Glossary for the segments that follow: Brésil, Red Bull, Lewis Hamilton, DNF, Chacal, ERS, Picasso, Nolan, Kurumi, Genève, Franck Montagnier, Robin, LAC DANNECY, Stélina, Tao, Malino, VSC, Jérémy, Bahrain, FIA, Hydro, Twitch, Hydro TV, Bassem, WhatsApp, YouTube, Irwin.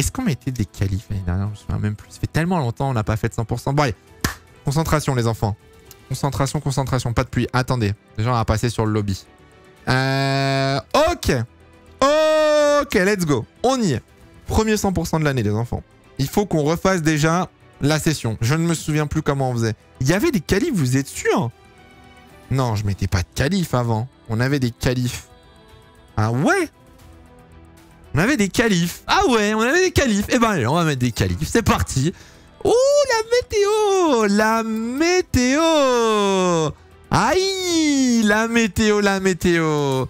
Est-ce qu'on mettait des qualifs l'année dernière? Je me souviens même plus. Ça fait tellement longtemps, on n'a pas fait de 100%. Bon, allez. Concentration, les enfants. Concentration, concentration. Pas de pluie. Attendez. Déjà, on va passer sur le lobby. Ok. Ok, let's go. On y est. Premier 100% de l'année, les enfants. Il faut qu'on refasse déjà la session. Je ne me souviens plus comment on faisait. Il y avait des qualifs, vous êtes sûr? Non, je mettais pas de qualifs avant. On avait des qualifs. Ah ouais? On avait des qualifs. Ah ouais, on avait des qualifs. Eh ben allez, on va mettre des qualifs. C'est parti. Oh, la météo! La météo! Aïe! La météo, la météo!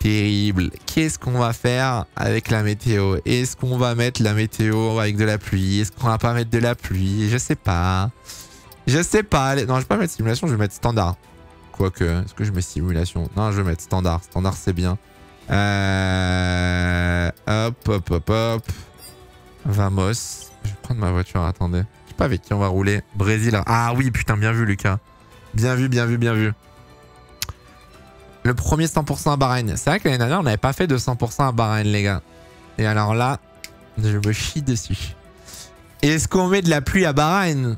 Terrible. Qu'est-ce qu'on va faire avec la météo? Est-ce qu'on va mettre la météo avec de la pluie? Est-ce qu'on va pas mettre de la pluie? Je sais pas. Je sais pas. Non, je vais pas mettre simulation, je vais mettre standard. Quoique, est-ce que je mets simulation? Non, je vais mettre standard. Standard, c'est bien. Hop, hop, hop, hop. Vamos. Je vais prendre ma voiture, attendez. Je sais pas avec qui on va rouler. Brésil. Ah oui, putain, bien vu, Lucas. Bien vu, bien vu, bien vu. Le premier 100% à Bahreïn. C'est vrai que l'année dernière, on n'avait pas fait de 100% à Bahreïn, les gars. Et alors là, je me chie dessus. Est-ce qu'on met de la pluie à Bahreïn?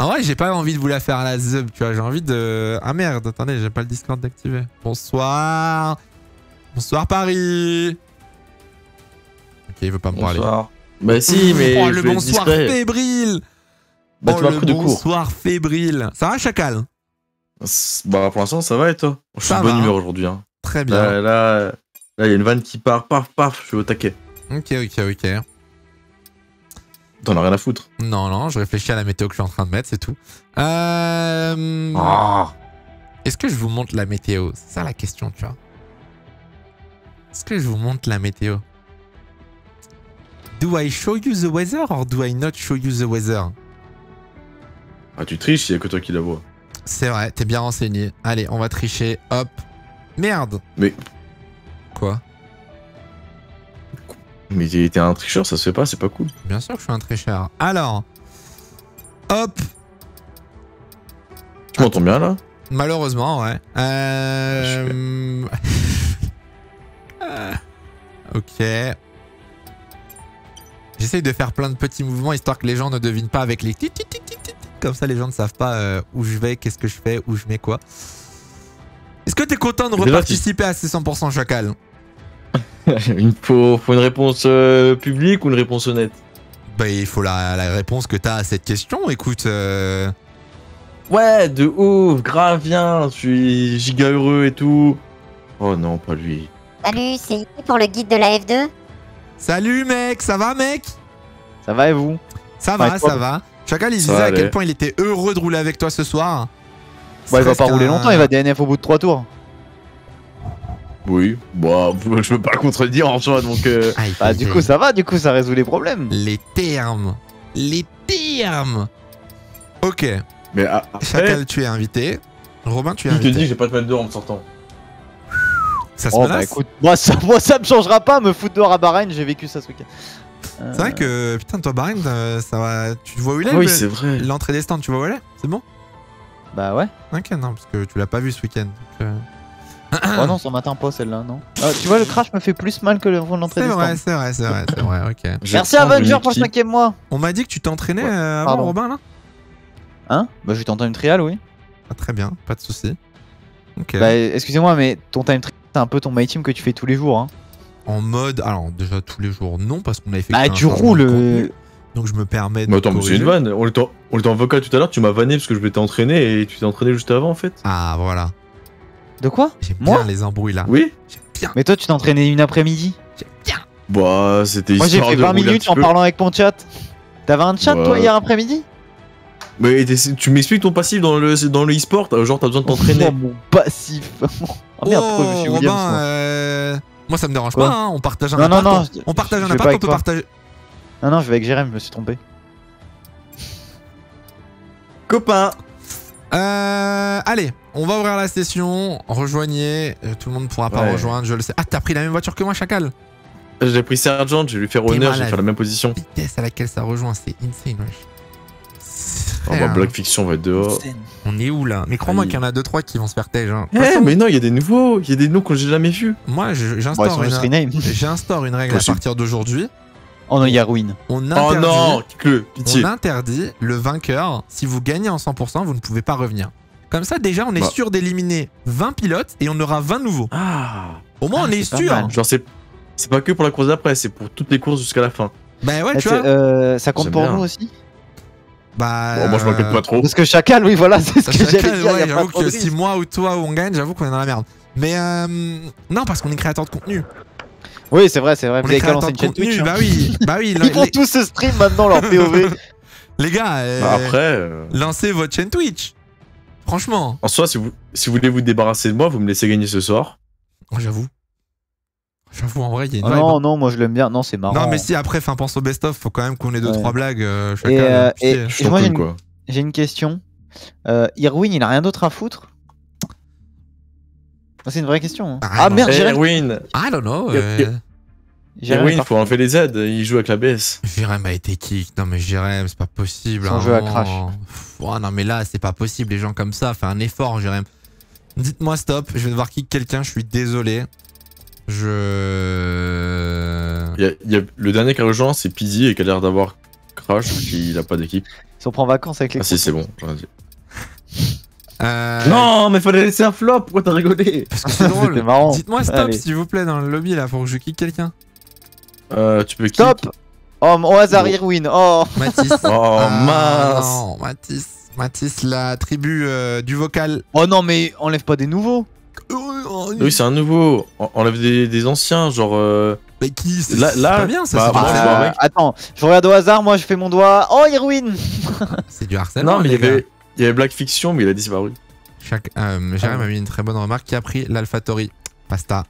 En vrai, j'ai pas envie de vous la faire à la zub, tu vois. J'ai envie de... Ah merde, attendez, j'ai pas le Discord d'activer. Bonsoir. Bonsoir, Paris. Ok, il veut pas me parler. Bonsoir. Bah si, mais... Oh, le bonsoir fébrile. Bah, oh, le bonsoir fébrile. Ça va, Chacal? Bah pour l'instant ça va et toi? Je suis en bonne humeur aujourd'hui hein. Très bien. Là il y a une vanne qui part, paf paf, je suis au taquet. Ok ok ok. T'en as rien à foutre? Non non, je réfléchis à la météo que je suis en train de mettre, c'est tout. Est-ce que je vous montre la météo? C'est ça la question tu vois. Est-ce que je vous montre la météo? Do I show you the weather or do I not show you the weather? Ah tu triches, il y a que toi qui la vois. C'est vrai, t'es bien renseigné. Allez, on va tricher. Hop. Merde. Mais... Quoi? Mais t'es un tricheur, ça se fait pas, c'est pas cool. Bien sûr que je suis un tricheur. Alors... Hop. Tu m'entends bien, là? Malheureusement, ouais. Ok. J'essaye de faire plein de petits mouvements, histoire que les gens ne devinent pas avec les... Comme ça, les gens ne savent pas où je vais, qu'est-ce que je fais, où je mets quoi. Est-ce que t'es content de reparticiper à ces 100% Chacal? Faut une réponse publique ou une réponse honnête? Bah, il faut la réponse que t'as à cette question, écoute. Ouais, de ouf, grave, viens, je suis giga heureux et tout. Oh non, pas lui. Salut, c'est pour le guide de la F2. Salut mec, ça va mec? Ça va et vous? Ça va, ouais, ça va. Chacal, il disait à quel point il était heureux de rouler avec toi ce soir. Bah, il va pas rouler longtemps, il va DNF au bout de 3 tours. Oui, bah, je peux pas le contredire en soi, donc... bah, du coup, ça va, du coup, ça résout les problèmes. Les termes. Les termes. Ok. Mais Chacal, tu es invité. Romain, tu es invité. Je te dis que j'ai pas de mettre dehors en me sortant. Ça se menace. Bah, écoute, moi, ça me changera pas, me foutre dehors à Bahreïn, j'ai vécu ça ce week-end. C'est vrai que, putain, toi, Bahreïn, ça va. Tu vois où il est? Oui, c'est vrai. L'entrée des stands, tu vois où elle est? C'est bon? Bah ouais. Ok, non, parce que tu l'as pas vu ce week-end. Oh non, son matin pas celle-là, non. Tu vois, le crash me fait plus mal que l'entrée des stands. C'est vrai, c'est vrai, c'est vrai, ok. Merci Avenger pour le 5ème mois. On m'a dit que tu t'entraînais avant, Robin, là? Hein? Bah, je t'entends une trial, oui. Ah, très bien, pas de soucis. Okay. Bah, excusez-moi, mais ton time trial, c'est un peu ton my team que tu fais tous les jours, hein. En mode, alors déjà tous les jours non parce qu'on avait fait. Ah tu roules le... Donc je me permets de... Mais attends, c'est une vanne, on était en vocal tout à l'heure, tu m'as vanné parce que je m'étais entraîné et tu t'es entraîné juste avant en fait. Ah voilà. De quoi? J'aime bien les embrouilles là. Oui bien. Mais toi tu t'entraînais une après-midi. J'aime bien. Bah c'était histoire de... Moi j'ai fait 20 minutes en parlant avec mon chat. T'avais un chat toi hier après-midi? Mais tu m'expliques ton passif dans le e-sport, genre t'as besoin de t'entraîner. Mon passif. Oh merde, pourquoi je suis Williams? Moi ça me dérange pas, hein, on partage un appart, on partage un appart, on peut partager... Non, non, je vais avec Jérémy, je me suis trompé. Copain. Allez, on va ouvrir la session, rejoignez, tout le monde pourra pas rejoindre, je le sais. Ah, t'as pris la même voiture que moi, Chacal? J'ai pris Sergent, je vais lui faire honneur, je vais faire la même position. Vitesse à laquelle ça rejoint, c'est insane, wesh. Oh, bah, Black Fiction va être dehors. On est où là? Mais crois-moi qu'il y en a 2-3 qui vont se faire têche. Eh mais non, il y a des nouveaux, il y a des noms que j'ai jamais vus. Moi, j'instaure une règle à partir d'aujourd'hui. Oh non, il y a Ruin. On interdit le vainqueur. Si vous gagnez en 100%, vous ne pouvez pas revenir. Comme ça, déjà, on est sûr d'éliminer 20 pilotes et on aura 20 nouveaux. Ah, au moins, on est sûr. Genre, c'est pas que pour la course d'après, c'est pour toutes les courses jusqu'à la fin. Bah ouais, tu vois. Ça compte pour nous aussi. Bah, bon, moi je m'inquiète pas trop. Parce que Chacal, oui, voilà, c'est ce que j'allais dire. J'avoue que si moi ou toi ou on gagne, j'avoue qu'on est dans la merde. Mais non, parce qu'on est créateur de contenu. Oui, c'est vrai, c'est vrai. Vous avez qu'à lancer une chaîne Twitch. Bah oui, bah oui. Ils font tous ce stream maintenant, leur POV. Les gars, après, lancez votre chaîne Twitch. Franchement. En soi, si vous voulez vous débarrasser de moi, vous me laissez gagner ce soir. J'avoue. J'avoue, en vrai, il y a une vibe. Non, non, moi je l'aime bien. Non, c'est marrant. Non, mais si après, fin, pense au best-of, faut quand même qu'on ait 2-3 blagues. Chacun, et moi, j'ai une question. Irwin, il a rien d'autre à foutre? C'est une vraie question. Hein. Ah merde, Irwin. I don't know. Irwin, faut enlever les aides. Il joue avec la BS. Jérémy a été kick. Non, mais Jérémy, c'est pas possible. Son jeu a crash. Oh, non, mais là, c'est pas possible. Les gens comme ça, fais un effort, Jérémy. Dites-moi stop. Je vais devoir kick quelqu'un. Je suis désolé. Le dernier qui a urgent, c'est Pizzy et qui a l'air d'avoir crash, il a pas d'équipe. Ils sont en vacances avec les. Ah si, c'est bon. Non, mais fallait laisser un flop, pourquoi t'as rigolé? Parce que c'est drôle. Dites-moi stop s'il vous plaît dans le lobby là, faut que je kick quelqu'un. Tu peux kick. Stop. Oh, au hasard, Irwin. Oh, Mathis. Oh mince. Non, Mathis, la tribu du vocal. Oh non, mais enlève pas des nouveaux. Oui, c'est un nouveau. Enlève des anciens, genre. Mais qui? C'est pas bien ça. Attends, je regarde au hasard, moi je fais mon doigt. Oh, Irwin. C'est du harcèlement. Non, mais il y avait Black Fiction, mais il a disparu. Jérémy m'a mis une très bonne remarque. Qui a pris l'Alphatori? Pasta.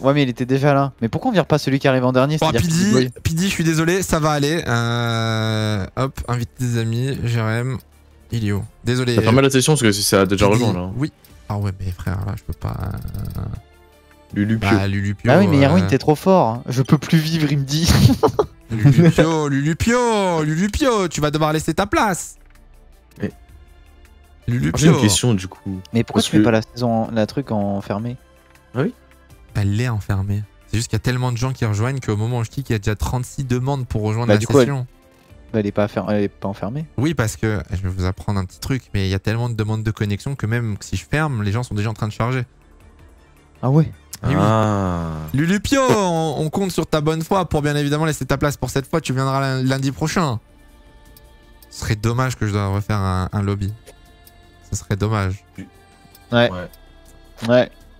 Ouais, mais il était déjà là. Mais pourquoi on vire pas celui qui arrive en dernier? Oh, Pidi, je suis désolé, ça va aller. Hop, invite des amis. Jérémy, il est où? Désolé. Ça fait mal la session parce que ça a déjà rejoint là. Oui. Ah ouais, mais frère, là, je peux pas... Lulupio. Bah, Lulupio. Ah oui, mais Irwin, t'es trop fort. Je peux plus vivre, il me dit. Lulupio, tu vas devoir laisser ta place. Mais... Lulupio. J'ai une question, du coup. Mais pourquoi tu fais pas la saison, la truc enfermée? Ah oui. Elle est enfermée. C'est juste qu'il y a tellement de gens qui rejoignent qu'au moment où je kick, il y a déjà 36 demandes pour rejoindre la session. Elle est pas enfermée. Oui, parce que je vais vous apprendre un petit truc, mais il y a tellement de demandes de connexion que même si je ferme, les gens sont déjà en train de charger. Ah ouais. Oui. Lulupio, on compte sur ta bonne foi pour bien évidemment laisser ta place pour cette fois. Tu viendras lundi prochain. Ce serait dommage que je dois refaire un lobby. Ce serait dommage. Ouais.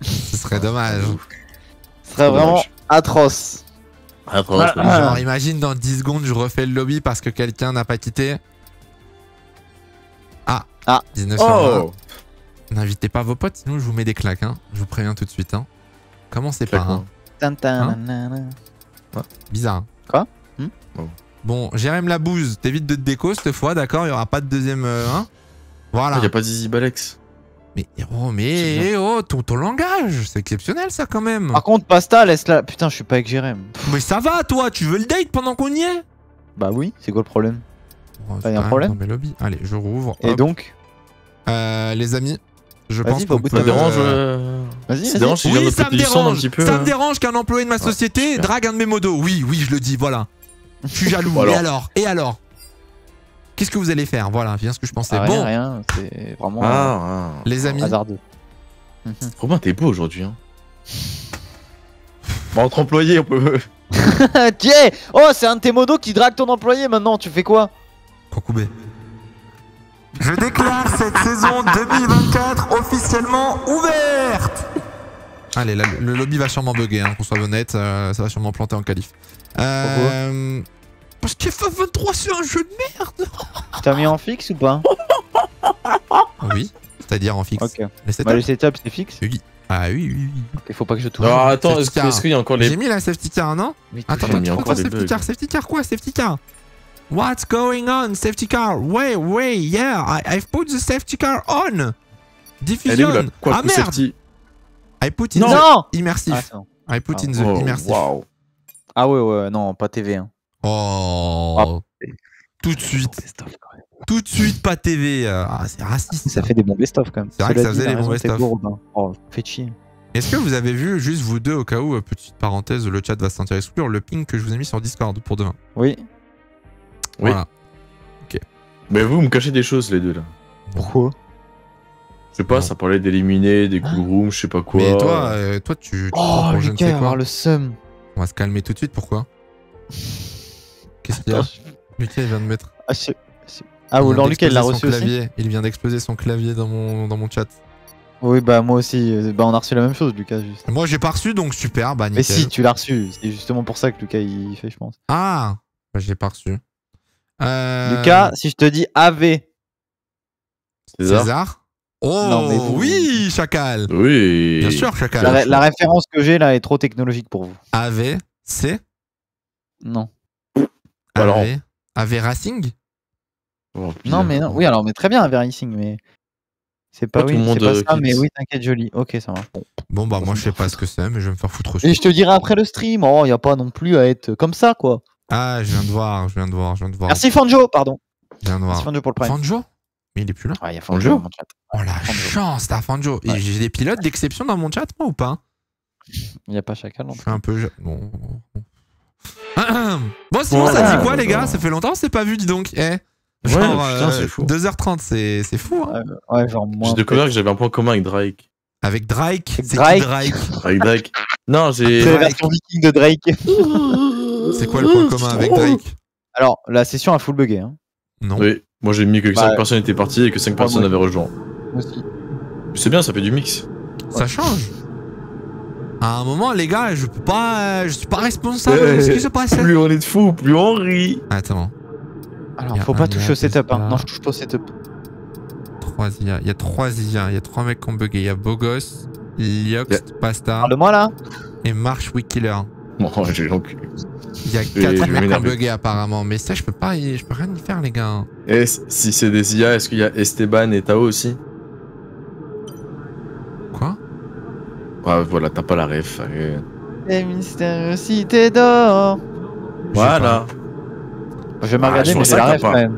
Ce serait dommage. Ce serait vraiment atroce. Genre, imagine dans 10 secondes, je refais le lobby parce que quelqu'un n'a pas quitté. Ah 19 euros. N'invitez pas vos potes, sinon je vous mets des claques. Hein. Je vous préviens tout de suite. Hein. Commencez pas. Hein. Bizarre. Quoi? Bon, Jérémy Labouse, t'évites de te déco cette fois, d'accord? Il n'y aura pas de deuxième. Voilà. Il n'y a pas de Zizi Balex. Mais oh, ton langage, c'est exceptionnel ça quand même. Par contre, Pasta, laisse-la. Putain, je suis pas avec Jérémy. Mais ça va, toi, tu veux le date pendant qu'on y est? Bah oui, c'est quoi le problème? Il y a un problème. Allez, je rouvre. Et hop. Donc les amis, je pense que ça dérange. Vas-y. Oui, ça me dérange. Ça me dérange qu'un employé de ma société drague un de mes modos. Oui, je le dis, voilà. Je suis jaloux. Et alors qu'est-ce que vous allez faire? Voilà, bien ce que je pensais. Rien, c'est vraiment les amis. Hasardeux. Robin, t'es beau aujourd'hui. Hein. Bah, entre employés, on peut... Tiens. Oh, c'est un de tes modos qui drague ton employé maintenant, tu fais quoi? Kokoubé. Je déclare cette saison 2024 officiellement ouverte. Allez, le lobby va sûrement bugger, hein, qu'on soit honnête, ça va sûrement planter en qualif. Parce que F23 c'est un jeu de merde. T'as mis en fixe ou pas? Oui, c'est-à-dire en fixe. Okay. Le setup c'est fixe. Oui. Okay, faut pas que je touche. Alors attends, est-ce qu'il y a encore les... J'ai mis la safety car, non? Attends, safety car quoi? Safety car? What's going on? Safety car? Wait, yeah, I've put the safety car on. Diffusion. Ah merde safety. I put in the immersif. I put in the immersif. Ah ouais, non, pas TV. Hein. Oh, tout de suite pas TV, c'est raciste. Ça fait des bons best-of quand même. C'est vrai que ça faisait des bons best-of. Oh, fait chier. Est-ce que vous avez vu, juste vous deux, au cas où, petite parenthèse, le chat va se sentir exclure, le ping que je vous ai mis sur Discord pour demain? Oui. Voilà. Oui. Ok. Mais vous me cachez des choses, les deux, là. Pourquoi? Je sais pas, non. Ça parlait d'éliminer, des cool rooms, je sais pas quoi. Mais toi, toi tu oh, Lucas, je ne sais quoi. Le seum. On va se calmer tout de suite, pourquoi? Qu'est-ce qu'il y a? Lucas, il vient de mettre... Ah, ou alors Lucas, il l'a reçu clavier. Aussi. Il vient d'exploser son clavier dans mon chat. Oui, bah moi aussi. Bah on a reçu la même chose, Lucas, juste. Moi, j'ai pas reçu, donc super, bah nickel. Mais si, tu l'as reçu. C'est justement pour ça que Lucas, il fait, je pense. Ah, bah j'ai pas reçu. Lucas, si je te dis AV... César. Oh non, vous... oui, Chacal. Oui. Bien sûr, Chacal. La référence que j'ai là est trop technologique pour vous. AV, C. Non. Alors. AV Racing. Oh, non mais non. Oui alors mais très bien AV Racing mais c'est pas, oui, c'est pas ça mais oui t'inquiète joli. Ok ça va. Bon bah moi je sais pas ce que c'est mais je vais me faire foutre aussi. Et je te dirai après le stream. Oh y a pas non plus à être comme ça quoi. Ah je viens de voir. Merci Fangio pardon. Je viens de voir. Merci Fangio pour le prime. Fangio. Mais il est plus là. Ouais, il y a Fangio. Oh la chance, t'as Fangio. Ouais. J'ai des pilotes d'exception dans mon chat, moi ou pas? Il n'y a pas Chacal. Je suis un peu. Bon, bon sinon, voilà, ça dit quoi, les gars? Ça fait longtemps, c'est pas vu, dis donc. Eh, genre, ouais, putain, c'est fou. 2h30, c'est fou. Hein. Ouais, genre moi. J'ai découvert que j'avais un point commun avec Drake. Avec Drake? C'est Drake. Avec Drake. Non, j'ai. C'est la version viking de Drake. C'est quoi le point commun avec Drake? Alors, la session a full bugué. Hein. Non. Oui. Moi j'ai mis que 5 personnes étaient parties et que 5 personnes avaient rejoint. C'est bien, ça fait du mix. Ça change. À un moment, les gars, je peux pas. Je suis pas responsable de ce qui se passe. Plus on est de fous, plus on rit. Attends. Alors, faut pas toucher au setup. Hein. Non, je touche pas au setup. 3 IA. Il y a 3 IA. Il y a 3 mecs qui ont bugué. Il y a Bogos, Lyokst, Pasta. Parle-moi là. Et Marsh Wikiller. Bon, j'ai l'enculé. Il y a 4 mecs en bugué apparemment, mais ça je peux rien y faire les gars. Et si c'est des IA, est-ce qu'il y a Esteban et Tao aussi? Quoi? Ah voilà, t'as pas la ref. Les mystériosités d'or. Voilà. Je vais regarder mais c'est la ref quand même.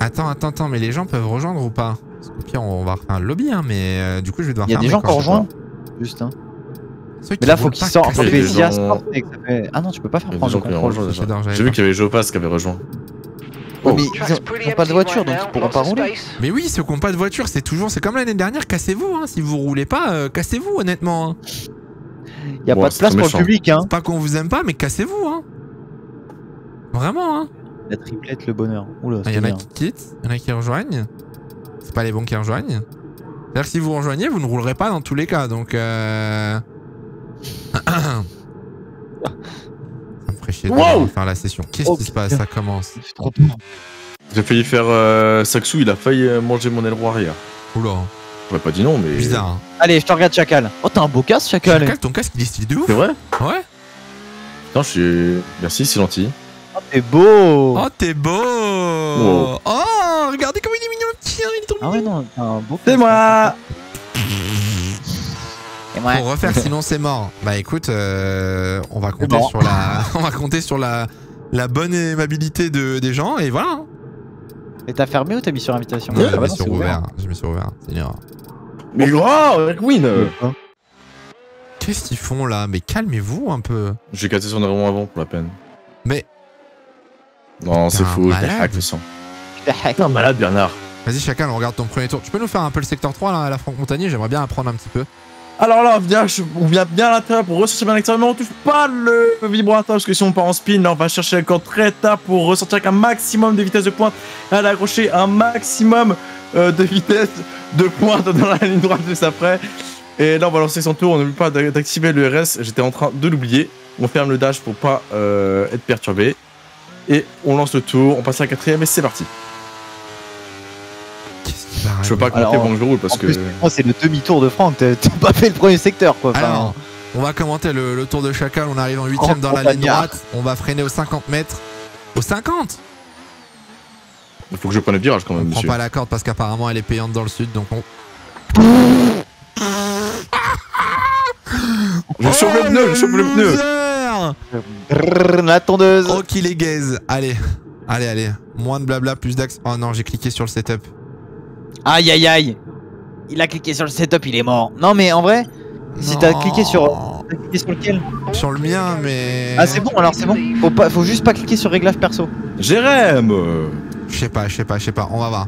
Attends, mais les gens peuvent rejoindre ou pas? Parce qu'au pire on va refaire un lobby hein, mais du coup je vais devoir faire. Il y a des gens qui rejoignent. Juste hein. Mais là, faut qu'ils sortent. Ah non, tu peux pas faire prendre le contrôle. J'ai vu qu'il y avait Jopas qui avait rejoint. Oh, mais ils n'ont pas de voiture, donc ils pourront pas rouler. Mais oui, ceux qui n'ont pas de voiture, c'est toujours. C'est comme l'année dernière, cassez-vous. Hein. Si vous roulez pas, cassez-vous, honnêtement. Il n'y a pas de place pour le public. Hein. C'est pas qu'on vous aime pas, mais cassez-vous. Hein. Vraiment. Hein. La triplette, le bonheur. Il y en a qui quittent, il y en a qui rejoignent. C'est pas les bons qui rejoignent. C'est-à-dire que si vous rejoignez, vous ne roulerez pas dans tous les cas. Donc. Ça me ferait chier de faire la session. Qu'est-ce qui se passe? Ça commence. J'ai failli faire Saxou, il a failli manger mon aileron arrière. Oula. J'aurais pas dit non, mais. Bizarre. Hein. Allez, je te regarde, Chacal. Oh, t'as un beau casque, Chacal. Chacal, ton casque, il est stylé de ouf. C'est vrai? Ouais. Putain, je suis. Merci, c'est gentil. Oh, t'es beau. Wow. Oh, regardez comment il est mignon, le petit. Il est trop mignon. Ah ouais, non, un beau casque. C'est moi. Ouais. Pour refaire, sinon c'est mort. Bah écoute, on va compter sur la, la bonne aimabilité des gens et voilà. Et t'as fermé ou t'as mis sur invitation? J'ai mis sur ouvert. J'ai mis sur ouvert. C'est une erreur. Mais Queen. Qu'est-ce qu'ils font là? Mais calmez-vous un peu. J'ai cassé son avant pour la peine. Mais non, c'est faux. Je t'ai hack le sang. T'es un malade, Bernard. Vas-y Chacal, on regarde ton premier tour. Tu peux nous faire un peu le secteur 3 là, à la Franck Montagnier? J'aimerais bien apprendre un petit peu. Alors là, on vient bien à l'intérieur pour ressortir bien à l'extérieur, mais on touche pas le vibrateur parce que si on part en spin, là, on va chercher le corps très tard pour ressortir avec un maximum de vitesse de pointe. Elle a accroché un maximum de vitesse de pointe dans la ligne droite juste après. Et là, on va lancer son tour. On n'oublie pas d'activer le RS. J'étais en train de l'oublier. On ferme le dash pour pas être perturbé. Et on lance le tour. On passe à la quatrième et c'est parti. Je peux pas compter bon que je roule parce que. C'est le demi-tour de Franck, t'as pas fait le premier secteur quoi. Enfin... Alors, on va commenter le tour de Chacal, on arrive en 8ème dans la ligne droite, on va freiner aux 50 mètres. Aux 50 ? Il faut que je prenne le virage quand même. On prend pas la corde parce qu'apparemment elle est payante dans le sud donc on. Je chauffe le pneu, La tondeuse. Oh qu'il est gaze. Allez, allez. Moins de blabla, plus d'axe. Oh non, j'ai cliqué sur le setup. Aïe aïe aïe. Il a cliqué sur le setup, il est mort. Non mais en vrai, Si t'as cliqué sur... T'as cliqué sur lequel? Sur le mien, mais... Ah c'est bon, alors c'est bon. Faut juste pas cliquer sur réglage perso. Jérémy! Je sais pas, on va voir.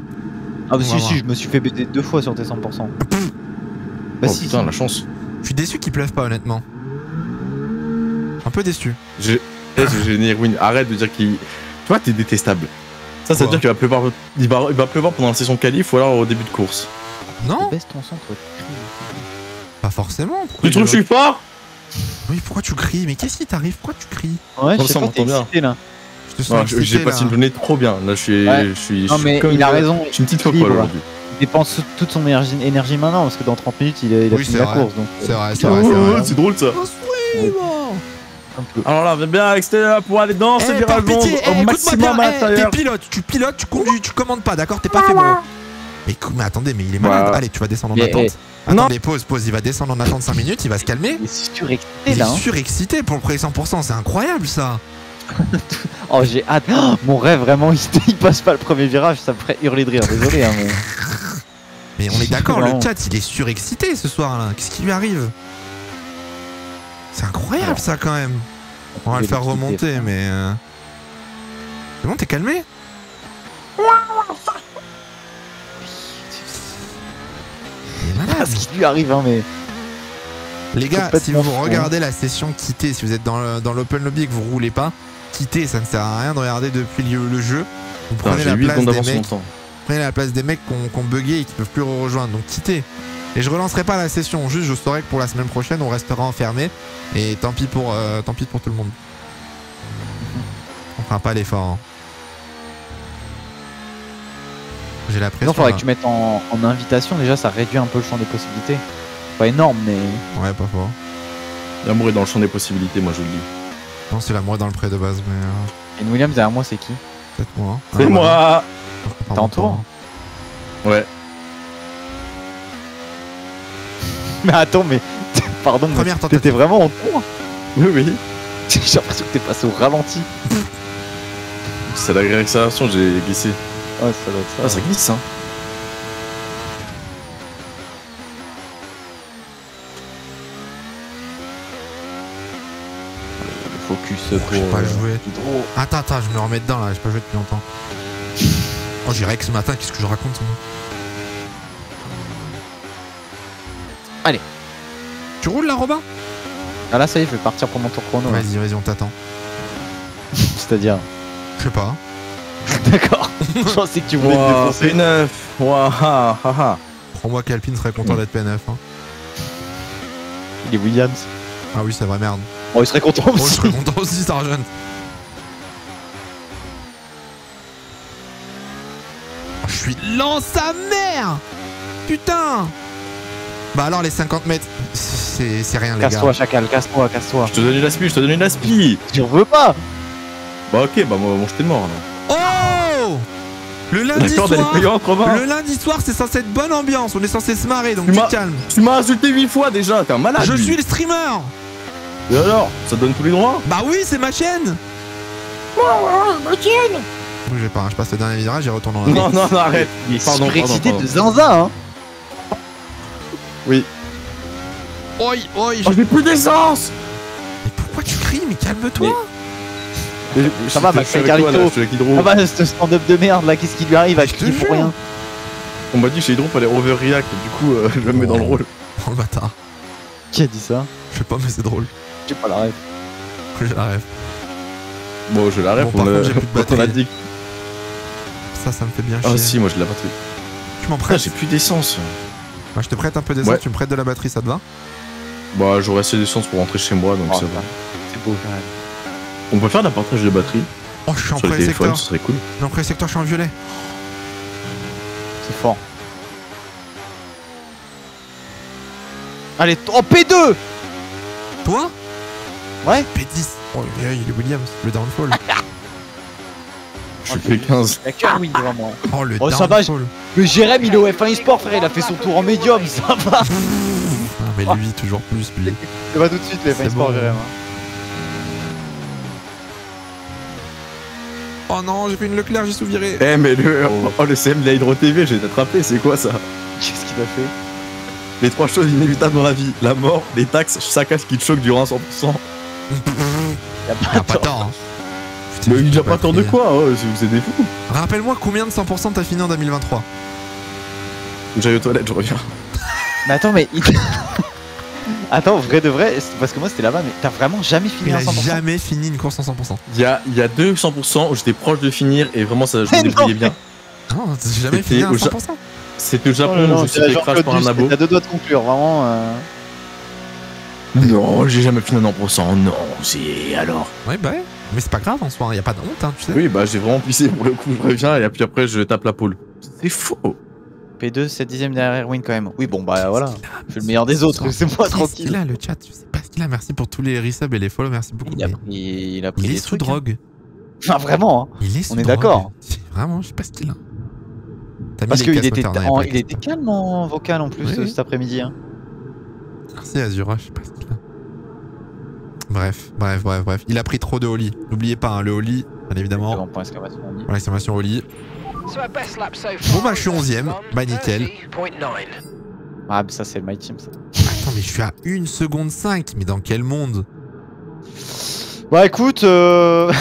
Ah bah si, je me suis fait bêter 2 fois sur tes 100%. Pff. Bah oh, si. Putain, la chance. Je suis déçu qu'il pleuve pas, honnêtement. Un peu déçu. J'ai une Irwin, arrête de dire qu'il... Tu vois, t'es détestable. Ça, ça veut dire qu'il va pleuvoir... Il va pleuvoir pendant la session qualif ou alors au début de course. Non. Pas forcément. Tu trouves que je suis fort? Oui, pourquoi tu cries? Mais qu'est-ce qui t'arrive? Pourquoi tu cries? Ouais, je sais pas, t'es excité là. J'ai passé une journée trop bien. Là, je suis. Non, mais il a raison. Je suis une petite folle aujourd'hui. Il dépense toute son énergie maintenant parce que dans 30 minutes, il a fini la course. C'est vrai, c'est vrai. C'est drôle ça. Alors là, viens bien avec Stella pour aller dans ce virage au maximum à l'intérieur. Tu pilotes, tu conduis, tu commandes pas, d'accord? T'es pas fait moi. Mais attendez, mais il est malade. Allez, tu vas descendre en attente. Attendez, pause, il va descendre en attente 5 minutes, il va se calmer. Il est surexcité là. Il est surexcité pour le premier 100%, c'est incroyable ça. Oh, j'ai hâte. Oh, mon rêve, vraiment, il passe pas le premier virage, ça me ferait hurler de rire, désolé. Hein, mais on est d'accord, le chat, il est surexcité ce soir là. Qu'est-ce qui lui arrive? C'est incroyable ça quand même. On va le faire remonter, mais. C'est bon, t'es calmé? Voilà ce qui lui arrive, hein, mais... Les gars, si vous regardez la session quitter, si vous êtes dans l'open lobby et que vous roulez pas, quitter, ça ne sert à rien de regarder depuis le jeu. Vous prenez la place des mecs, qu'on bugué et qui peuvent plus rejoindre, donc quitter. Et je relancerai pas la session, juste je saurai que pour la semaine prochaine, on restera enfermé. Et tant pis pour tout le monde. On fera pas l'effort. Hein. J'ai la pression. Non, faudrait que tu mettes en invitation, déjà ça réduit un peu le champ des possibilités. Pas énorme, mais. Ouais, pas fort. L'amour est dans le champ des possibilités, moi je le dis. Non, c'est l'amour dans le pré de base, mais. Et Williams derrière moi, c'est qui? Peut-être moi. Hein. C'est moi. T'es en tour? Ouais. Mais attends, mais. Pardon, mais t'étais vraiment en tour? Oui. J'ai l'impression que t'es passé au ralenti. C'est la réaccélération, j'ai glissé. Ouais, ça doit être ça. Ah, ça glisse, hein. Focus pour... J'ai pas joué. Attends, je me remets dedans, là. J'ai pas joué depuis longtemps. Oh, j'irai que ce matin, qu'est-ce que je raconte, moi? Allez. Tu roules, là, Robin? Ah, là, ça y est, je vais partir pour mon tour chrono. Vas-y, on t'attend. C'est-à-dire... Je sais pas. D'accord, je pensais que tu voulais te défoncer. P9, Prends-moi qu'Alpine serait content d'être P9. Hein. Il est Williams. Ah oui, c'est vrai, merde. Oh, il serait content aussi. Oh, je serais content aussi, Sargent. Oh, je suis lent, sa mère. Putain. Bah alors, les 50 mètres, c'est rien, les gars. Casse-toi, Chacal, casse-toi. Je te donne une aspi, Tu veux pas? Bah ok, bah moi, je t'ai mort, là. Oh! Le lundi soir, c'est censé être bonne ambiance, on est censé se marrer, donc tu calmes. Tu m'as insulté 8 fois déjà, t'es un malade. Je suis le streamer. Et alors, ça te donne tous les droits? Bah oui, c'est ma chaîne. Bougez pas, je passe le dernier virage et retourne en arrière. Non, arrête. Il est surexcité de zinzin, hein. Oui. Oi. Oh, j'ai plus d'essence. Mais pourquoi tu cries? Mais calme-toi. Ça va, Max Verstappen. Ça va, ce stand-up de merde là, qu'est-ce qui lui arrive? Je pour rien. On m'a dit chez Hydro fallait overreact, du coup je me mets dans le rôle. Oh le bâtard. Qui a dit ça? Je sais pas, mais c'est drôle. J'ai pas la rêve. Bon, je la rêve, on l'a dit. Ça me fait bien chier. Ah si, moi j'ai de la batterie. Tu m'en prêtes? J'ai plus d'essence. Bah, je te prête un peu d'essence, tu me prêtes de la batterie, ça te va? Bah, j'aurais assez d'essence pour rentrer chez moi, donc ça va. C'est beau quand même. On peut faire d'un partage de batterie. Oh, je suis en pré secteur. Ce serait cool. Je suis en pré secteur, je suis en violet. C'est fort. Allez, en P2. Toi? Ouais. P10. Oh, il est Williams, le downfall. Je suis P15. Il y a qu'un win devant moi. Oh, le downfall. Ça va, le Jérémy, il est au F1 eSport, frère. Il a fait son tour en médium, ça va. Mais lui, toujours plus. Il va tout de suite, les F1 eSport, Jérémy. Oh non, j'ai fait une Leclerc, j'ai souviré. Eh mais le CM de la Hydro TV, j'ai attrapé, c'est quoi ça? Qu'est-ce qu'il a fait? Les trois choses inévitables dans la vie, la mort, les taxes, Chacal qui te choque durant 100%. Y'a pas de temps. Mais il n'y a pas de temps de quoi, vous êtes des fous. Rappelle-moi combien de 100% t'as fini en 2023. J'allais aux toilettes, je reviens. Mais attends, mais... Attends, vrai de vrai, parce que moi c'était là-bas, mais t'as vraiment jamais fini un 100%? Jamais fini une course en 100%. Il y a deux 100% où j'étais proche de finir et vraiment ça, je me débrouillais bien. Non, t'as jamais fini un 100%? C'était au Japon, où je me suis fait crash par un abo. T'as deux doigts de conclure, vraiment. Non, j'ai jamais fini un 100%, non, c'est alors. Ouais, bah ouais, mais c'est pas grave en soi, y'a pas de honte, hein, tu sais. Oui, bah j'ai vraiment pissé pour le coup, je reviens et puis après je tape la pole. C'est faux. P2, 7/10 derrière Irwin quand même. Oui, bon, bah voilà. Je suis le meilleur des autres, c'est moi tranquille. Là, le chat, je sais pas ce qu'il a. Merci pour tous les resubs et les follow, merci beaucoup. Il a pris des sous drogue. Enfin, vraiment, hein. On est d'accord. Vraiment, je sais pas ce qu'il a. Parce qu'il était calme en vocal en plus cet après-midi. Merci Azura, je sais pas ce qu'il a. Bref. Il a pris trop de Oli. N'oubliez pas, le Oli, bien évidemment. Voilà, exclamation Oli. Bon bah je suis 11ème, bah nickel. Ah mais ça c'est My Team ça. Attends mais je suis à 1 seconde 5, mais dans quel monde? Bah écoute t'es P2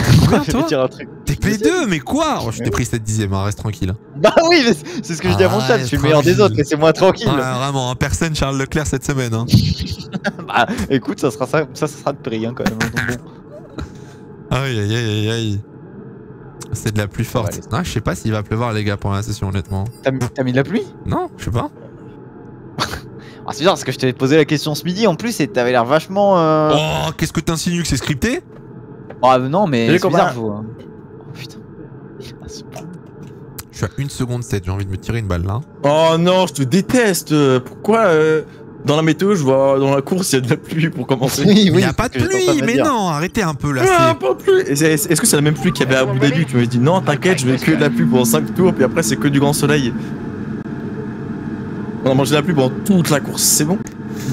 mais quoi? Oh, je t'ai pris 7/10, hein, reste tranquille. Bah oui mais c'est ce que je dis à mon chat, je suis le meilleur des autres mais c'est moi tranquille. Ah vraiment, hein, personne Charles Leclerc cette semaine hein. Bah écoute ça sera de prix hein, quand même. Aïe aïe aïe aïe. C'est de la pluie forte. Ah, je sais pas s'il va pleuvoir les gars pendant la session honnêtement. T'as mis de la pluie? Non, je sais pas. Ah, c'est bizarre parce que je t'avais posé la question ce midi en plus et t'avais l'air vachement... Oh, qu'est-ce que t'insinues que c'est scripté? Ah non mais c'est bizarre vous. Hein. Oh putain. Je suis à 1 seconde 7, j'ai envie de me tirer une balle là. Oh non, je te déteste. Pourquoi dans la météo, je vois dans la course, il y a de la pluie pour commencer. Oui, il n'y a pas de pluie, mais non, arrêtez un peu là. Ah, pas de pluie. Est-ce que c'est la même pluie qu'il y avait à Abu Dhabi? Tu m'avais dit non, t'inquiète, je vais que de la pluie pendant 5 tours, puis après c'est que du grand soleil. On a mangé de la pluie pendant toute la course, c'est bon?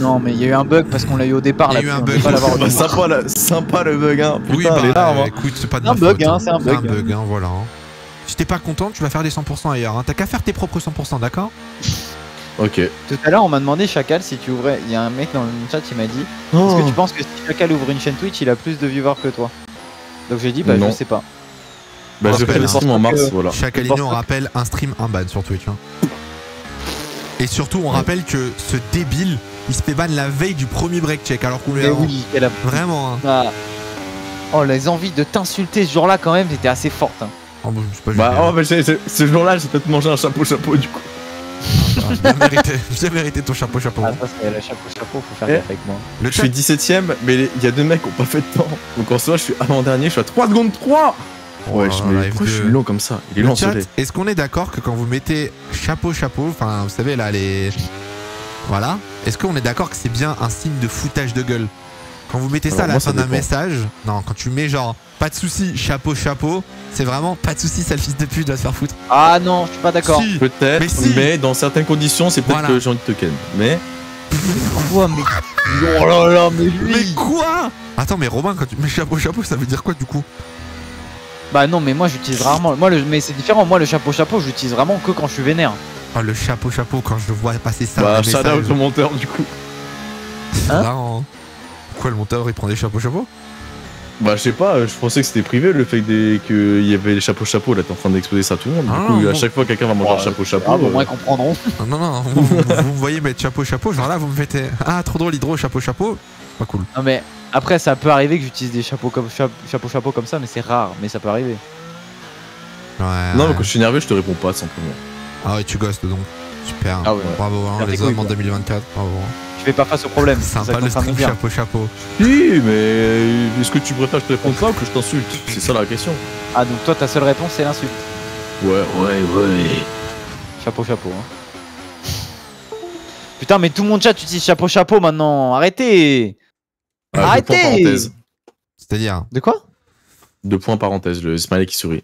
Non, mais il y a eu un bug parce qu'on l'a eu au départ. Il y a eu un bug. Sympa le bug, hein. Oui, bah écoute, c'est pas de ma faute. C'est un bug, hein, voilà. Si t'es pas content, tu vas faire des 100% ailleurs. T'as qu'à faire tes propres 100%, d'accord? Ok. Tout à l'heure on m'a demandé Chacal si tu ouvrais, il y a un mec dans le chat il m'a dit est-ce que tu penses que si Chacal ouvre une chaîne Twitch il a plus de viewers que toi? Donc j'ai dit bah non. Je sais pas. Bah j'ai fait le stream en mars voilà. Chacalino rappelle un stream un ban sur Twitch hein. Et surtout on rappelle que ce débile il se fait ban la veille du premier break check alors qu'on lui a... Oui, vraiment hein. Oh les envies de t'insulter ce jour là quand même c'était assez forte hein. Oh, bah, pas ce jour là j'ai peut-être mangé un chapeau du coup. Bien mérité ton chapeau. Ah, le chapeau, faut faire gaffe avec moi. Je suis 17ème, mais il y a deux mecs qui ont pas fait de temps. Donc en soi, je suis avant-dernier, je suis à 3 secondes 3. Ouais, je suis long comme ça. Il est long. Est-ce qu'on est d'accord que quand vous mettez chapeau, enfin, vous savez là, les... Voilà. Est-ce qu'on est d'accord que c'est bien un signe de foutage de gueule? Quand vous mettez ça à la fin d'un message, non, quand tu mets genre pas de soucis, chapeau, c'est vraiment pas de soucis, sale fils de pute, doit se faire foutre. Ah non, je suis pas d'accord. Si, peut-être, mais dans certaines conditions, c'est peut-être que j'ai envie de te ken. Mais. Quoi, mais. Oh là là, mais lui. Mais quoi? Attends, mais Romain, quand tu mets chapeau, ça veut dire quoi du coup? Bah non, mais moi j'utilise rarement. Mais c'est différent, moi le chapeau, j'utilise vraiment que quand je suis vénère. Ah, le chapeau, quand je vois passer ça. Bah, shout-out au monteur du coup. Hein? Pourquoi le monteur il prend des chapeaux? Bah je sais pas, je pensais que c'était privé le fait qu'il y avait les chapeaux, là t'es en train d'exposer ça à tout le monde. Du coup à chaque fois quelqu'un va manger un chapeau. Ah bon, moi ils comprendront. Non, vous me voyez mettre chapeau, genre là vous me faites... Ah trop drôle Hydro, chapeau, pas cool. Non mais après ça peut arriver que j'utilise des chapeaux comme chapeau comme ça mais c'est rare, mais ça peut arriver. Ouais. Non mais quand je suis nerveux je te réponds pas simplement. Ah ouais tu gosses donc, super, bravo hein, les hommes en 2024, bravo. Je fais pas face au problème. C'est sympa le stream chapeau. Oui, mais est-ce que tu préfères que je te réponde pas ou que je t'insulte? C'est ça la question. Ah, donc toi, ta seule réponse, c'est l'insulte. Ouais. Chapeau. Hein. Putain, mais tout mon chat utilise chapeau maintenant. Arrêtez. Arrêtez. C'est-à-dire... De quoi? De point parenthèse, le smiley qui sourit.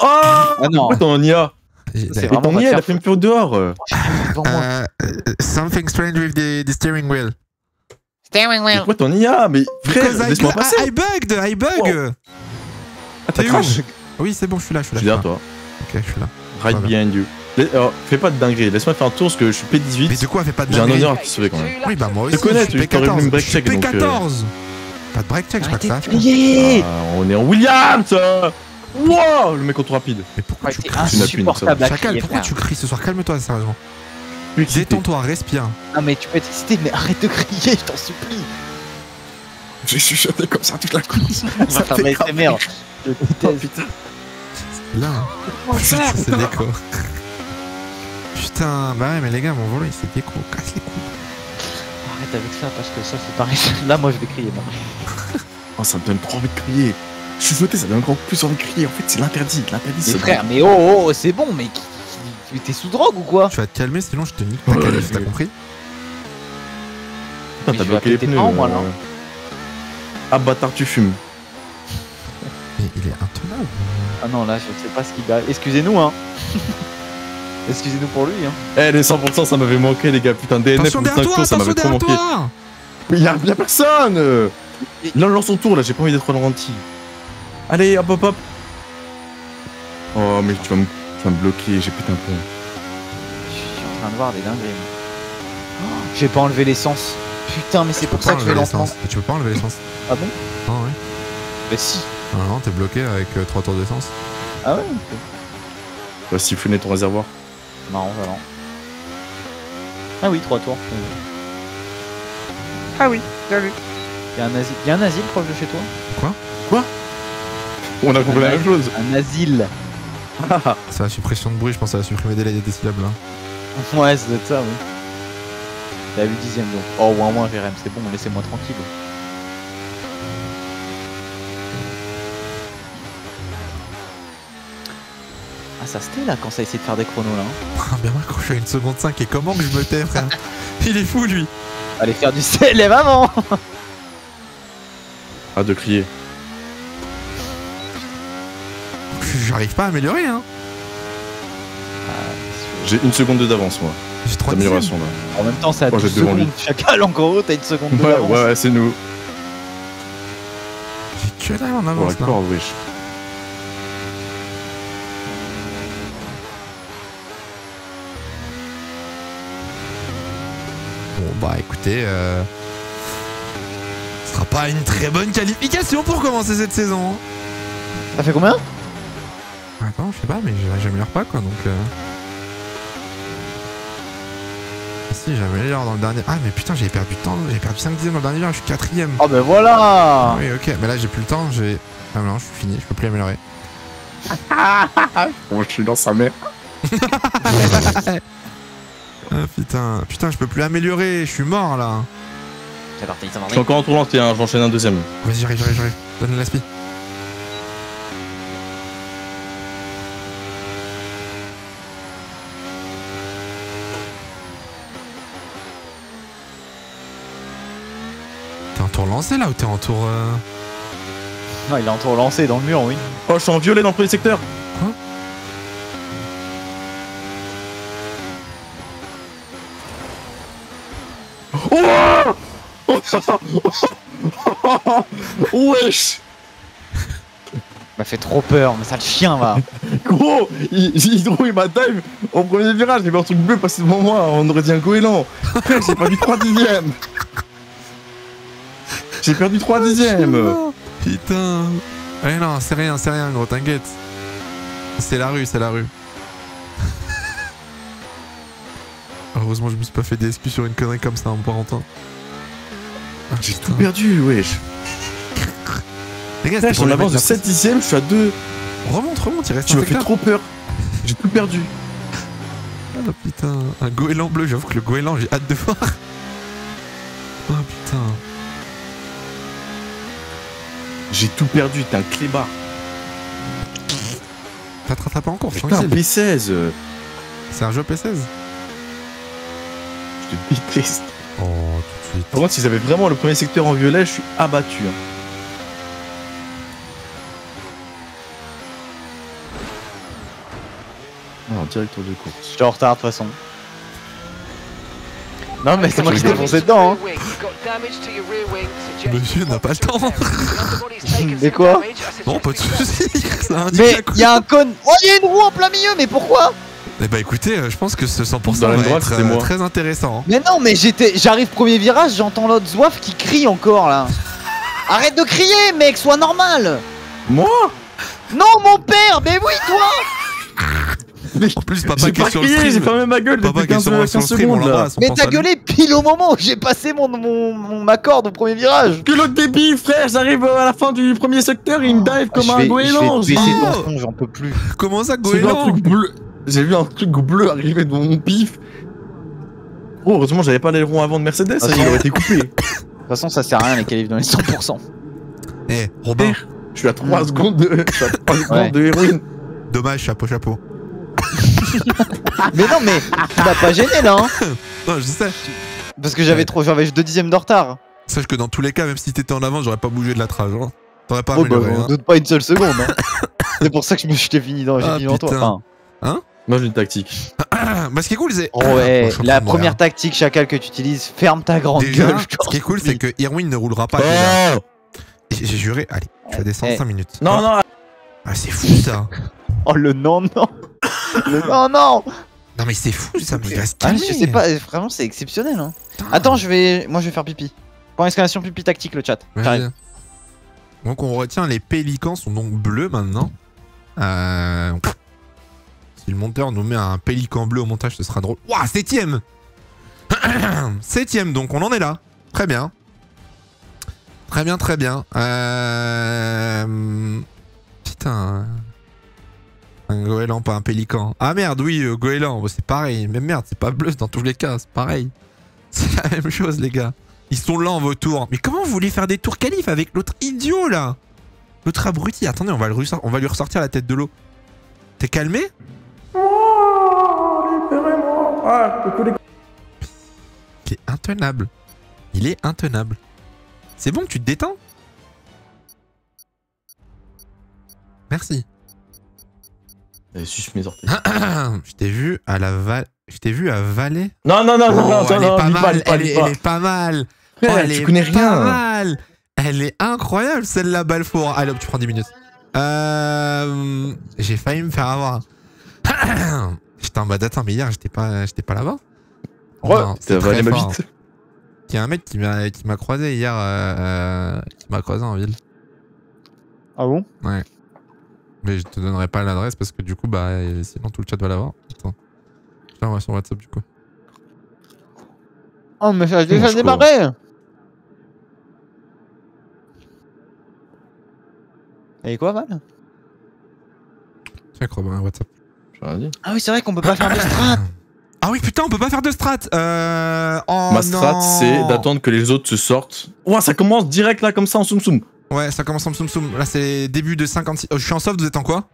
Oh ah non. Pourquoi t'en y as? C'est vraiment niais, la pure dehors. Something strange with the steering wheel. Steering wheel. Pourquoi ton IA? Mais frère, laisse-moi passer. I bug. Ah, t'as crash? Oui, c'est bon, je suis là. Je suis derrière toi. Ok, je suis là. Right behind you. Alors, fais pas de dinguerie, laisse-moi faire un tour parce que je suis P18. Mais de quoi fais pas de dinguerie? J'ai un honneur à te sauver quand même. Oui, bah moi aussi. Je te connais, tu t'aurais eu le même break check. P14 donc, pas de break check, je pas que ça. On est en Williams. Wow, le mec en tour rapide. Mais pourquoi tu cries? Chacal, pourquoi tu cries ce soir? Calme-toi, sérieusement. Détends-toi, respire. Ah, mais tu peux être excité, mais arrête de crier, je t'en supplie. J'ai chuchoté comme ça toute la course. Ça fait grave. Je déteste. Là, c'est déco. Putain, bah ouais, mais les gars, mon volant il s'est déco, casse les couilles. Arrête avec ça, parce que ça c'est pareil. Là, moi je vais crier, pareil. Oh, ça me donne trop envie de crier. Chuchoter, ça donne encore plus envie de crier. En fait, c'est l'interdit. Mais frère, mais oh, oh, c'est bon, mec. T'es sous drogue ou quoi? Tu vas te calmer, sinon je te nique. T'as compris? Putain, t'as bloqué les pneus. Ah, bâtard, tu fumes. Mais il est intenable. Ah non, là, je sais pas ce qu'il va. Excusez-nous, hein. Excusez-nous pour lui, hein. Eh, les 100%, ça m'avait manqué, les gars. Putain, DNF, attention derrière toi, ça m'avait trop manqué. Mais y'a personne. Là, lance son tour, là, j'ai pas envie d'être ralenti. Allez, hop, hop, hop. Oh, mais tu vas me bloquer, j'ai pété un pont. Je suis en train de voir des dingueries. J'ai pas enlevé l'essence. Putain, mais c'est pour ça que je vais lentement. Tu peux pas enlever l'essence. Ah bon? Ah ouais. Bah si. Ah non, t'es bloqué avec 3 tours d'essence. Ah ouais. Tu vas siphonner ton réservoir. Non, voilà. Ah oui, 3 tours. Ah oui, t'as vu. Y'a un asile proche de chez toi? Quoi? Quoi? On a compris la même chose. Un asile. C'est la suppression de bruit, je pense que ça va supprimer des syllabes là. Ouais, c'est ça, oui. T'as vu 10ème donc. Oh, ouin ouin, VRM, c'est bon, laissez-moi tranquille. Ah, ça se tait là quand ça essayé de faire des chronos là. Ah, bien mal quand je suis à 1 seconde 5 et comment que je me tais, frère. Il est fou lui. Allez faire du CLM avant. Ah, de crier. J'arrive pas à améliorer, hein. J'ai 1 seconde d'avance, moi. J'ai 3 améliorations là. En même temps, ça a 12 secondes. Chacal, en gros, t'as 1 seconde d'avance. Ouais, ouais, c'est nous. J'ai que dalle en avance. Ouais, encore, wesh. Bon, bah écoutez, ce sera pas une très bonne qualification pour commencer cette saison. Ça fait combien? Attends, je sais pas, mais j'améliore pas quoi donc. Si, j'améliore dans le dernier. Ah, mais putain, j'avais perdu du temps, j'ai perdu 5 dixièmes dans le dernier là, je suis 4ème. Oh, ben voilà. Ah, oui, ok, mais là j'ai plus le temps, j'ai. Ah, mais non, je suis fini, je peux plus améliorer. Bon, je suis dans sa mère. Ah, putain, je peux plus améliorer, je suis mort là. C'est parti, ça va. Je suis encore en tour lenté, hein, j'enchaîne un 2ème. Vas-y, j'arrive, donne la speed. Tour lancé là ou t'es en tour Non, il est en tour lancé dans le mur, oui. Oh, je suis en violet dans le premier secteur. Quoi? Oh wesh. M'a fait trop peur, mais ça le chien va. Gros, il m'a dive au premier virage, il m'a un truc bleu passer devant moi, on aurait dit un goéland. J'ai perdu 3 dixièmes. J'ai perdu 3 dixièmes. Putain. Eh non, c'est rien gros, t'inquiète. C'est la rue, c'est la rue. Heureusement je me suis pas fait des excuses sur une connerie comme ça en parentant. Ah, j'ai tout perdu, wesh. Les gars, je suis en avance de 7 dixièmes, je suis à 2. Remonte, il reste un secteur. Tu m'as fait trop peur. J'ai tout perdu. Ah putain, un goéland bleu, j'avoue que le goéland j'ai hâte de voir. Oh putain. J'ai tout perdu, t'es un clébard. T'attrapes pas encore, je suis un P16. C'est un jeu P16. Je te déteste. Oh, tout de suite. Par contre, s'ils avaient vraiment le premier secteur en violet, je suis abattu. Non, direct tour de course. Je suis en retard de toute façon. Non, mais c'est moi qui t'ai foncé dedans, hein. Monsieur n'a pas le temps. Mais quoi? Non, pas de soucis. Mais y'a un con. Oh, y'a une roue en plein milieu, mais pourquoi? Eh bah écoutez, je pense que ce 100% va être très intéressant. Mais non, mais j'arrive premier virage, j'entends l'autre zouaf qui crie encore là. Arrête de crier, mec, sois normal. Moi? Non, mon père, mais oui, toi. En plus, papa qui est sur le stream. J'ai fermé ma gueule depuis 15 secondes là. Mais t'as gueulé pile au moment où j'ai passé ma corde au premier virage. Que l'autre débit, frère, j'arrive à la fin du premier secteur, il me dive comme un goéland. J'en peux plus. Comment ça, goéland? J'ai vu un truc bleu arriver devant mon pif. Oh, heureusement, j'avais pas l'aileron avant de Mercedes, ça, il aurait été coupé. De toute façon, ça sert à rien les qualifs dans les 100%. Eh, hey, Robin, je suis à 3 secondes de Irwin. Dommage, chapeau. Mais non, mais tu m'as pas gêné là, hein. Non, je sais. Parce que j'avais 2 dixièmes de retard. Sache que dans tous les cas, même si t'étais en avant, j'aurais pas bougé de la trage. Hein. T'aurais pas amélioré. Bah, on doute pas une seule seconde. Hein. C'est pour ça que je t'ai fini dans toi. Enfin, hein? Moi j'ai une tactique. Bah ce qui est cool c'est... Ouais, la première tactique Chacal que tu utilises, ferme ta grande gueule. Ce qui est cool c'est que Irwin ne roulera pas. J'ai juré, allez, tu vas descendre 5 minutes. Non, non. Ah c'est fou ça. Oh le non. Le non. Non mais c'est fou ça, mais il va se calmer. Je sais pas, vraiment c'est exceptionnel. Hein. Attends, moi je vais faire pipi. Point d'exclamation pipi tactique le chat. Donc on retient, les pélicans sont donc bleus maintenant. Si le monteur nous met un pélican bleu au montage, ce sera drôle. Ouah, 7ème. 7ème, donc on en est là. Très bien. Très bien, très bien. Putain. Un goéland, pas un pélican. Ah merde, oui, goéland, c'est pareil. Mais merde, c'est pas bleu dans tous les cas, c'est pareil. C'est la même chose, les gars. Ils sont lents, vos tours. Mais comment vous voulez faire des tours qualif avec l'autre idiot, là? L'autre abruti. Attendez, on va lui ressortir la tête de l'eau. T'es calmé? Il est intenable. Il est intenable. C'est bon, tu te détends? Merci. Suce mes orteils. Je t'ai vu à la Valais. Je t'ai vu à Valais. Non, non, non, oh, non, elle est pas mal. Elle est pas mal. Tu connais rien. Elle est incroyable, celle-là, Balfour. Allez, hop, tu prends 10 minutes. J'ai failli me faire avoir. Putain, bah attends, mais hier j'étais pas là-bas. Ouais, c'était très fort. Il y a un mec qui m'a croisé hier, qui m'a croisé en ville. Ah bon? Ouais. Mais je te donnerai pas l'adresse parce que du coup, bah sinon tout le chat va l'avoir. Attends. Là, on va sur WhatsApp du coup. Oh, mais ça a déjà démarré! Et quoi, Val? Tiens, Robin, WhatsApp. Ah oui, c'est vrai qu'on peut pas faire de strat. Ah oui, putain, on peut pas faire de strat. Oh, ma strat, c'est d'attendre que les autres se sortent. Ouah, ça commence direct là, comme ça, en soum-soum. Ouais, ça commence en soum-soum. Là, c'est début de 56. Oh, je suis en soft, vous êtes en quoi?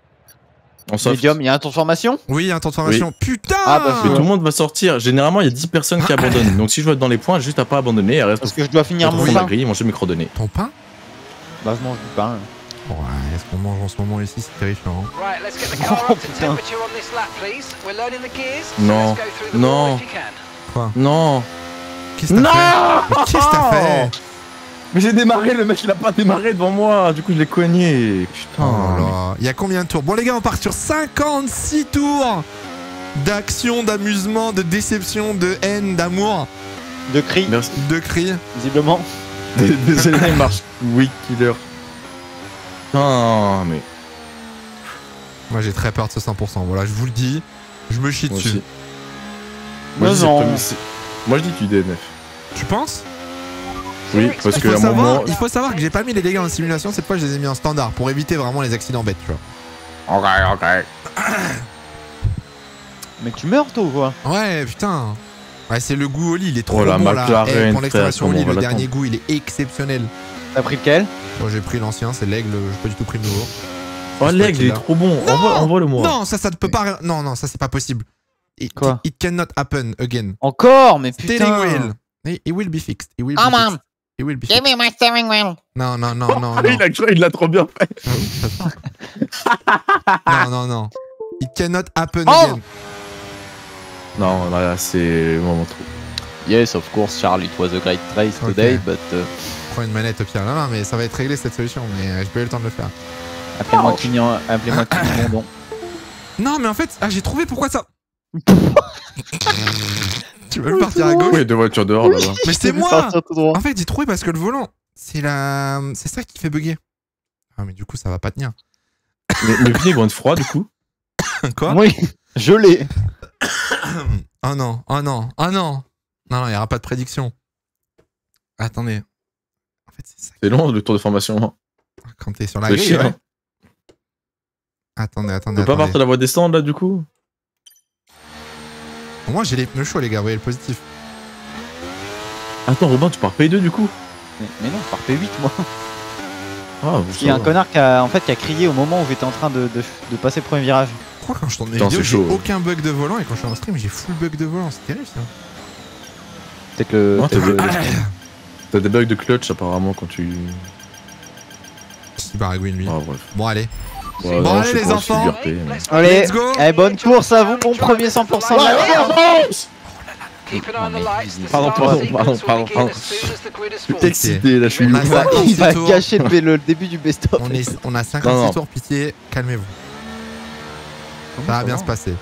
En soft. Medium, il y a un temps de formation? Oui, il y a un temps de formation. Oui. Putain! Ah, bah, tout le monde va sortir. Généralement, il y a 10 personnes qui abandonnent. Donc, si je veux être dans les points, juste à pas abandonner. Elle reste. Parce que je dois finir mon pain. Ils mangent mes coordonnées. Ton pain? Bah, je mange du pain. Ouais, ce qu'on mange en ce moment ici, c'est terrifiant. Oh putain. Non, non. Quoi? Non. Qu'est-ce que t'as fait? Qu'est-ce que t'as fait? Mais j'ai démarré, le mec il a pas démarré devant moi, du coup je l'ai cogné. Putain. Oh là. Il y a combien de tours? Bon les gars, on part sur 56 tours d'action, d'amusement, de déception, de haine, d'amour. De cris. Merci. De cris. Visiblement. Désolé, il marche. Oui, killer. Non mais... Moi j'ai très peur de ce 100%, voilà, je vous le dis, je me chie dessus. Moi, moi je dis que tu DNF. Tu penses? Oui, parce que à un moment... Il faut savoir que j'ai pas mis les dégâts en simulation, cette fois je les ai mis en standard, pour éviter vraiment les accidents bêtes, tu vois. Ok. Mais tu meurs toi ou quoi? Ouais, putain. Ouais, c'est le goût au lit, il est trop bon là. Eh, pour l'exclamation au lit, le dernier goût, il est exceptionnel. T'as pris lequel? Moi j'ai pris l'ancien, c'est l'aigle, j'ai pas du tout pris le nouveau. Oh l'aigle il est trop bon, envoie le moi. Non, ça ne peut pas... Non, non, ça c'est pas possible. Quoi? It cannot happen again. Encore? Mais putain. Steering wheel. It will be fixed. Oh man. It will be fixed. Give me my steering wheel. Non, non, non, non. Il l'a trop bien fait. Non, non, non. It cannot happen again. Non, là c'est vraiment trop. Yes, of course, Charles, it was a great race today, but... une manette au pire à la main, mais ça va être réglé cette solution, mais j'ai pas eu le temps de le faire. Appelez-moi Clignon, appelez-moi Clignon, bon. Non, mais en fait, j'ai trouvé pourquoi ça... Tu veux partir à gauche? Oui, deux voitures dehors là-bas. Mais c'est moi! En fait, j'ai trouvé parce que le volant, c'est la... c'est ça qui fait bugger. Ah, mais du coup, ça va pas tenir. Mais les vont être froids du coup. Quoi? Oui, je l'ai. Oh non, oh non, oh non. Non, non, il n'y aura pas de prédiction. Attendez. En fait, c'est long le tour de formation. Quand t'es sur la grille, ouais. Attendez, attendez. On peut pas partir la voie descendre là du coup? Moi j'ai les pneus chauds les gars, vous voyez le positif. Attends Robin, tu pars P2 du coup? Mais non, je pars P8 moi. Ah, il y a un connard qui a crié au moment où j'étais en train de passer le premier virage. Je crois que quand je tourne mes vidéos, j'ai aucun bug de volant et quand je suis en stream, j'ai full bug de volant, c'est terrible ça. Peut-être que... T'as des bugs de clutch apparemment quand tu... C'est Baragouin lui. Ah, bref. Bon allez. Ouais, bon allez les enfants, allez, let's go. Allez, bonne course à vous, bon premier 100% de la course. Pardon. Je suis excité, là je suis humain. Il va gâcher le début du best-of. On a 56 tours, pitié, calmez-vous. Ça va bien se passer.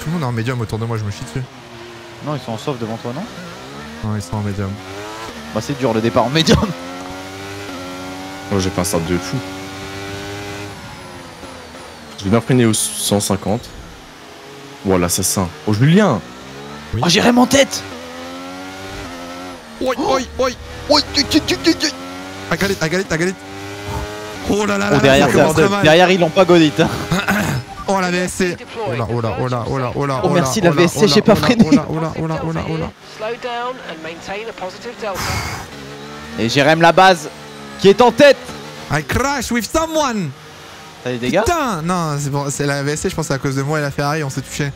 Tout le monde est en médium autour de moi, je me chie dessus. Non, ils sont en soft devant toi, non? Non, ils sont en médium. Bah c'est dur le départ en médium. Oh, j'ai pas un start de fou. J'ai bien freiné au 150. Voilà, oh, l'assassin. Oh, Julien. Oui. Oh, Jérémy en tête. Oi, oi, oi. Oi, I got it. Oh là là là. Oh, derrière, derrière, ils l'ont pas godit. Hein. Oh la VSC. Oh là. Oh, merci la VSC, j'ai pas freiné. Oh là. Et Jérémy la base qui est en tête. I crash with someone. T'as des dégâts? Putain, non, c'est bon, la VSC, je pense c'est à cause de moi et la Ferrari, on s'est touché.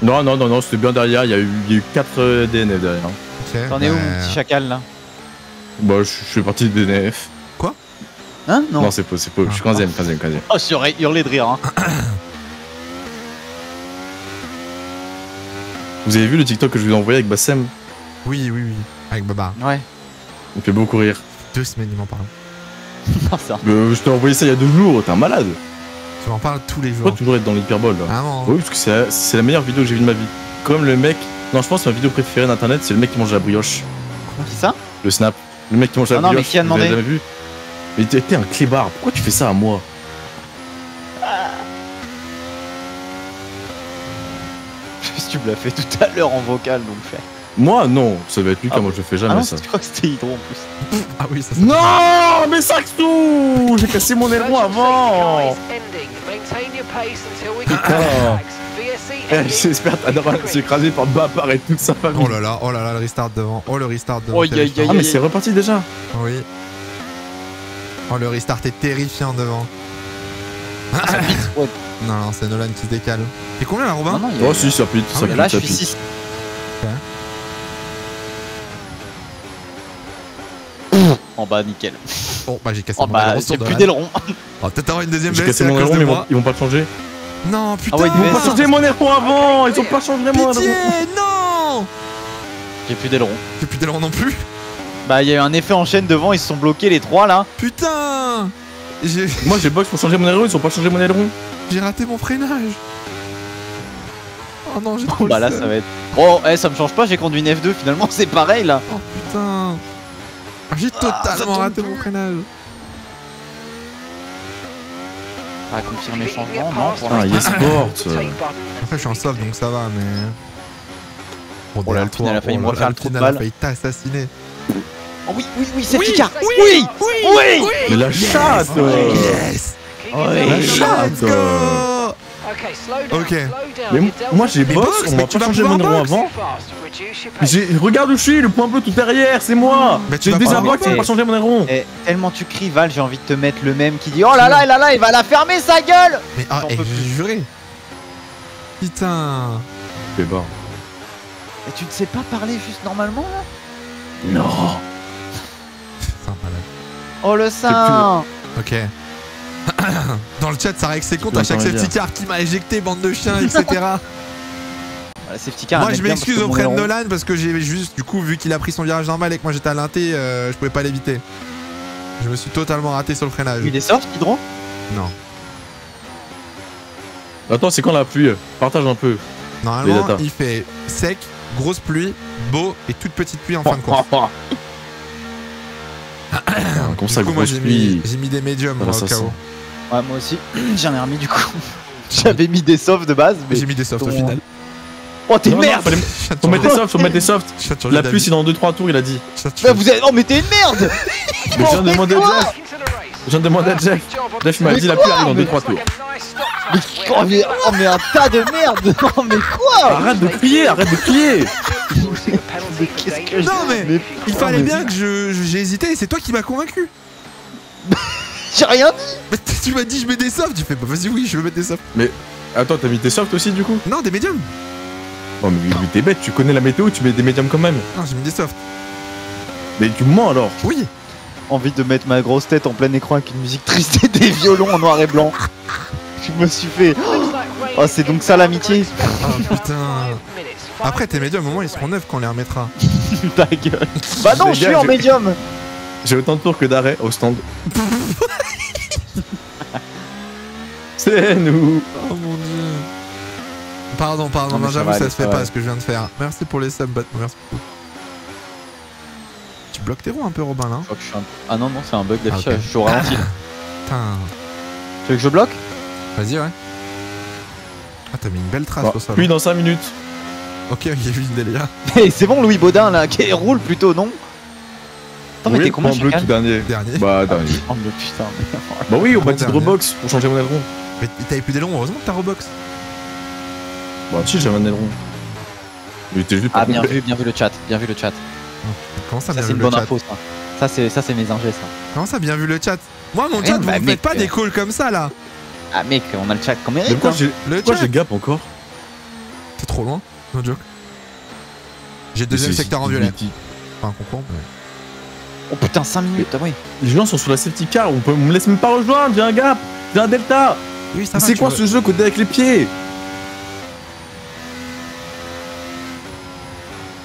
Non, c'était bien derrière, il y a eu 4 DNF derrière. Okay, t'en es où, mon petit chacal là? Bah, je suis parti de DNF. Quoi? Hein? Non. Non, c'est pas, je suis 15ème. Oh, j'aurais hurlé de rire, hein. Vous avez vu le TikTok que je vous ai envoyé avec Bassem? Oui, avec Baba. Ouais. Il me fait beaucoup rire. 2 semaines, il m'en parle. Je t'ai envoyé ça il y a 2 jours, t'es un malade. Tu m'en parles tous les jours. Faut toujours être dans l'hyperbole là. Ah non. Oui, parce que c'est la meilleure vidéo que j'ai vue de ma vie. Comme le mec. Non, je pense que ma vidéo préférée d'internet, c'est le mec qui mange la brioche. Qui ça? Le snap. Le mec qui mange la brioche. Non, mais qui a demandé? Vous l'avez jamais vu? Mais t'es un clébard, pourquoi tu fais ça à moi? Tu me l'as fait tout à l'heure en vocal donc fait. Moi non, ça va être lui, moi je le fais jamais ça. Je crois que c'était Hydro en plus. Ah oui, ça. Non, mais ça tout. J'ai cassé mon aileron avant. J'espère que t'as écrasé par Bapar et toute sa famille. Oh là là, le restart devant. Oh le restart devant. Ah mais c'est reparti déjà. Oui. Oh le restart est terrifiant devant. Non, c'est Nolan qui se décale. T'es combien là Robin? Oh si, ça pute. Là je suis 6. En bas, nickel. Oh bah j'ai cassé mon aileron. J'ai plus d'aileron. Oh, peut-être avoir une deuxième baisse. J'ai cassé mon aileron, mais ils vont pas le changer. Non, putain. Ah ouais, ils vont pas changer mon aileron avant. Ils ont pas changé mon aileron. Pitié, non. J'ai plus d'aileron. J'ai plus d'aileron non plus. Bah, il y a eu un effet en chaîne devant. Ils se sont bloqués les trois là. Putain. Moi j'ai box pour changer mon aileron. Ils ont pas changé mon aileron. J'ai raté mon freinage. Oh non, j'ai trop. Bah là, ça va être. Oh, eh, ça me change pas. J'ai conduit une F2. Finalement, c'est pareil là. Oh putain. J'ai totalement raté mon freinage. Pas confirmer les changements, non pour l'instant. Ah, Yesport. Après, je suis en soft donc ça va, mais. Oh là, l'Alpine, elle a failli me refaire le trou de balle. Elle a failli t'assassiner. Oh oui, c'est Picard. Oui. Mais la chatte. Yes. La chatte. Ok. Mais moi j'ai boss, on m'a pas changé mon aileron avant. Regarde où je suis, le point bleu tout derrière, c'est moi. J'ai déjà box, on m'a pas changé mon aileron. Tellement tu cries Val, j'ai envie de te mettre le même qui dit oh là là, il va la fermer sa gueule. Mais ah, je vais jurer. Putain. C'est bon. Et tu ne sais pas parler juste normalement là? Non. C'est un malade. Oh le sein. Ok. Dans le chat, ça règle ses comptes à chaque safety car qui m'a éjecté, bande de chiens, etc. Moi, je m'excuse auprès de Nolan parce que j'ai juste, du coup, vu qu'il a pris son virage normal et que moi j'étais à l'inté, je pouvais pas l'éviter. Je me suis totalement raté sur le freinage. Il est soft, Hydro? Non. Attends, c'est quand la pluie? Partage un peu. Normalement, il fait sec, grosse pluie, beau et toute petite pluie en fin de course. Comme ça, du coup, moi j'ai mis des médiums au cas où. Ouais, moi aussi, j'en ai remis du coup. J'avais mis des softs de base, mais j'ai mis des softs au final. Oh t'es merde! Faut mettre des softs, faut mettre des softs. La pluie c'est dans 2-3 tours, il a dit. Oh mais t'es une merde! Je viens de demander à Jeff. Jeff m'a dit la pluie arrive dans 2-3 tours. Oh mais un tas de merde! Oh mais quoi? Arrête de crier, arrête de crier! Non mais il fallait bien que j'ai hésité et c'est toi qui m'as convaincu. J'ai rien dit. Tu m'as dit je mets des softs, tu fais bah vas-y oui je veux mettre des softs. Mais attends t'as mis des softs aussi du coup? Non des médiums. Oh mais t'es bête, tu connais la météo, tu mets des médiums quand même. Non j'ai mis des softs. Mais tu mens alors. Oui. Envie de mettre ma grosse tête en plein écran avec une musique triste et des violons en noir et blanc. Je me suis fait. Oh c'est donc ça l'amitié. Oh putain. Après tes médiums au moins ils seront neufs quand on les remettra. Ta gueule. Bah non je suis en médium. J'ai autant de tours que d'arrêt au stand. C'est nous. Oh mon dieu. Pardon, pardon, j'avoue ça se fait pas ce que je viens de faire. Merci pour les subs, merci. Tu bloques tes roues un peu Robin là. Ah non non c'est un bug d'affichage, je suis au ralenti. Putain. Tu veux que je bloque? Vas-y ouais. Ah t'as mis une belle trace au sol. Puis dans 5 minutes. Ok, il y a eu une délire. Hey, c'est bon Louis Baudin là, qui roule plutôt, non? Attends, mais t'es combien Chacal? Bleu tout dernier. Bah, dernier. Oh putain, bah oui, on m'a dit de Robox pour changer mon aileron. Mais t'avais plus d'aileron, heureusement que t'as Robox. Bah si, j'avais un aileron. Ah, bien vu le chat, bien vu le chat. Comment ça, bien vu le chat? Ça, c'est une bonne info, ça. Ça, c'est mes ingés, ça. Comment ça, bien vu le chat? Moi, mon chat, vous me faites pas des calls comme ça, là. Ah, mec, on a le chat quand même. Pourquoi j'ai gap encore? T'es trop loin. No joke. J'ai deuxième secteur en violet. Enfin, un concours, mais... Oh putain, 5 minutes, ah oui. Les gens sont sous la safety car, on me laisse même pas rejoindre, j'ai un gap, j'ai un delta. Oui, c'est quoi ce jeu codé avec les pieds?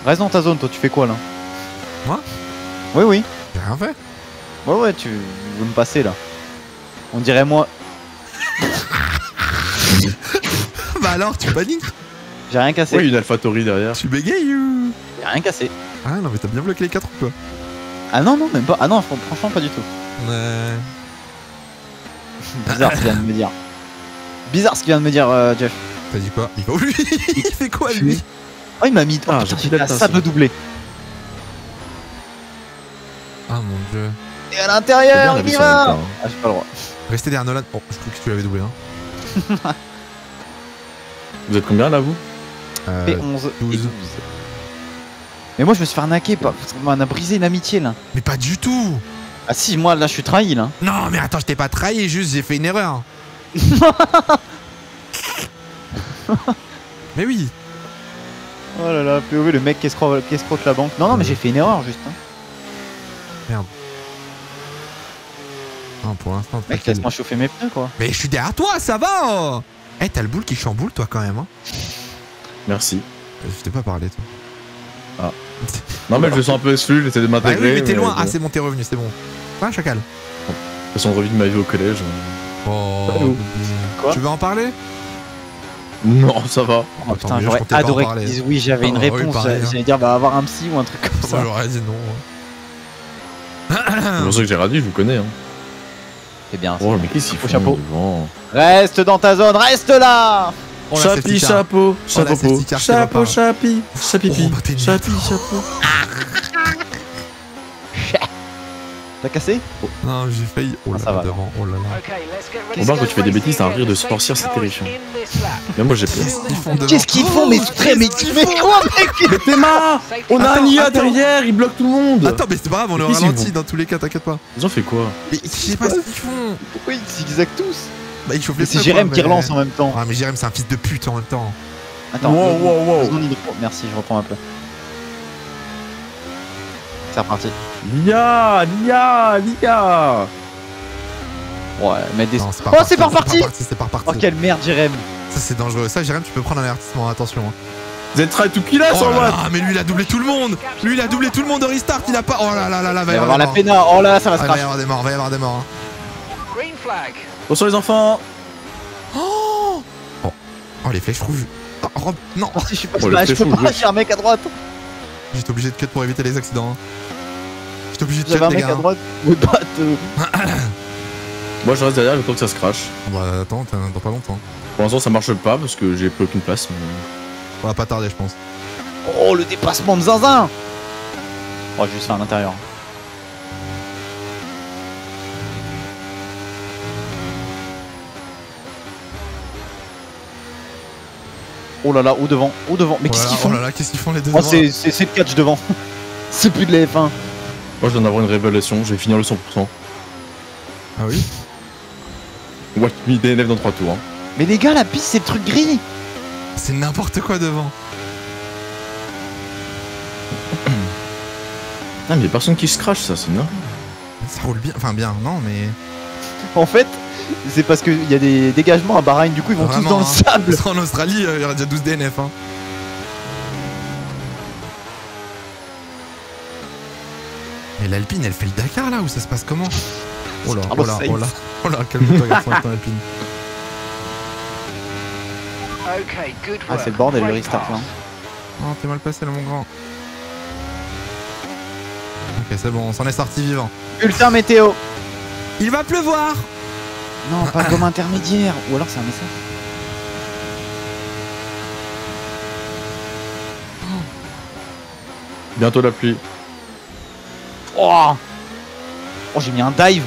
Reste dans ta zone, toi, tu fais quoi là? Moi? Oui, oui. J'ai rien fait. Ouais, ouais, tu veux me passer là. On dirait moi. Bah alors, tu paniques? J'ai rien cassé. Oui, une AlphaTauri derrière. Tu bégayes ou? J'ai rien cassé. Ah non, mais t'as bien bloqué les 4 ou quoi? Ah non, non, même pas. Ah non, franchement, pas du tout. Bizarre ce qu'il vient de me dire. Bizarre ce qu'il vient de me dire, Jeff. T'as dit quoi? Il va où lui? Il fait quoi lui? Oh, il m'a mis. Ah, j'ai pris la sable doublée. Ah mon dieu. Et à l'intérieur, il y va! Ah, j'ai pas le droit. Restez derrière Nolan. Oh, je crois que tu l'avais doublé, hein. Vous êtes combien là, vous? P11 et 12. Mais moi je me suis fait arnaquer parce qu'on a brisé une amitié là. Mais pas du tout. Ah si, moi là je suis trahi là. Non mais attends, je t'ai pas trahi, juste j'ai fait une erreur. Mais oui. Oh là là, POV le mec qui escroque la banque. Non non mais j'ai fait une erreur juste. Hein. Merde. Non pour l'instant. Mec, laisse-moi chauffer mes pneus quoi. Mais je suis derrière toi, ça va oh. Eh, hey, t'as le boule qui chamboule, toi, quand même, hein. Merci. Je t'ai pas parlé, toi. Ah. Non, mais je sens un peu exclu, j'essaie de m'intégrer. Ah oui, mais t'es loin. Ah, c'est bon, t'es revenu, c'est bon. Ah, Chacal. De toute façon, revue de ma vie au collège. Oh. Quoi? Tu veux en parler? Non, ça va. Oh, putain, j'aurais adoré qu'ils disent oui, j'avais une réponse. J'allais dire, bah, avoir un psy ou un truc comme ça. J'aurais dit non. C'est pour ça que j'ai radis, je vous connais, hein. C'est bien. Oh, mais qu'est-ce qu'il faut, chapeau? Reste dans ta zone, reste là! Chapi, chapeau, chapeau, chapeau, chapi, chapipi, chapi, chapeau. T'as cassé? Non, j'ai failli. Oh là là, devant, oh là là. Robin, quand tu fais des bêtises, t'as un rire de sportier, c'est terrifiant. Même moi, j'ai peur. Qu'est-ce qu'ils font, mes frères? Mais tu fais quoi, mec? Mais t'es marre! On a un IA derrière, il bloque tout le monde! Attends, mais c'est pas grave, on le ralentit dans tous les cas, t'inquiète pas. Ils ont fait quoi? Mais je sais pas ce qu'ils font. Pourquoi ils zigzagent tous? Bah, c'est Jérémy qui relance en même temps. Ah mais Jérémy c'est un fils de pute en même temps. Attends, merci, je reprends un peu. C'est reparti. Lia, Lia, Lia. Ouais, mais des... Oh c'est pas reparti. Oh quelle merde Jérémy. Ça c'est dangereux, ça Jérémy tu peux prendre un avertissement, attention. Vous êtes très tout qui là sur moi. Ah mais lui il a doublé tout le monde. Lui il a doublé tout le monde au restart, il a pas... Oh là là là là, va y avoir la pénale. Oh là là ça va se cracher. Va y avoir des morts. Bonsoir les enfants. Oh, oh les flèches rouges. Oh, Rob, non, je peux pas, j'ai un mec à droite. J'étais obligé de cut pour éviter les accidents. J'étais obligé de cut, les gars. J'avais un mec à droite, mais pas de... Moi je reste derrière le temps que ça se crache. Bah attends, dans pas longtemps. Pour l'instant ça marche pas parce que j'ai plus aucune place. Mais... on va pas tarder je pense. Oh le dépassement de zinzin. Oh j'ai juste fait à l'intérieur. Oh là là, au devant, mais qu'est-ce qu'ils font? Oh là là, qu'est-ce qu'ils font les deux? Oh, c'est le catch devant. C'est plus de la F1. Moi je viens d'avoir une révélation, je vais finir le 100%. Ah oui? What me DNF dans 3 tours. Hein. Mais les gars, la piste c'est le truc gris. C'est n'importe quoi devant. Non mais personne qui se crache ça, c'est normal. Ça roule bien, enfin bien, non mais... En fait... c'est parce qu'il y a des dégagements à Bahreïn, du coup ils vont vraiment, tous dans le sable. En Australie, il y aura déjà 12 DNF. Hein. Et l'Alpine, elle fait le Dakar là, où ça se passe comment? Oh là, oh là, oh là, oh là, calme-toi, garçon, attends, Alpine. Ah, c'est le bordel, le restart là. Oh, t'es mal passé là, mon grand. Ok, c'est bon, on s'en est sorti vivant. Bulletin météo. Il va pleuvoir. Non, pas comme intermédiaire. Ou alors c'est un message. Bientôt la pluie. Oh, oh j'ai mis un dive.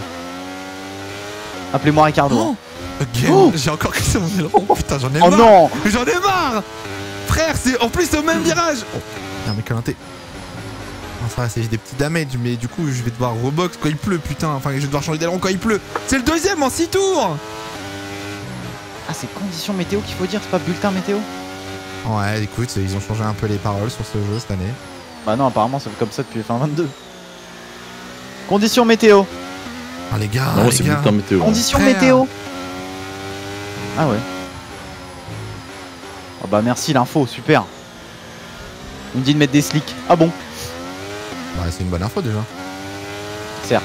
Appelez-moi Ricardo. Oh okay. Oh j'ai encore cassé mon élan. Oh putain j'en ai marre. Oh non. J'en ai marre. Frère, c'est en plus au même virage. Oh putain mais calenté. Enfin, c'est des petits damages, mais du coup, je vais devoir rebox quand il pleut, putain. Enfin, je vais devoir changer d'aileron quand il pleut. C'est le deuxième en 6 tours. Ah, c'est conditions météo qu'il faut dire, c'est pas bulletin météo. Ouais, écoute, ils ont changé un peu les paroles sur ce jeu cette année. Bah non, apparemment, ça fait comme ça depuis fin 22. Conditions météo. Ah, les gars, non, les gars. Bulletin météo. Conditions météo. Ah ouais. Ah oh, bah merci l'info, super. On me dit de mettre des slicks. Ah bon. Bah, c'est une bonne info déjà. Certes.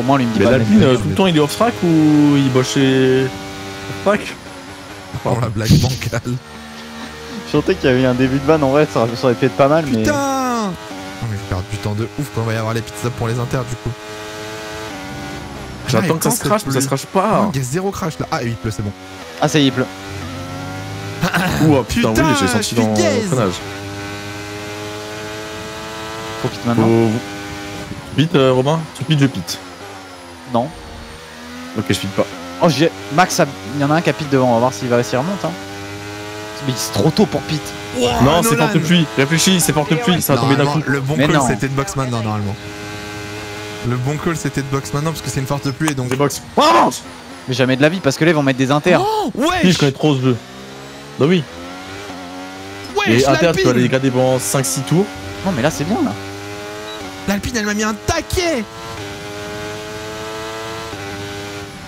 Au moins lui me dit pas. Mais l'Alpine, tout le temps il est off-track ou il bosse chez off-track? Oh la blague bancale. Je sentais qu'il y avait eu un début de van en vrai, ça aurait pu être pas mal mais... Putain. Non mais je vais perdre du temps de ouf quand on va y avoir les pizzas pour les inters du coup. J'attends que ça se crache, mais ça se crache pas. Il y a zéro crash là. Ah il pleut, c'est bon. Ah ça y est il pleut. Ouah putain, oui j'ai senti dans le freinage. Profite maintenant. Pite Robin? Tu pites, je pite. Non. Ok, je pite pas. Oh, j'ai. Max, il y en a un qui a pite devant, on va voir s'il va réussir à remonter. Hein. Mais c'est trop tôt pour pite. Wow, non, c'est porte-pluie. Réfléchis, c'est porte-pluie, ça va tomber d'un coup. Le bon call c'était de box maintenant, normalement. Le bon call c'était de box maintenant parce que c'est une forte pluie et donc. Box. Oh mais jamais de la vie parce que là ils vont mettre des inters. Oh, ouais oui, je connais trop ce jeu. Bah oui. Ouais, et inter, tu peux aller dégrader pendant 5-6 tours. Non mais là c'est bien là. L'Alpine elle m'a mis un taquet.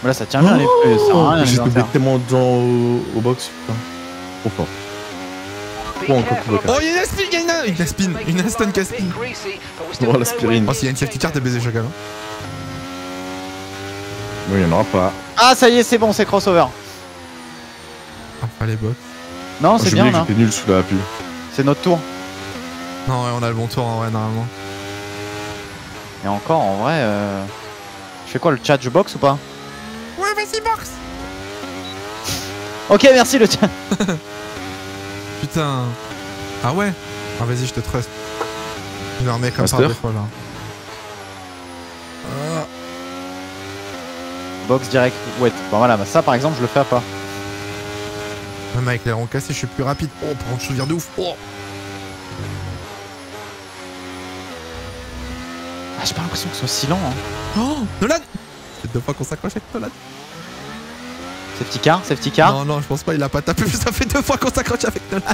Voilà ça tient bien les pneus. J'ai tombé tellement de gens au box. Trop fort. Oh il y a une aspin, une Aston Caspin. Oh l'aspirine. Oh s'il y a une safety car t'es baisé Chacal. Oui il n'y en aura pas. Ah ça y est c'est bon c'est crossover. Ah pas les box. Non c'est bien là. J'étais nul sous la pub. C'est notre tour. Non ouais, on a le bon tour en vrai normalement. Et encore en vrai je fais quoi, le chat, je boxe ou pas? Ouais vas-y boxe. Ok merci le chat. Putain. Ah ouais. Ah vas-y je te trust. Je le remets comme Master. Par défaut là Box direct. Ouais bon voilà bah, ça par exemple je le fais à pas. Même avec les ronds cassés je suis plus rapide. Oh pour un souvenir de ouf. Oh. Ah, j'ai pas l'impression que ce soit si lent. Hein. Oh Nolan. C'est deux fois qu'on s'accroche avec Nolan. Safety car, safety car. Non, non, je pense pas, il a pas tapé, ça fait deux fois qu'on s'accroche avec Nolan.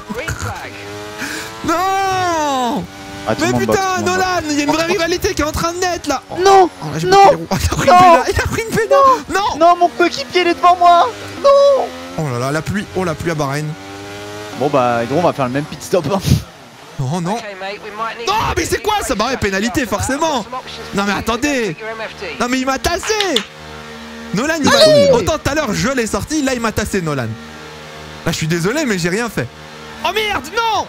Non ah, mais putain, boxe, Nolan, il y a une vraie rivalité qui est en train de naître là. Oh, non oh, là, non oh, il a pris une pédale. Non non, mon coéquipier, il est devant moi. Non. Oh là là, la pluie à Bahrein. Bon bah, Hydro, on va faire le même pit stop. Hein. Oh non. Non mais c'est quoi ça? Bah ouais pénalité forcément. Non mais attendez. Non mais il m'a tassé Nolan. Autant tout à l'heure je l'ai sorti. Là il m'a tassé Nolan. Bah, je suis désolé, mais j'ai rien fait. Oh merde, non!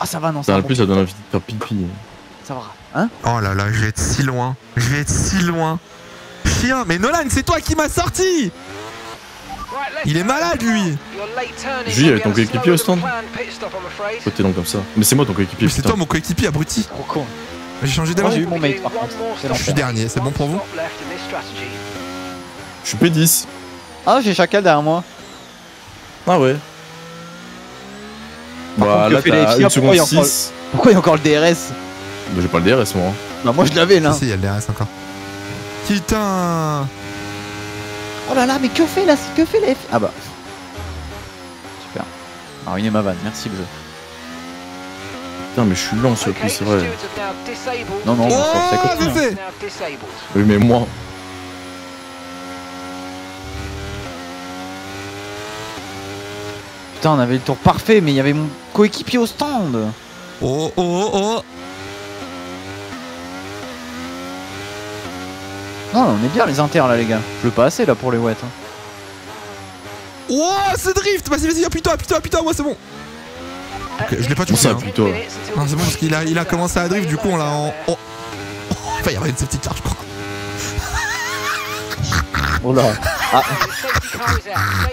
Ah, ça va, non, ça va. En plus, ça donne envie de faire pipi. Ça va, hein? Oh là là, je vais être si loin. Je vais être si loin. Chien, mais Nolan, c'est toi qui m'as sorti! Il est malade, lui! J'ai avec ton coéquipier au stand. Oh, t'es donc comme ça. Mais c'est moi ton coéquipier. C'est toi mon coéquipier, abruti. Trop con. J'ai changé d'avant. J'ai eu mon mate par contre. Je suis dernier, c'est bon pour vous? Je suis P10. Ah, j'ai Chacal derrière moi. Ah ouais. Bah là t'as 1 seconde 6. Pourquoi il y a encore le DRS? Bah j'ai pas le DRS moi. Bah moi je l'avais là. Si, il y a le DRS encore. Putain. Oh là là, mais que fait là? Que fait la F? Ah bah. Super. Ah, ruiné ma vanne, merci le jeu. Putain, mais je suis lent sur le coup, c'est vrai. Non, non, c'est à côté. Oui, mais moi. Putain, on avait le tour parfait, mais il y avait mon coéquipier au stand. Oh oh oh. Non, on est bien les inters là, les gars. Je veux pas assez là pour les wet. Hein. Oh, ce drift! Vas-y, vas-y, appuie-toi, moi c'est bon. Okay, je l'ai pas touché. Hein. Non, c'est bon parce qu'il a commencé à drift, du coup on l'a en. Oh. Enfin, il y avait une safety car, je crois. Oh là. Ah.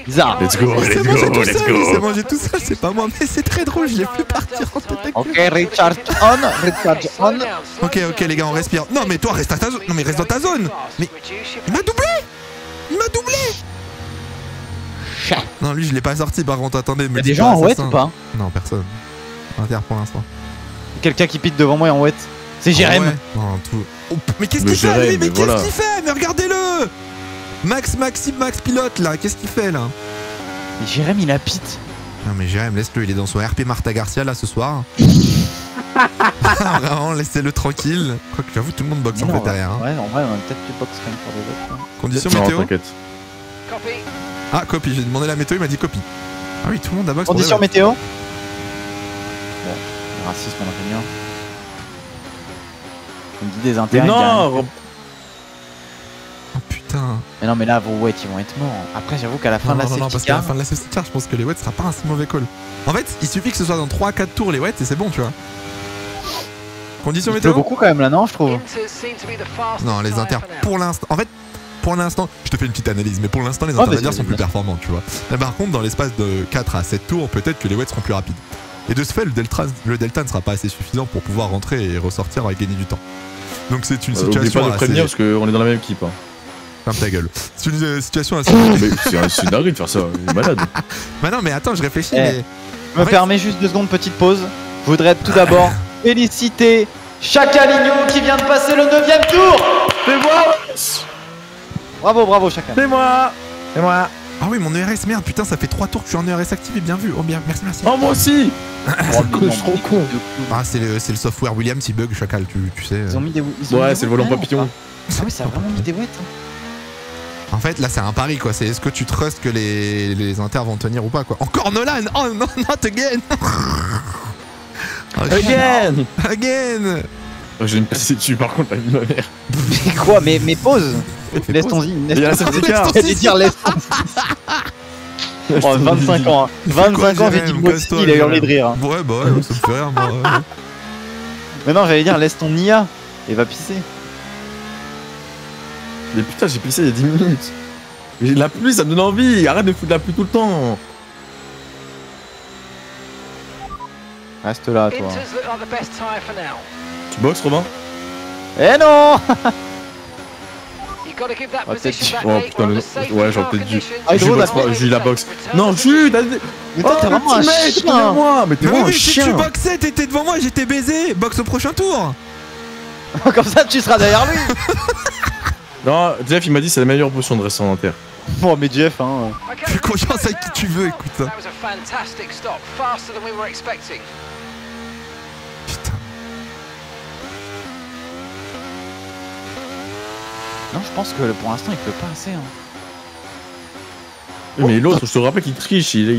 Bizarre. Let's go, let's go, let's go. C'est bon, j'ai tout seul, c'est pas moi, mais c'est très drôle, je l'ai fait partir en tête. Ok, recharge on, recharge on. Ok, ok, les gars, on respire. Non, mais toi, reste à ta zone. Non, mais reste dans ta zone. Mais. Il m'a doublé. Il m'a doublé. Non, lui je l'ai pas sorti par contre, attendez. Y'a des gens en wet ou pas? Non, personne. Inter pour l'instant. Quelqu'un qui pite devant moi en wet. C'est Jérémy. Mais qu'est-ce qu'il fait lui? Mais qu'est-ce qu'il fait? Mais regardez-le. Max pilote là, qu'est-ce qu'il fait là? Mais Jérémy il a pite. Non mais Jérémy laisse-le, il est dans son RP Marta Garcia là ce soir. Vraiment, laissez-le tranquille. Quoique j'avoue tout le monde boxe en fait derrière. Ouais, en vrai on a peut-être plus boxe quand même pour les autres. Condition météo. Ah, copie, j'ai demandé la météo, il m'a dit copie. Ah oui, tout le monde a box. Condition météo. Bon, le racisme en ingénieur. On me dit des intérêts. Non. Oh putain. Mais non, mais là, vos wets, ils vont être morts. Après, j'avoue qu'à la fin de la safety car... Non, parce qu'à la fin de la safety car, je pense que les wets sera pas un si mauvais call. En fait, il suffit que ce soit dans 3-4 tours les wets et c'est bon, tu vois. Condition météo. Il pleut beaucoup quand même là, non, je trouve. Non, les inters, pour l'instant... En fait... Pour l'instant, je te fais une petite analyse, mais pour l'instant, les intermédiaires sont plus performants, tu vois. Et par contre, dans l'espace de 4 à 7 tours, peut-être que les wets seront plus rapides. Et de ce fait, le delta ne sera pas assez suffisant pour pouvoir rentrer et ressortir et gagner du temps. Donc c'est une situation. N'oubliez pas de prévenir parce qu'on est dans la même équipe. Hein. Ferme ta gueule. C'est une situation assez. C'est une dinguerie de faire ça, il est malade. Bah non, mais attends, je réfléchis. Mais... Je me permets juste 2 secondes, petite pause. Je voudrais tout d'abord féliciter Chacalignon qui vient de passer le 9ème tour. Fais-moi. Bravo, bravo, chacun. C'est moi. C'est moi. Ah oui, mon ERS, merde, putain, ça fait 3 tours que je suis en ERS activé, bien vu. Oh, bien, merci, merci. Oh, moi aussi. Oh, je suis trop con. Ah, c'est le software Williams, il bug, Chacal, tu sais. Ils ont mis des... Ouais, c'est le volant papillon. Ah oui, ça a vraiment mis des wets. En fait, là, c'est un pari, quoi. C'est est-ce que tu trustes que les inters vont tenir ou pas, quoi. Encore Nolan. Oh, non, not again. Again. J'ai une pissée dessus, par contre, la vie de ma mère. Mais quoi, mais pause. Laisse ton zine, laisse ton zine. Oh, 25 ans, hein. 25 ans, j'ai dit moi aussi, il a hurlé de rire. Hein. Ouais, bah ouais, ça me fait rire, moi. Mais non, j'allais dire, laisse ton IA et va pisser. Mais putain, j'ai pissé il y a 10 minutes. J'ai de la pluie, ça me donne envie. Arrête de foutre de la pluie tout le temps. Reste là, toi. Tu boxes, Romain? Eh non. Oh, putain, ouais, j'aurais peut-être dû. J'ai eu la boxe. Non, Jude. Mais toi, t'es vraiment un chien. Mais t'es vraiment un chien. Tu boxais, t'étais devant moi, j'étais baisé. Boxe au prochain tour. Comme ça, tu seras derrière lui. Non, Jeff, il m'a dit c'est la meilleure position de rester en inter. Bon, mais Jeff, hein. Fais confiance à qui tu veux, écoute. Putain. Non, je pense que pour l'instant il pleut pas assez. Hein. Mais l'autre, je te rappelle qu'il triche, il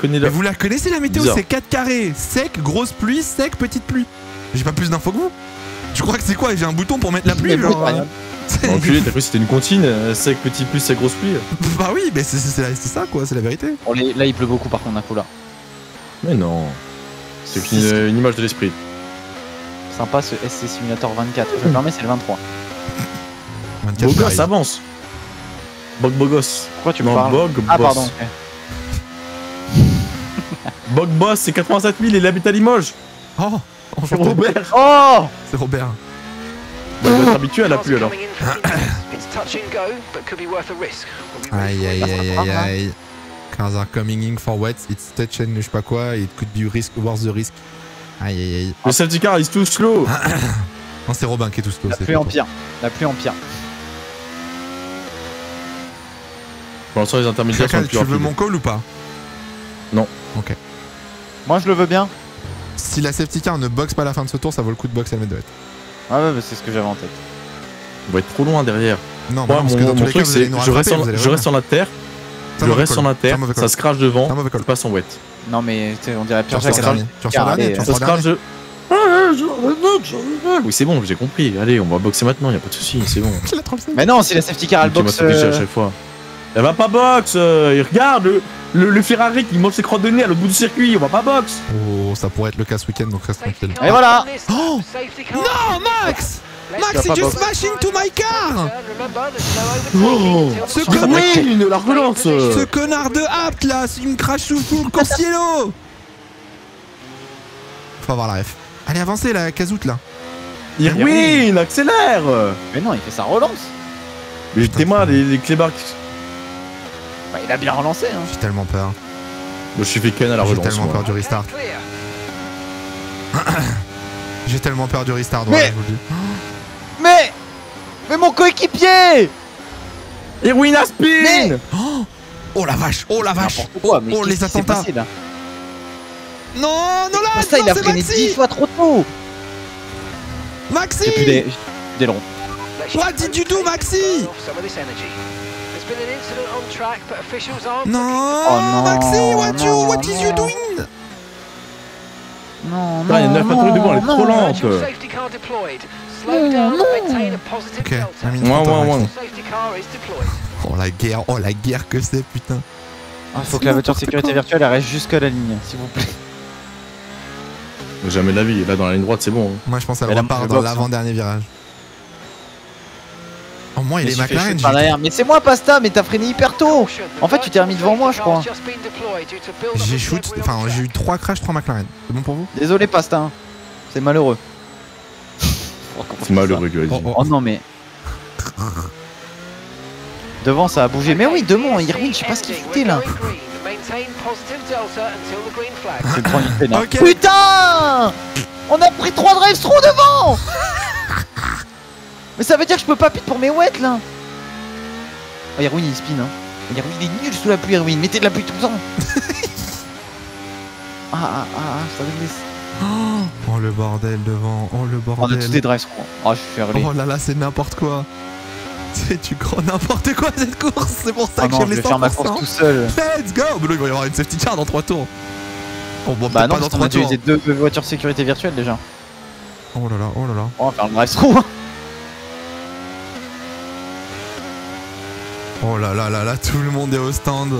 connaît la. Mais vous la connaissez la météo, c'est 4 carrés. Sec, grosse pluie, sec, petite pluie. J'ai pas plus d'infos que vous. Tu crois que c'est quoi? J'ai un bouton pour mettre la pluie, genre. Enculé, t'as cru que c'était une comptine, sec petit plus sec grosse pluie. Bah oui, mais c'est ça quoi, c'est la vérité. Oh, là il pleut beaucoup par contre d'un coup là. Mais non. C'est une image de l'esprit. Sympa ce SC Simulator 24. Je me permets, c'est le 23. Bogos avance. Bogos. Pourquoi tu me parles? Ah pardon. Bogos, c'est 87 000 et il habite à Limoges. Oh, c'est Robert. Oh, c'est Robert. On va être habitué à la pluie alors. Aïe aïe aïe aïe aïe. Cars are coming in for wet, it's touch and je sais pas quoi, it could be risk, worth the risk. Aïe aïe aïe. Le safety car is too slow. Non, c'est Robin qui est too slow. La pluie en pire. La pluie en pire. Pour l'instant, les intermédiaires sont plus rapides. Tu veux mon call ou pas? Non. Ok. Moi je le veux bien. Si la safety car ne boxe pas à la fin de ce tour, ça vaut le coup de boxe à la mettre de wet. Ah ouais, c'est ce que j'avais en tête. On va être trop loin derrière. Non, moi, parce que dans tous les cas, vous allez nous rattraper, je reste sur la terre. Je reste sur la terre, ça se crache devant, ça passe en wet. Non mais on dirait pire ça. Ça se crache. Oui, c'est bon, j'ai compris. Allez, on va boxer maintenant, y a pas de soucis, c'est bon. Mais non, si la safety car elle boxe. Elle va pas boxe. Regarde le Ferrari qui mange ses crottes de nez à l'autre bout du circuit, on va pas boxe. Oh, ça pourrait être le cas ce week-end, donc reste tranquille. Et voilà. Oh non, Max, Max, il just smash into my car. Oh, ce connard, la relance. Ce connard de Apt là, il me crache sous le Corsiello. Faut avoir la ref. Allez, avancez la casoute là. Irwin, accélère. Mais non, il fait sa relance. Mais témoin les clébards. Bah, il a bien relancé hein. J'ai tellement peur. Moi je suis vegan à la relance. J'ai tellement peur du restart. J'ai tellement peur du restart. Mais mais mon coéquipier Irwin Aspin mais... Oh la vache. Oh la vache. Pourquoi, oh les attentats passé, là. Non Nolan là, ça, non, il a freiné 10 fois trop tôt. Maxi j'ai plus des ronds. What did you do Maxi? Non, oh non, Maxi, what is you doing? Non, non, il y a 9 patrouilles devant, elle est trop lente. Ok, oh la guerre que c'est, putain. Ah, faut que la voiture de sécurité virtuelle elle reste jusqu'à la ligne, s'il vous plaît. Jamais de la vie, là dans la ligne droite c'est bon. Moi je pense qu'elle repart dans l'avant-dernier virage. Moi, il est McLaren. Mais c'est moi, Pasta, mais t'as freiné hyper tôt. En fait, tu t'es remis devant moi, je crois. J'ai shoot, enfin, j'ai eu 3 crashs, 3 McLaren. C'est bon pour vous? Désolé, Pasta. C'est malheureux. C'est malheureux, que oh non, mais. Devant, ça a bougé. Mais oui, devant, Irwin, je sais pas ce qu'il foutait là. Putain! On a pris 3 drive-thru devant! Mais ça veut dire que je peux pas pit pour mes wets là. Oh Irwin il spin hein. Irwin il est nul sous la pluie Irwin, mettez de la pluie tout le temps. Ça donne des... Oh le bordel devant, oh le bordel. On a tous des drives quoi. Oh je suis relais. Oh là là c'est n'importe quoi. C'est du grand n'importe quoi cette course, c'est pour ça que j'aime les 100%. Je vais faire ma course tout seul. Let's go. Mais là, il va y avoir une safety car dans 3 tours. Oh bon, bah non, pas dans 3 tours. On a utilisé 2 voitures sécurité virtuelle déjà. Oh là là, oh là là. On va faire le drive-thru hein. Oh là là là là, tout le monde est au stand.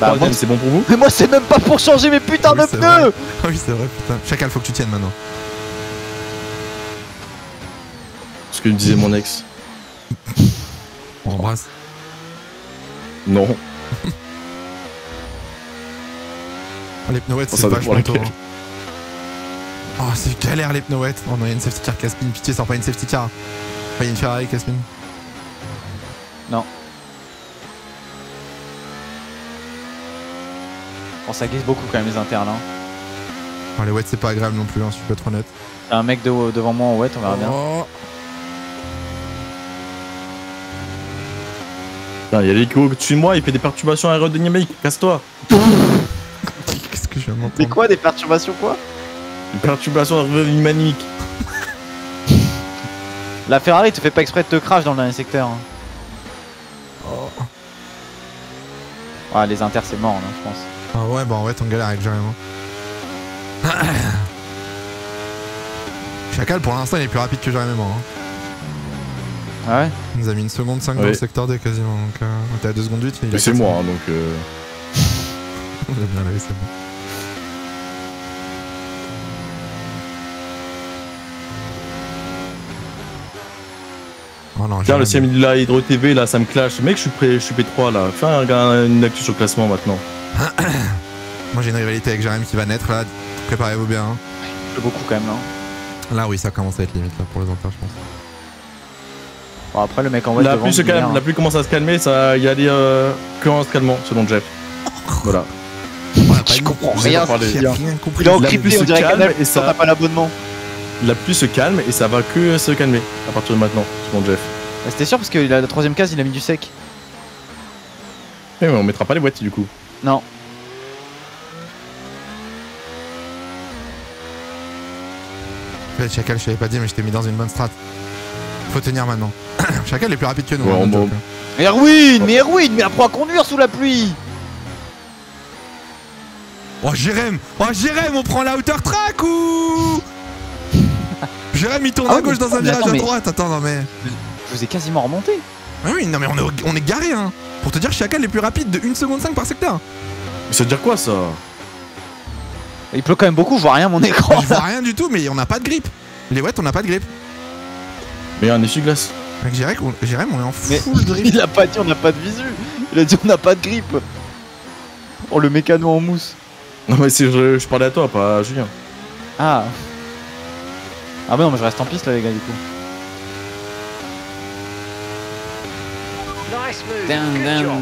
Bah, c'est bon pour vous. Mais moi c'est même pas pour changer mes putains de pneus. Oui c'est vrai putain. Chacal faut que tu tiennes maintenant. Ce que me disait mon ex. On embrasse. Non. Oh, les pneus c'est vachement tôt. Oh c'est galère les pneus. Oh non y'a une safety car Caspin, pitié sors pas une safety car. Enfin y'a une Ferrari Caspin. Non. Oh, ça glisse beaucoup quand même les internes. Hein. Oh, les wets c'est pas agréable non plus, hein, je suis pas trop honnête. Y'a un mec devant moi en wet, on verra bien. Putain, y'a l'hélico au-dessus de moi, il fait des perturbations aérodynamiques, casse-toi. Qu'est-ce que je viens d'entendre? C'est quoi des perturbations quoi? Des perturbations aérodynamiques. La Ferrari te fait pas exprès de te crash dans le dernier secteur. Hein. Ah les inters c'est mort là je pense. Ah ouais bah en fait on galère avec Jérémy. Chacal, pour l'instant, il est plus rapide que Jérémy. Hein. Ah ouais? Il nous a mis 1,5 secondes dans le secteur D quasiment. Donc, on était à 2,8 secondes. Mais c'est moi, hein, donc. On l'a bien lavé, c'est bon. Oh non, tiens, le CM de la Hydro TV, là, ça me clash. Mec, je suis, je suis P3, là. Fais une actu sur le classement, maintenant. Moi, j'ai une rivalité avec Jérémy qui va naître, là. Préparez-vous bien. Hein. Beaucoup, quand même, non? Là, oui, ça commence à être limite, là, pour les enterres, je pense. Bon, après, le mec en vrai, la pluie se calme, hein. La pluie commence à se calmer, ça y a des... que en se calmant, selon Jeff. Voilà. Je comprends rien, il a encriplé, on dirait calme, et ça n'a pas l'abonnement. La pluie se calme et ça va que se calmer à partir de maintenant, selon Jeff. Bah, c'était sûr parce que la troisième case il a mis du sec. Mais on mettra pas les boîtiers du coup. Non. Chacal, je t'avais pas dit mais je t'ai mis dans une bonne strat. Faut tenir maintenant. Chacal est plus rapide que nous. Ouais, bon. Irwin, mais Irwin, mais apprends à conduire sous la pluie. Oh Jérémy, on prend la outer track ou? Jérémy il tourne à gauche dans un virage à droite, attends non mais... Je vous ai quasiment remonté. Ah oui, non mais on est garé hein. Pour te dire Chacal est plus rapide de 1,5 secondes par secteur. Mais ça veut dire quoi ça? Il pleut quand même beaucoup, je vois rien mon écran. Je vois rien du tout mais on n'a pas de grip. Les watts on n'a pas de grip. Mais un essuie-glace. Mec Jérémy on est en full grip. Il a pas dit on n'a pas de visu. Il a dit on n'a pas de grip. Oh le mécano en mousse. Non mais si je parlais à toi, pas à Julien. Ah. Ah bah non mais je reste en piste là les gars du coup. Nice move.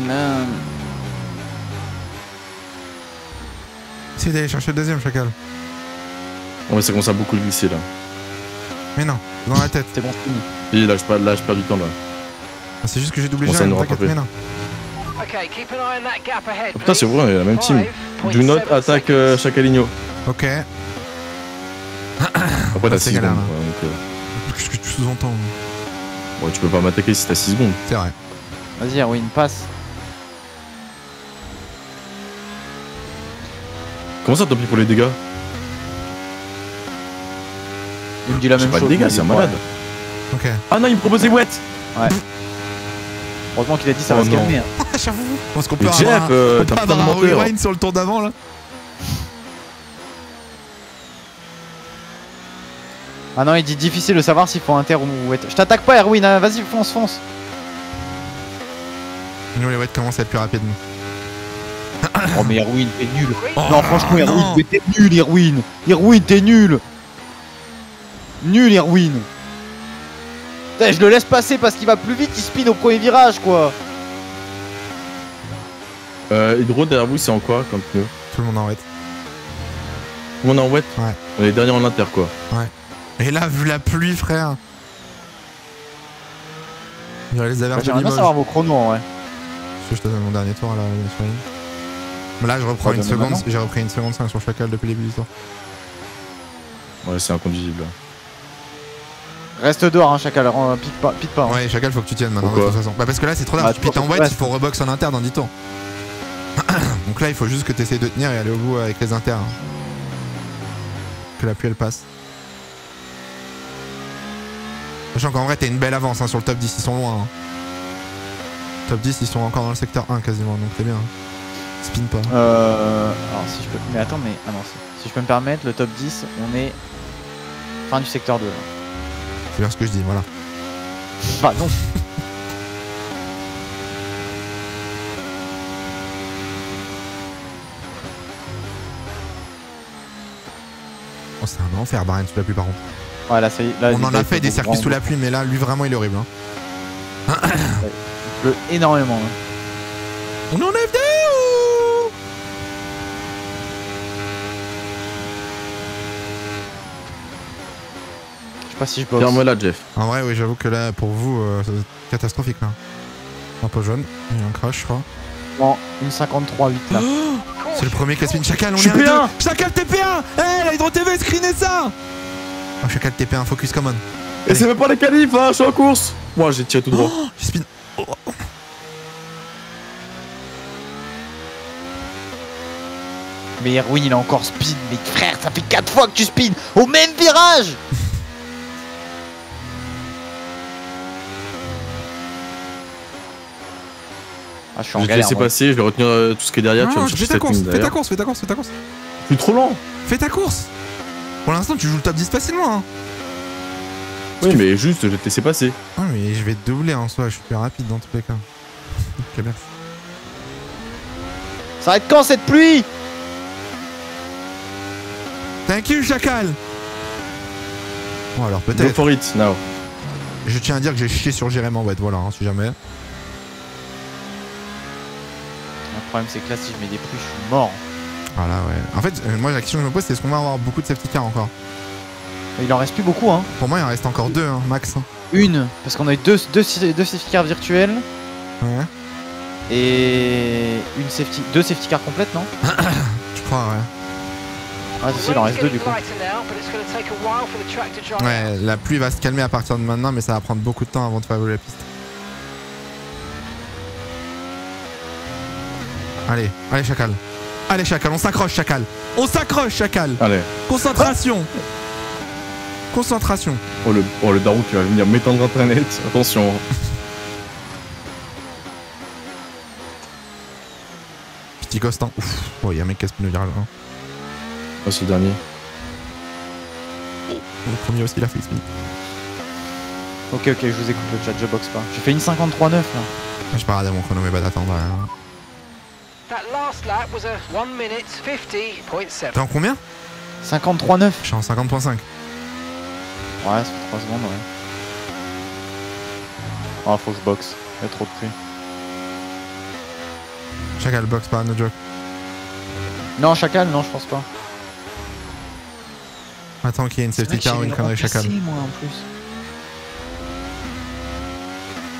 Essaye d'aller chercher le deuxième Chacal. On va commencer à beaucoup glisser là. Mais non, dans la tête. C'est bon, c'est fini. Oui là je perds du temps là. Ah, c'est juste que j'ai doublé le jeu, t'inquiète mais non. Oh putain c'est vrai, il y a la même team. Do not attack Chacalinho. Ok. Après t'as 6 secondes. Qu'est-ce que tu sous-entends? Ouais, tu peux pas m'attaquer si t'as 6 secondes. C'est vrai. Vas-y, Ruin, passe. Comment ça, tant pis pour les dégâts? Il me dit la même chose. Pas de dégâts, c'est un malade. Ok. Ah non, il me propose des boîtes. Ouais. Heureusement qu'il a dit ça va se calmer. J'avoue. Parce qu'on peut avoir un Ruin sur le tour d'avant là. Ah non, il dit difficile de savoir s'il faut inter ou wet. Je t'attaque pas, Erwin, hein, vas-y, fonce, fonce. Nous, les wet commencent à être plus rapides. Oh, mais Erwin, t'es nul. Oh, non, franchement, Erwin, t'es nul, Erwin. Erwin, t'es nul. Nul, Erwin. Putain, je le laisse passer parce qu'il va plus vite, il speed au premier virage, quoi. Hydro, derrière vous, c'est en quoi comme pneu? Tout le monde en wet. Tout le monde en wet? Ouais. On est dernier en inter, quoi. Ouais. Et là, vu la pluie, frère. Il y aurait les averses de Limoges. J'aimerais bien savoir vos chronos, ouais. Je te donne mon dernier tour, là, sur une. Là, je reprends une seconde. J'ai repris 1,5 secondes sur Chacal depuis le début du tour. Ouais, c'est inconduisible. Reste dehors, hein, Chacal. Pite pas. Hein. Ouais, Chacal, faut que tu tiennes maintenant, de toute façon. Bah, parce que là, c'est trop tard. Tu pites en wet, il faut rebox en inter dans 10 tours. Donc là, il faut juste que tu essayes de tenir et aller au bout avec les inters. Que la pluie, elle passe. Sachant qu'en vrai t'as une belle avance hein, sur le top 10, ils sont loin. Hein. Top 10 ils sont encore dans le secteur 1 quasiment, donc c'est bien. Hein. Spin pas. Alors si je peux. Mais attends mais. Ah non, si je peux me permettre, le top 10 on est. Fin du secteur 2. C'est bien ce que je dis, voilà. Bah non. Oh c'est un enfer Bahrain sous la pluie par contre. Ouais, là, là, on en a fait des circuits sous la pluie, mais là, lui, vraiment, il est horrible. Hein. Ouais, il pleut énormément. Hein. On enlève des ou... Je sais pas si je peux. Tiens-moi là, Jeff. En vrai, oui, j'avoue que là, pour vous, c'est catastrophique. Là. Un peu jaune, il y a un crash, je crois. Bon, 1,53,8 là. C'est le premier casse-pin. Chacal, on est à 2. Chacal TP1. Eh, la Hydro TV, screenez ça. Oh, Chacal TP1, focus, come on. Et c'est même pas les qualifs, hein, je suis en course. Moi j'ai tiré tout droit. Oh, j'ai spin. Oh. Mais Erwin il a encore spin, mais frère, ça fait 4 fois que tu spins au même virage. Ah, je suis en galère. Je vais laisser passer, je vais retenir tout ce qui est derrière. Non, tu vas fais ta course. Je suis trop lent. Fais ta course. Pour l'instant, tu joues le top 10 facilement. Hein. Oui, mais juste, je vais te laisser passer. Ah, mais je vais te doubler en soi, je suis plus rapide dans tous les cas. Ok, merci. Ça va être quand cette pluie? Thank you, Chacal. Bon, alors peut-être. Go for it now. Je tiens à dire que j'ai chié sur Jérémy en boîte, voilà, hein, si jamais. Le problème, c'est que là, si je mets des pluies, je suis mort. Voilà, ouais. En fait, moi, la question que je me pose, c'est est-ce qu'on va avoir beaucoup de safety car encore? Il en reste plus beaucoup, hein. Pour moi, il en reste encore deux, hein, max. Une, parce qu'on a eu deux safety cars virtuels. Ouais. Et une safety, deux safety cars complètes, non? Je crois, ouais. Ouais, c'est il en reste deux, du coup. Ouais, la pluie va se calmer à partir de maintenant, mais ça va prendre beaucoup de temps avant de faire évoluer la piste. Allez, allez, Chacal. Allez, Chacal, on s'accroche, Chacal. On s'accroche, Chacal. Allez. Concentration. Ah. Concentration. Oh, le daron qui va venir m'étendre internet. Attention. Petit costan. Ouf. Oh, il y a un mec qui a spinné viral. Hein. Oh, c'est le dernier. Le premier aussi, il a fait spin. Ok, ok, je vous écoute le chat, je boxe pas. J'ai fait une 53.9 là. Je parle à mon chrono, mais pas d'attendre. Hein. T'es en combien? 53.9. Je suis en 50.5. Ouais, ça fait 3 secondes, ouais. Ah, faut que je boxe. Il y a trop de pluie. Chacal boxe pas, no joke. Non, Chacal, non, je pense pas. Attends qu'il y ait une safety car ou une connerie Chacal. Moi, en plus.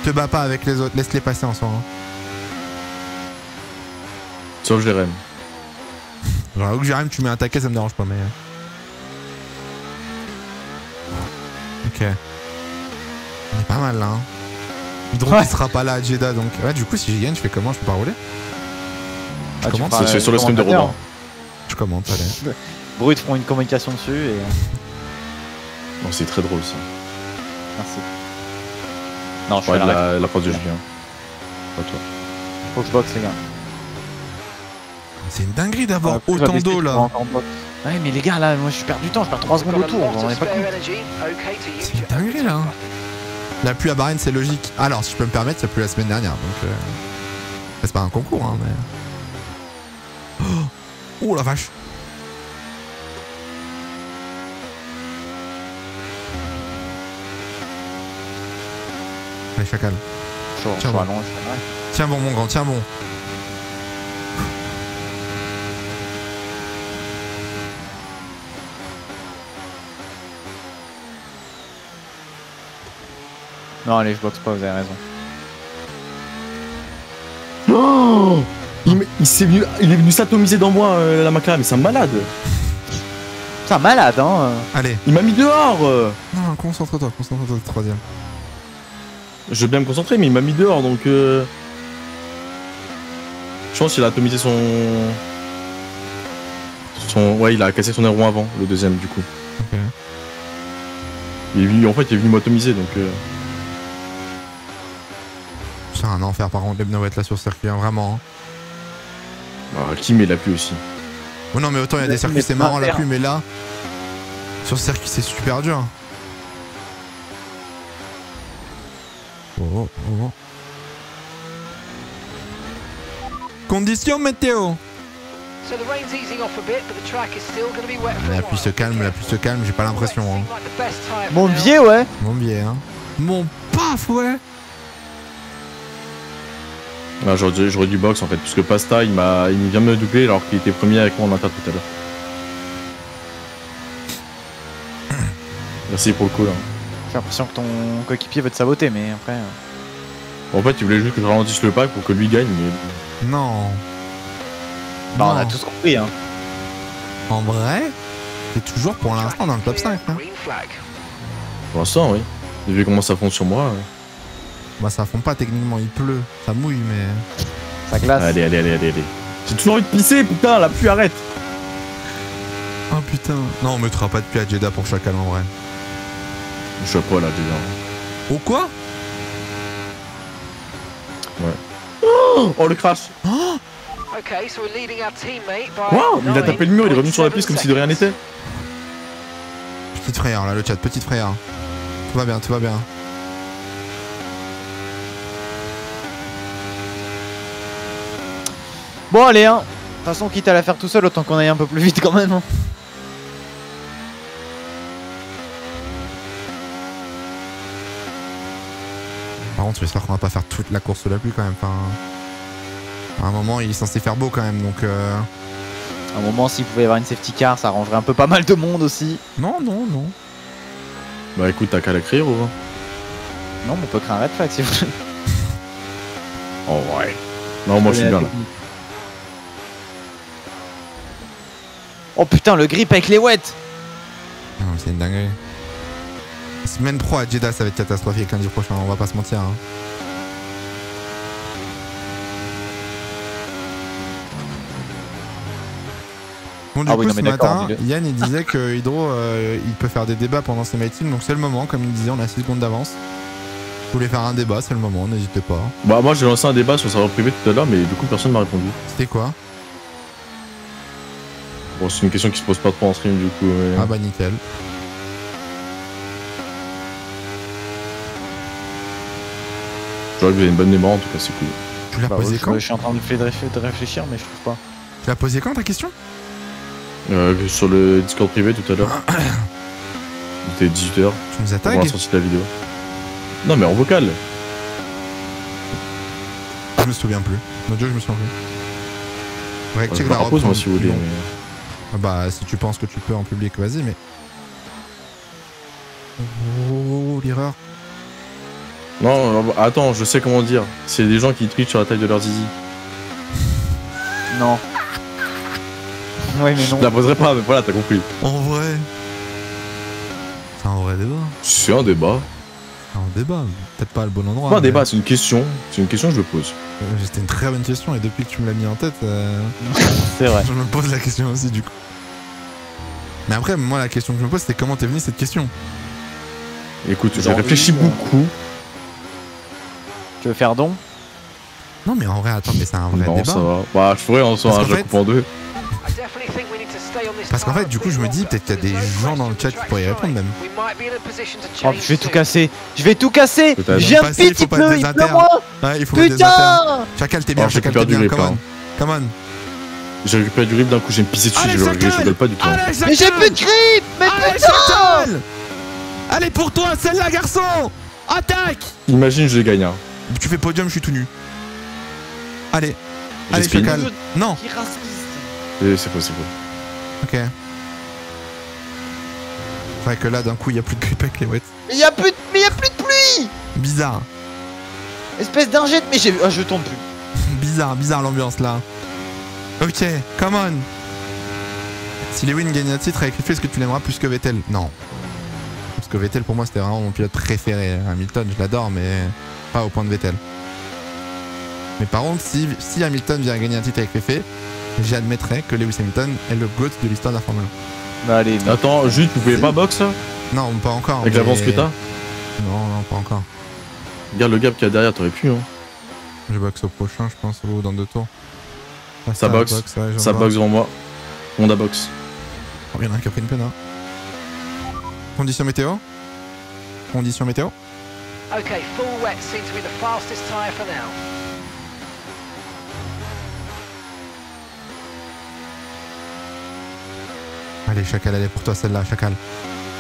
Te bats pas avec les autres, laisse-les passer en soi. Hein. Sauf Jérémy. J'avoue que Jérémy, tu mets un taquet, ça me dérange pas, mais. Ok. On est pas mal là. Hein. Hydro ouais. Il sera pas là à Djeddah donc. Ouais, du coup, si je gagne, je fais comment? Je peux pas rouler? Je commente. C'est sur le stream de Romain. Je commente, allez. Brut prend une communication dessus et. Non, c'est très drôle ça. Merci. Non, je vais la prod du jeu. Pas toi. Faut que je boxe, les gars. C'est une dinguerie d'avoir autant d'eau là. Ouais mais les gars là, moi je perds du temps, je perds 3 secondes autour, on en est pas compte. C'est une dinguerie là. La pluie à Bahrain c'est logique. Alors si je peux me permettre, ça a plu la semaine dernière, donc c'est pas un concours hein mais... Oh la vache. Allez Chacal. Tiens bon. Tiens bon mon grand, tiens bon. Non, allez, je boxe pas, vous avez raison. Non, il est venu s'atomiser dans moi, la McLaren, mais c'est un malade. C'est un malade, hein. Allez. Il m'a mis dehors. Non, concentre-toi, concentre-toi, troisième. Je veux bien me concentrer, mais il m'a mis dehors, donc... Je pense qu'il a atomisé son... Ouais, il a cassé son aileron avant, le deuxième, du coup. Ok. En fait, il est venu m'atomiser, donc... C'est un enfer par contre les pneus là sur le circuit, hein, vraiment. Hein. Ah, qui met la pluie aussi? Oh non mais autant il y a des circuits c'est marrant la pluie mais là, sur le circuit c'est super dur. Oh, oh, oh. Conditions météo. La pluie se calme, j'ai pas l'impression. Hein. Mon biais ouais. Mon biais hein. Mon paf ouais. Là j'aurais du box en fait, puisque Pasta il vient me doubler alors qu'il était premier avec moi en inter tout à l'heure. Merci pour le coup là. J'ai l'impression que ton coéquipier veut te saboter mais après... En fait il voulait juste que je ralentisse le pack pour que lui gagne mais... Non... Bah non. On a tous compris hein. En vrai, t'es toujours pour l'instant dans le top 5 hein. Pour l'instant oui. J'ai vu comment ça fonde sur moi. Ouais. Bah ça fond pas techniquement, il pleut, ça mouille mais... Ça glace. Allez, allez, allez, allez, allez. J'ai toujours envie de pisser, putain, la pluie arrête. Oh putain. Non, on mettra pas de pluie à Djeddah pour Chacal en vrai. Je vois pas là, Djeddah. Pourquoi? Ouais. Oh Oh, le crash. Wow, il a tapé le mur, il est revenu sur la piste comme si de rien n'était. Petite frayeur là, le chat, petite frayeur. Tout va bien, tout va bien. Bon allez hein, de toute façon quitte à la faire tout seul, autant qu'on aille un peu plus vite quand même. Hein. Par contre j'espère qu'on va pas faire toute la course sous la pluie quand même. Enfin, à un moment il est censé faire beau quand même donc... À un moment s'il pouvait y avoir une safety car ça arrangerait un peu pas mal de monde aussi. Non non non. Bah écoute t'as qu'à la crier ou pas? Non mais on peut créer un red flag si vous voulez. Oh ouais. Non moi je suis bien là. Oh putain, le grip avec les ouettes! Non, c'est une dinguerie. Semaine pro à Djeddah, ça va être catastrophique lundi prochain, on va pas se mentir. Hein. Bon, du coup, ce matin, Yann il disait que Hydro il peut faire des débats pendant ses meetings, donc c'est le moment, comme il disait, on a 6 secondes d'avance. Vous voulez faire un débat, c'est le moment, n'hésitez pas. Bah, moi j'ai lancé un débat sur le serveur privé tout à l'heure, mais du coup, personne m'a répondu. C'était quoi? Bon, c'est une question qui se pose pas trop en stream du coup. Mais... Ah bah nickel. Je vois que vous avez une bonne mémoire en tout cas, c'est cool. Tu l'as posé quand? Je suis en train de réfléchir mais je trouve pas. Tu l'as posé quand ta question? Sur le Discord privé tout à l'heure. Il était 18h. Tu nous attaques pour la sortie de la vidéo. Non mais en vocal. Je me souviens plus. Mon dieu, je me souviens plus. Ouais, check la repose moi si vous voulez. Bah si tu penses que tu peux en public vas-y mais... Oh l'erreur. Non attends je sais comment dire. C'est des gens qui twitchent sur la taille de leur zizi. Non. Ouais mais non. Je la poserai pas mais voilà t'as compris. En vrai. C'est un vrai débat. C'est un débat. C'est un débat, peut-être pas le bon endroit. C'est pas un débat, c'est une question. C'est une question que je pose. C'était une très bonne question et depuis que tu me l'as mis en tête, c'est vrai. Je me pose la question aussi du coup. Mais après, moi la question que je me pose, c'est comment t'es venu cette question? Écoute, j'ai réfléchi beaucoup. Tu veux faire don? Non mais en vrai, attends, mais c'est un vrai débat. Non, ça va. Bah, je pourrais en soi, je coupe en deux. Parce qu'en fait, du coup, je me dis peut-être qu'il y a des gens dans le chat qui pourraient y répondre même. Oh, je vais tout casser. Je vais tout casser. J'ai un petit peu, il pleut moins. Ouais, il faut putain. Chacal, t'es bien. Oh, Chacal, t'es bien. Rip, come on. Come on. J'ai récupéré du grip d'un coup, j'ai me pissé dessus. Allez, je rigole pas du tout. Allez, mais j'ai plus de grip. Mais allez, putain Chacal. Allez pour toi, celle-là, garçon. Attaque. Imagine, je les gagne. Hein. Tu fais podium, je suis tout nu. Allez. Allez, Chacal. Non. C'est possible. Ok. C'est vrai que là d'un coup il n'y a plus de grip avec les wets. Mais il n'y a plus de pluie. Bizarre. Espèce d'injette mais j'ai... Ah je tombe plus. Bizarre, bizarre l'ambiance là. Ok, come on. Si Lewin gagne un titre avec Riffle, est-ce que tu l'aimeras plus que Vettel? Non. Parce que Vettel pour moi c'était vraiment mon pilote préféré. Hamilton je l'adore mais pas au point de Vettel. Mais par contre si Hamilton vient gagner un titre avec Riffle, j'admettrais que Lewis Hamilton est le GOAT de l'histoire de la Formule 1. Allez, attends, juste, vous pouvez pas boxe? Non, pas encore. Avec l'avance que t'as? Non, non, pas encore. Regarde le gap qu'il y a derrière, t'aurais pu, hein. Je boxe au prochain, je pense, ou dans 2 tours. Ah, ça boxe, ouais, ça boxe devant moi. Honda boxe. Oh, il y en a un qui a pris une peine, hein. Condition météo? Condition météo? Ok, full wet seems to be the fastest tire for now. Allez Chacal, elle est pour toi celle-là, Chacal.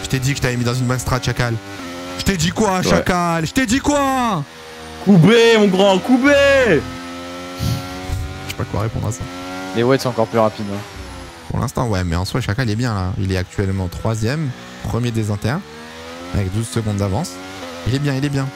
Je t'ai dit que je t'avais mis dans une bonne strat, Chacal. Je t'ai dit quoi, Chacal? Je t'ai dit quoi? Coubé, mon grand, coubé. Je sais pas quoi répondre à ça. Les wets sont encore plus rapides. Hein. Pour l'instant, ouais, mais en soi, Chacal est bien là. Il est actuellement 3ème, premier des internes, avec 12 secondes d'avance. Il est bien, il est bien.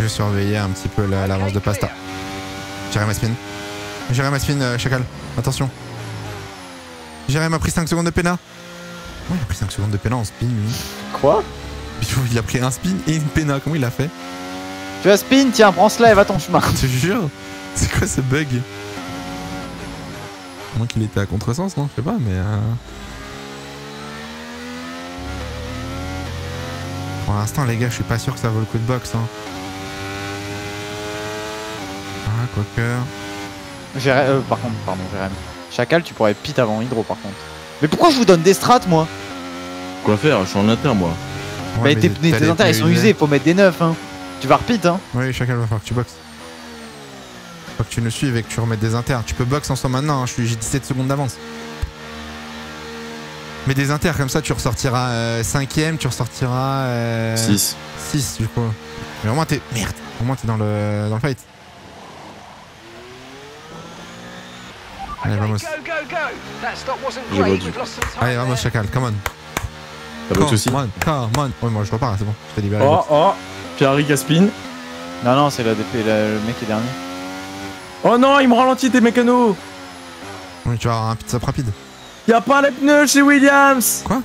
Je surveillais un petit peu l'avance de Pasta. Jérémy a spin, Chacal. Attention. Jérémy a pris 5 secondes de pénal. Comment il a pris 5 secondes de pénal en spin, lui? Quoi? Il a pris un spin et une pénal. Comment il a fait? Tu as spin, tiens, prends cela et va ton chemin. Je te jure. C'est quoi ce bug? À moins qu'il était à contresens, non? Je sais pas, mais... Pour l'instant, les gars, je suis pas sûr que ça vaut le coup de boxe. Hein. Ah, quoique... par contre, pardon, Jérémy. Chacal, tu pourrais pit avant Hydro, par contre. Mais pourquoi je vous donne des strats, moi? Quoi faire? Je suis en inter, moi. Ouais, mais tes inters, ils sont usés, faut mettre des neufs, hein. Tu vas repeat, hein. Oui, Chacal, va falloir que tu boxes. Faut que tu nous suives et que tu remettes des inters. Tu peux box en soi maintenant, hein. J'ai 17 secondes d'avance. Mais des inters, comme ça, tu ressortiras 5ème, tu ressortiras... 6. 6, du coup. Mais au moins, t'es... Merde. Au moins, t'es dans le fight. Allez, vamos. Allez, vamos, Chacal, come on. T'as pas de soucis? Come on. Ouais, moi, je repars, c'est bon. Je t'ai libéré. Oh, Ferrari Gaspin. Non, non, c'est le mec qui est dernier. Oh non, il me ralentit tes mécanos. Oui, tu vas avoir un pit-stop rapide. Y'a pas les pneus chez Williams. Quoi?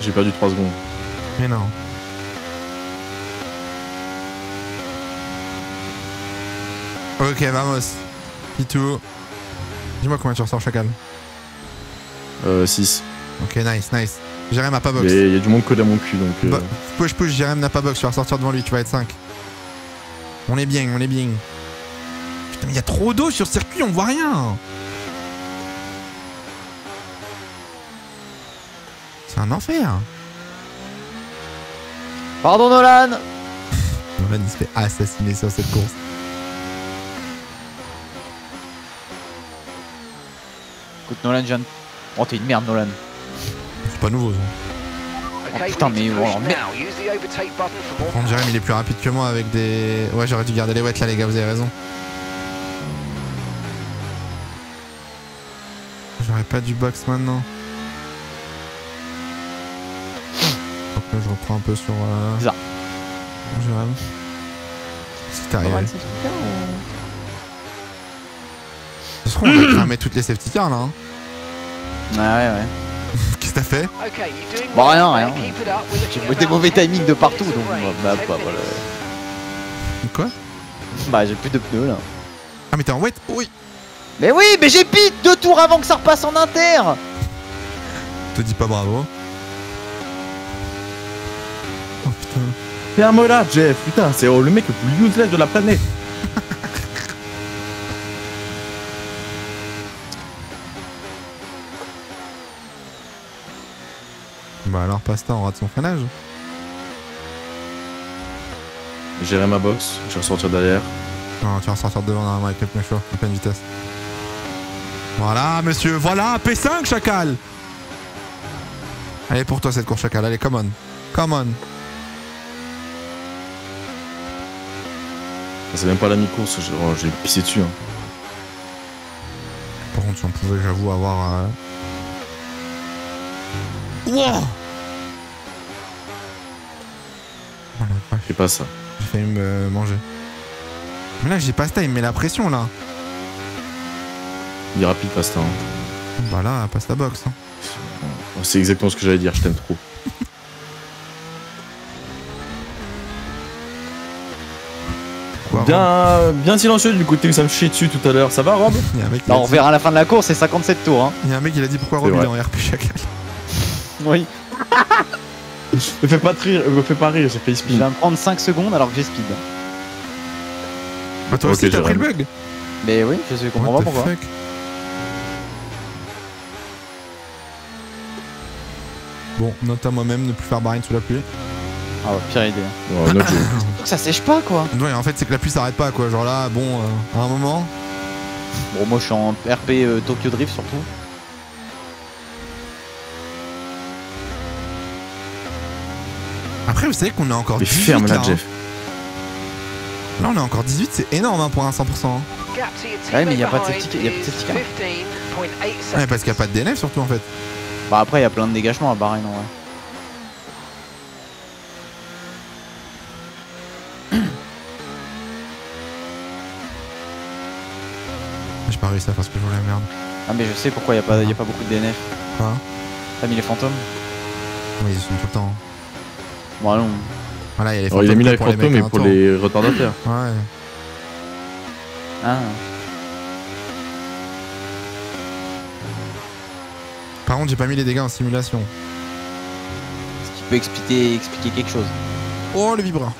J'ai perdu 3 secondes. Mais non. Ok, vamos. Pitou. Dis-moi combien tu ressors, Chacal. 6. Ok, nice, nice. Jérémy n'a pas box. Mais y'a du monde code à mon cul, donc... Push, push, Jérémy n'a pas box, tu vas ressortir devant lui, tu vas être 5. On est bien, on est bien. Putain, mais il y a trop d'eau sur le circuit, on voit rien. C'est un enfer. Pardon, Nolan. Nolan, il se fait assassiner sur cette course. Écoute, Nolan, Jeanne. Oh, t'es une merde, Nolan. C'est pas nouveau, ça. Oh putain, mais bon, alors, merde. Par contre, Jérémy, il est plus rapide que moi avec des... Ouais, j'aurais dû garder les wets là, les gars, vous avez raison. J'aurais pas dû box maintenant. Donc là, je reprends un peu sur... Bizarre. Jérémy. C'est arrivé. Ça se trouve, on va cramer toutes les safety cars, là. Hein. Ouais. Qu'est-ce que t'as fait? Bon, rien. J'ai des mauvais timings de partout, donc bah voilà. Quoi? Bah j'ai plus de pneus là. Ah mais t'es en wet? Oui. Mais oui, mais j'ai pit 2 tours avant que ça repasse en inter. Te dis pas bravo. Oh putain. Fais un mot là, Jeff, putain, c'est le mec le plus useless de la planète. Bah alors Pasta on rate son freinage. J'irai ma box, je vais ressortir derrière. Non, tu vas ressortir devant normalement avec le pneu chaud, à pleine vitesse. Voilà monsieur, voilà P5 Chacal. Allez pour toi cette course Chacal, allez come on. Come on. C'est même pas la mi-course, j'ai pissé dessus hein. Par contre si on pouvait j'avoue avoir... Wow. J'ai pas ça. J'ai failli me manger. Mais là j'ai Pasta, il me met la pression là. Il est rapide Pasta. Hein. Bah là, Pasta box. Hein. C'est exactement ce que j'allais dire, je t'aime trop. Quoi, bien silencieux du côté où ça me chie dessus tout à l'heure, ça va Rob? On verra à la fin de la course, c'est 57 tours. Hein. Il y a un mec qui a dit pourquoi Rob il est en RP Chacal. Oui. Me fais pas rire, j'ai fait speed. Je vais me prendre 5 secondes alors que j'ai speed. Bah toi aussi t'as pris le bug. Mais oui, je comprends pas pourquoi. Bon, note à moi-même ne plus faire Bahrain sous la pluie. Ah ouais, pire idée. Ouais, notre jeu. Donc ça sèche pas quoi. Ouais, en fait c'est que la pluie s'arrête pas quoi, genre là, bon, à un moment. Bon, moi je suis en RP Tokyo Drift surtout. Après vous savez qu'on est encore 18 là, hein. Jeff. Là on est encore 18, c'est énorme hein, pour un 100%. Hein. Ouais mais il n'y a pas de safety car. Ouais parce qu'il n'y a pas de DNF surtout en fait. Bah après il y a plein de dégagements à Bahreïn en vrai. J'ai pas réussi à faire ce que je voulais, merde. Ah mais je sais pourquoi il n'y a, pas beaucoup de DNF. Quoi? T'as mis les fantômes? Oui ils sont tout le temps. Bon, non. Voilà, il y a les fantômes. Il a mis la fantôme mais pour les retardateurs. Ouais. Ah. Par contre, j'ai pas mis les dégâts en simulation. Est-ce qu'il peut expliquer quelque chose? Oh, le vibra.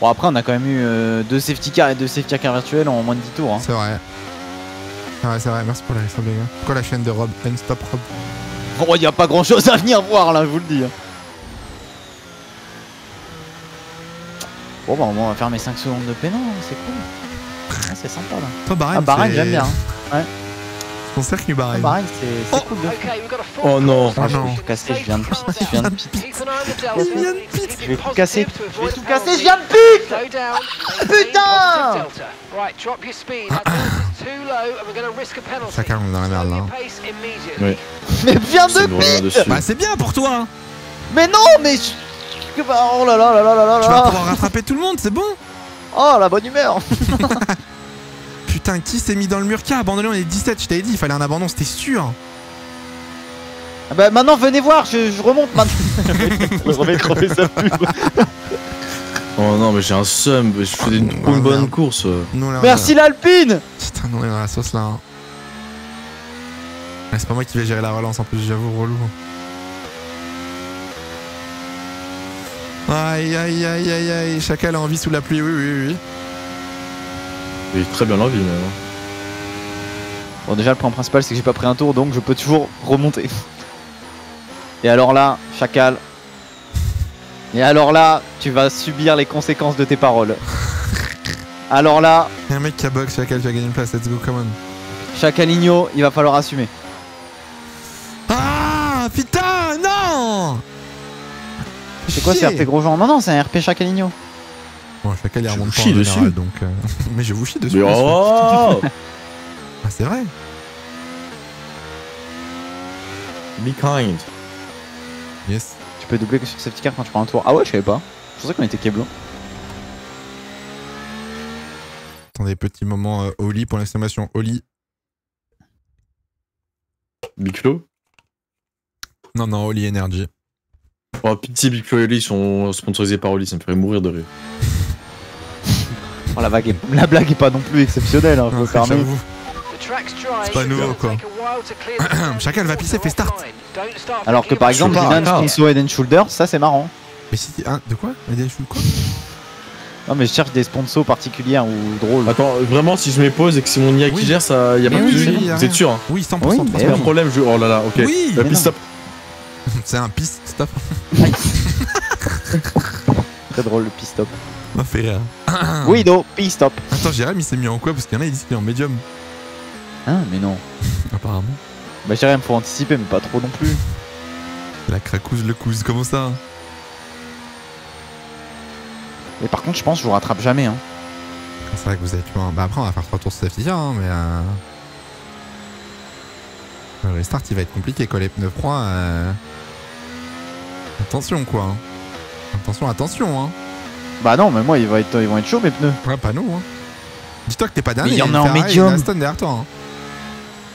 Bon, après, on a quand même eu 2 safety cars et 2 safety cars virtuels en moins de 10 tours. Hein. C'est vrai. Ah ouais, c'est vrai, merci pour la récente, les gars. Pourquoi la chaîne de Rob? Stop Rob. Bon, il n'y a pas grand chose à venir voir là, je vous le dis. Bon, bah, on va faire mes 5 secondes de pénal, c'est cool. Ouais, c'est sympa là. Toi, Bahreïn, j'aime bien. Hein. Ouais. Ton circuit Bahreïn. Bahreïn, c'est cool de fou. Oh non, ah, non. Je vais tout casser, je viens de pit. Je viens de pit. Je vais tout casser. Je vais tout casser, je viens de pit. Putain. Ça calme, on est dans la merde là. Oui. Mais viens de pit. Bah, c'est bien pour toi. Mais non, mais. Oh là là là là là là. Tu vas pouvoir rattraper tout le monde, c'est bon. Oh la bonne humeur. Putain, qui s'est mis dans le mur, qui a abandonné? On est 17, je t'avais dit, il fallait un abandon, c'était sûr. Ah bah maintenant venez voir, je remonte maintenant. Oh non mais j'ai un seum, je fais une bonne course. Merci l'Alpine. Putain, on est dans la sauce là. Hein. C'est pas moi qui vais gérer la relance en plus, j'avoue, relou. Aïe aïe aïe aïe aïe, Chacal a envie sous la pluie, oui oui oui. Il est très bien l'envie même. Bon déjà le point principal c'est que j'ai pas pris un tour donc je peux toujours remonter. Et alors là, Chacal. Et alors là, tu vas subir les conséquences de tes paroles. Alors là. Y'a un mec qui a box, Chacal, tu as gagné une place, let's go, come on. Chacaligno, il va falloir assumer. Ah putain, non. C'est quoi ces RP gros gens? Non, non, c'est un RP Chacaligno. Bon, Chacal il remonte pas en général, donc. Mais je vous chie dessus. Oh ah, c'est vrai. Be kind. Yes. Tu peux doubler sur safety car quand tu prends un tour. Ah ouais, je savais pas. Je pensais qu'on était Keblo. Attendez, petit moment Oli pour l'exclamation. Oli. Biclo? Non, non, Oli Energy. Oh, pitié, Biclo et Oli sont sponsorisés par Oli, ça me ferait mourir de rire. Oh, la blague est pas non plus exceptionnelle, hein, je peux fermer. C'est pas nouveau quoi. Chacal va pisser, fait start. Alors que par exemple, Dylan sponsor Head and Shoulder, ça c'est marrant. Mais si, hein, de quoi? Head and Shoulder quoi? Non, mais je cherche des sponsors particulières ou drôles. Attends, vraiment, si je m'épose et que c'est mon IA qui gère, ça y a pas de soucis. Vous êtes sûr? Oui, 100%. Oui, c'est un problème, je. Oh là là, ok. Oui, la piste stop. C'est un piste stop. Très drôle le piste stop. On fait rire. Oui, non, piste stop. Attends, Jérémy il s'est mis en quoi? Parce qu'il y en a, il dit qu'il est en médium. Ah, mais non. Apparemment. Bah, Jérémy, faut anticiper, mais pas trop non plus. La cracouse, le couze, comment ça? Mais par contre, je pense que je vous rattrape jamais. Hein. C'est vrai que vous êtes loin. Bah, après, on va faire 3 tours sur safety car, hein, mais. Le restart, il va être compliqué, quoi. Les pneus froids. Attention, quoi. Attention, attention, hein. Bah non, mais moi, ils vont être chauds mes pneus. Ouais, pas nous, hein. Dis-toi que t'es pas dernier. Il y en a en médium.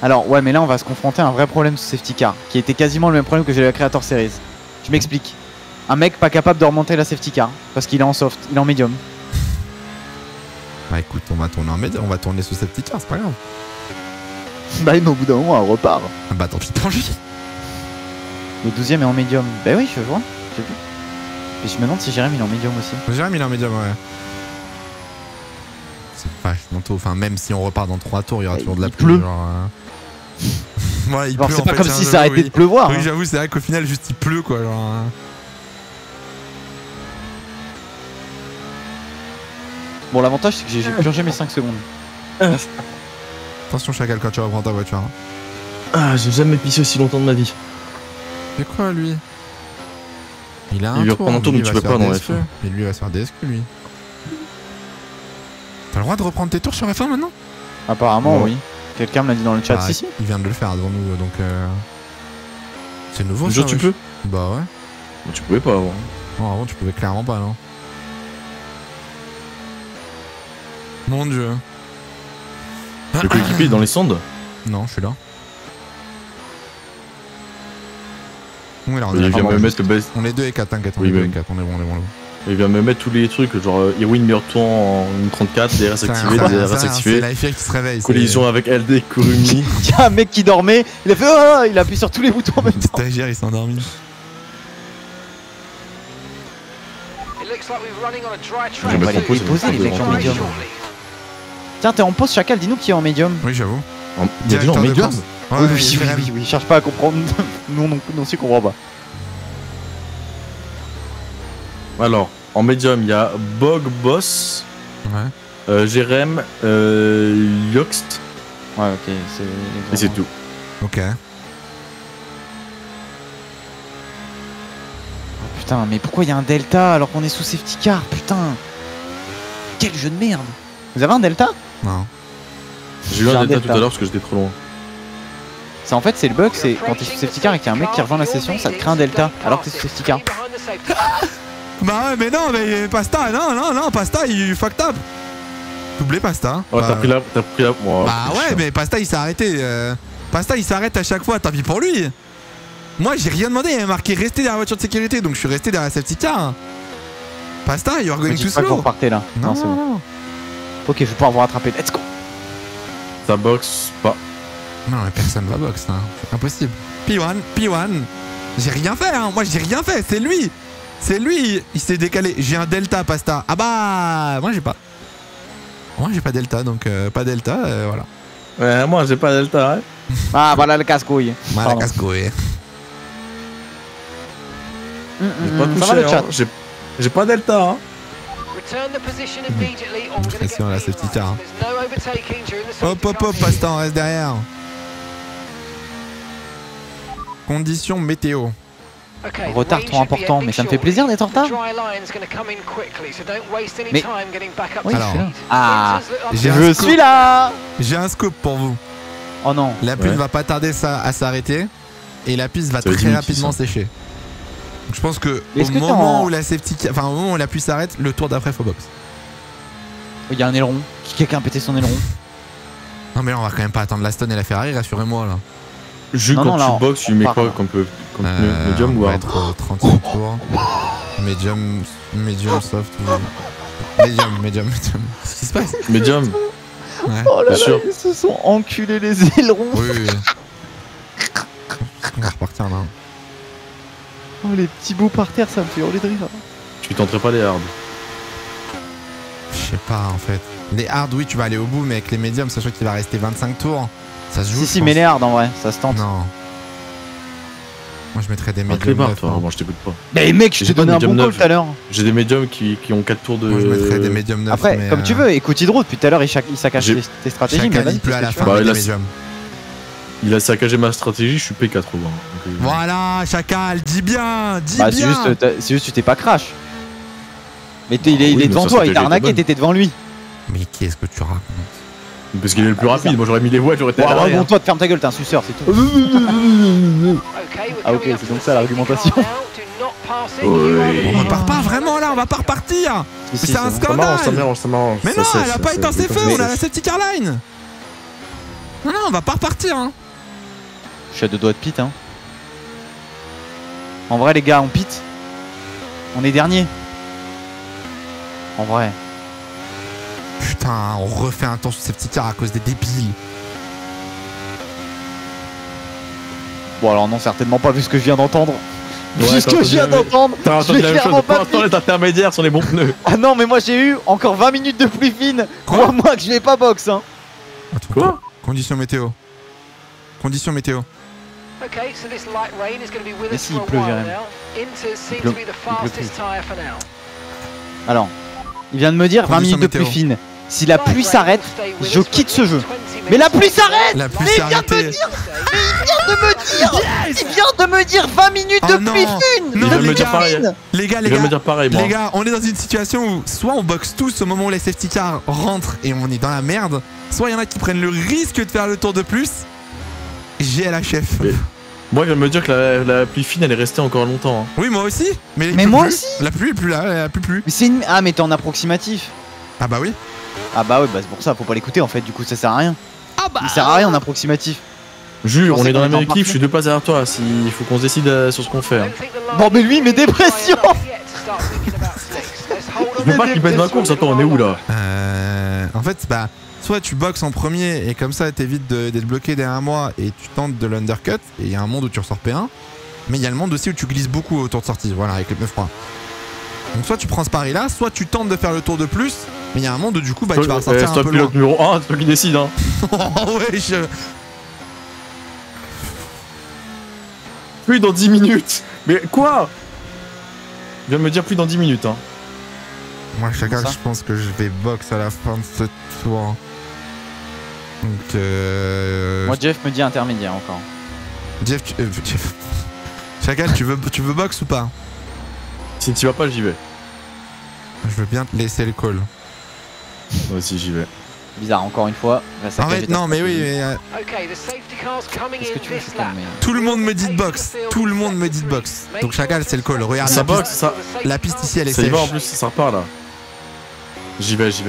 Alors, ouais, mais là, on va se confronter à un vrai problème sous safety car, qui était quasiment le même problème que j'ai eu à Creator Series. Je m'explique. Un mec pas capable de remonter la safety car, parce qu'il est en soft, il est en médium. Bah écoute, on va tourner en médium, on va tourner sous safety car, c'est pas grave. Bah, mais au bout d'un moment, on repart. Bah, tant pis pour lui. Le 12ème est en médium. Bah oui, je vois. J'ai vu. Et je me demande si Jérémy il est en médium aussi. Jérémy il est en médium, ouais. C'est vachement tôt. Enfin, même si on repart dans 3 tours, il y aura toujours de la pluie. Genre, ouais, il pleut. C'est pas comme si ça arrêtait de pleuvoir. Oui, hein. J'avoue, c'est vrai qu'au final, juste il pleut quoi. Genre, Bon, l'avantage c'est que j'ai purgé mes 5 secondes. Attention, Chacal, quand tu reprends ta voiture. Hein. Ah, j'ai jamais pissé aussi longtemps de ma vie. C'est quoi lui? Il a un tour, mais tu peux pas dans la F1. Mais lui va se faire DSQ lui. T'as le droit de reprendre tes tours sur F1 maintenant? Apparemment oui. Quelqu'un me l'a dit dans le chat. Si si. Il vient de le faire devant nous donc. C'est nouveau. Déjà tu peux? Bah ouais. Mais tu pouvais pas avant. Non avant tu pouvais clairement pas non. Mon dieu. Le coéquipier est dans les sondes? Non je suis là. Oui, là, on est 2 et 4, t'inquiète, on est 2 et 4, on est bon, on est bon. Il vient me mettre tous les trucs, genre Irwin me retourne en 34, DRS activé, DRS activé. C'est la FIA qui se réveille. Collision avec LD, Kurumi. Il y a un mec qui dormait, il a fait oh, il a appuyé sur tous les boutons en même temps. Le stagiaire, il s'est endormi. J'aime pas les poses, les mecs en médium. Tiens, t'es en pause, Chacal, dis-nous qui est en médium. Oui, j'avoue. Il y a des gens en médium. Oui, cherche pas à comprendre. Nous, on sait qu'on comprend pas. Alors, en médium, il y a Bogos, Jérémy, Lyokst. Ouais, ok, c'est. Et c'est tout. Ok. Oh, putain, mais pourquoi il y a un delta alors qu'on est sous safety car? Putain, quel jeu de merde. Vous avez un delta? Non. J'ai eu un delta tout à l'heure parce que j'étais trop loin. Ça, en fait, c'est le bug, c'est quand t'es sous safety car et qu'il y a un mec qui revient la session, ça te crée un delta alors que t'es sous safety car. Bah mais non, mais Pasta, non, Pasta il fucked up. Doublé Pasta. Ouais, bah, t'as pris la... Oh, bah ouais, chiant. Mais Pasta il s'est arrêté. Pasta il s'arrête à chaque fois, tant pis pour lui. Moi j'ai rien demandé, il m'a marqué rester derrière la voiture de sécurité, donc je suis resté derrière la safety car. Pasta, you're going too slow. Repartez là. Non, c'est bon. Ok, je vais pouvoir vous rattraper, let's go. Ça boxe pas. Non mais personne va boxe, hein. C'est impossible. P1. J'ai rien fait, hein, moi j'ai rien fait, c'est lui. C'est lui, il s'est décalé. J'ai un delta, Pasta. Ah bah, moi j'ai pas. Moi j'ai pas delta, donc pas delta, voilà. Ouais, moi j'ai pas delta, hein. Ah, voilà le casse-couille. Voilà le casse-couille. J'ai pas delta, hein. Pression à la safety car. Hop, Pasta, on reste derrière. Conditions météo. Retard trop important, mais ça me fait plaisir d'être en retard. Mais... Oui, alors... Ah, je suis là. J'ai un scoop pour vous. Oh non. La pluie ne va pas tarder à s'arrêter. Et la piste va très rapidement sécher. Donc, je pense que au moment où la safety... Enfin, au moment où la pluie s'arrête, le tour d'après faut box. Il y a un aileron. Quelqu'un a pété son aileron. Non mais là on va quand même pas attendre la Aston et la Ferrari, rassurez-moi là. Quand tu boxes, tu mets quoi comme pneu? Medium ou hard? 35 tours. Medium, soft ou... Medium. Qu'est-ce qui se passe? Medium. Ouais. Oh là là, ils se sont enculés les ailerons. Oui. On va repartir là. Oh, les petits bouts par terre, ça me fait hurler de rire. Tu tenterais pas les hards? Je sais pas en fait. Les hards, oui, tu vas aller au bout, mais avec les mediums, sachant qu'il va rester 25 tours. Ça se joue, si, mais les hard en vrai, ça se tente. Non. Moi je mettrais des médiums. Moi je t'écoute pas. Mais mec, je t'ai donné un bon call tout à l'heure. J'ai des médiums qui ont 4 tours de. Moi je mettrais des médiums 9. Après, comme tu veux, écoute Hydro, depuis tout à l'heure il saccage tes stratégies. Il pleut à la fin des médiums. Il a saccagé ma stratégie, je suis P80. Voilà, Chacal, dis bien, dis bien. C'est juste, tu t'es pas crash. Mais il est devant toi, il t'a arnaqué, t'étais devant lui. Mais qu'est-ce que tu racontes? Parce qu'il est le plus rapide, moi j'aurais mis les voies, j'aurais été à l'arrière. Bon, toi, ferme ta gueule, t'es un suceur, c'est tout. Ah, ok, c'est donc ça l'argumentation. On repart pas vraiment là, on va pas repartir. C'est un scandale. Mais non, elle a pas éteint ses feux, on a la safety car line. Non, on va pas repartir. Je suis à 2 doigts de pit. En vrai, les gars, on pit. On est dernier. En vrai. Putain, on refait un temps sur ces petits cars à cause des débiles. Bon alors non, certainement pas vu ce que je viens d'entendre. Vu ce que je viens d'entendre, je vais clairement pas entendre les intermédiaires sur les bons pneus. Ah non mais moi j'ai eu encore 20 minutes de pluie fine. Crois-moi que je vais pas box, hein. Attends, quoi? Condition météo. Mais si, il pleut, Jérémy. Alors... Il vient de me dire 20 minutes de pluie fine. Si la pluie s'arrête, je quitte ce jeu. Mais la pluie s'arrête! Mais il vient de me dire! Il vient de me dire 20 minutes de pluie fine! Il vient de me dire pareil. Les gars, on est dans une situation où soit on boxe tous au moment où les safety cars rentrent et on est dans la merde, soit il y en a qui prennent le risque de faire le tour de plus. J'ai la chef. Moi, il vient de me dire que la pluie fine, elle est restée encore longtemps. Hein. Oui, moi aussi. Mais moi aussi. La pluie est plus là, elle a plus. Mais c'est une... Ah, mais t'es en approximatif. Ah bah oui. Ah bah oui, bah c'est pour ça, faut pas l'écouter en fait, du coup ça sert à rien. Ah bah. Il sert à rien en approximatif. Jules, on est dans la même équipe, je suis 2 places derrière toi, il faut qu'on se décide sur ce qu'on fait. Hein. Bon mais lui, mais dépression. Je veux pas qu'il pèse ma course, attends, on est où là? En fait, bah, soit tu boxes en premier et comme ça t'évites d'être bloqué derrière moi et tu tentes de l'undercut, et il y a un monde où tu ressors P1, mais il y a le monde aussi où tu glisses beaucoup au tour de sortie, voilà, avec les 9 points. Donc soit tu prends ce pari là, soit tu tentes de faire le tour de plus, mais il y a un monde où du coup bah, tu vas ressortir un peu loin. C'est toi pilote numéro 1, c'est toi qui décide hein. Oh ouais, je... Plus dans 10 minutes. Mais quoi? Je viens de me dire plus dans 10 minutes hein. Moi Chacal, je pense que je vais boxe à la fin de ce tour. Donc moi Jeff me dit intermédiaire encore. Jeff, tu... Chacal, tu veux boxe ou pas? Si tu vas pas, j'y vais. Je veux bien te laisser le call. Moi aussi j'y vais. Bizarre, encore une fois. En fait, non mais oui mais... Que tu veux, tout le monde me dit de boxe. Tout le monde me dit de boxe. Donc Chacal, c'est le call. Regarde ça, la boxe, piste, ça... la piste ici elle est sèche. Bon, en plus ça repart là. J'y vais, je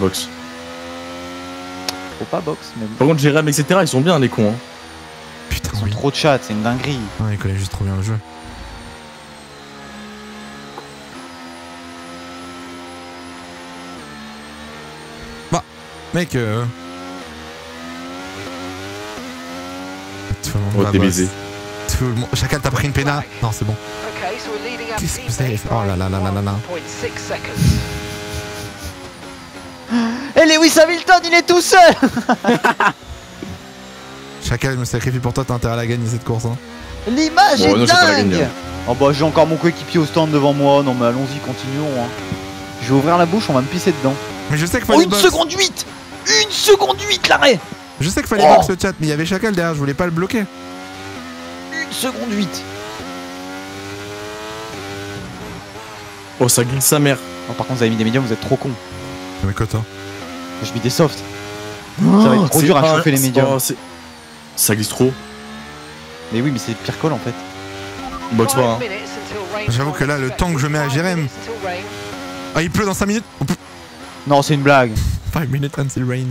boxe. Faut pas boxe même. Par contre Jérémy etc, ils sont bien les cons hein. Putain, ils sont trop de chat, c'est une dinguerie. Ah, ils connaissent juste trop bien le jeu. Mec, tout le monde va baiser. Tout le monde... Chacal, t'as pris une pénale. Non, c'est bon. Qu'est-ce que vous avez fait? Oh là là là là là là. Et Lewis Hamilton, il est tout seul. Chacal, je me sacrifie pour toi, t'as intérêt à la gagner cette course. Hein. L'image est dingue. Oh bah, j'ai encore mon coéquipier au stand devant moi. Non mais allons-y, continuons. Hein. Je vais ouvrir la bouche, on va me pisser dedans. Mais je sais que fallait boxe. 1 seconde 8. 1 seconde 8 l'arrêt. Je sais que fallait boxe le chat, mais il y avait Chacal derrière, je voulais pas le bloquer. 1 seconde 8. Oh, ça glisse sa mère. Oh, par contre vous avez mis des médiums, vous êtes trop cons. Mais quoi toi? J'ai mis des softs. Oh, ça va être trop dur à chauffer les médiums. Oh, ça glisse trop. Mais oui, mais c'est pire call en fait. Boxe pas hein. J'avoue que là le temps que je mets à Jérémy. Ah, il pleut dans 5 minutes. Non, c'est une blague. 5 minutes until rain.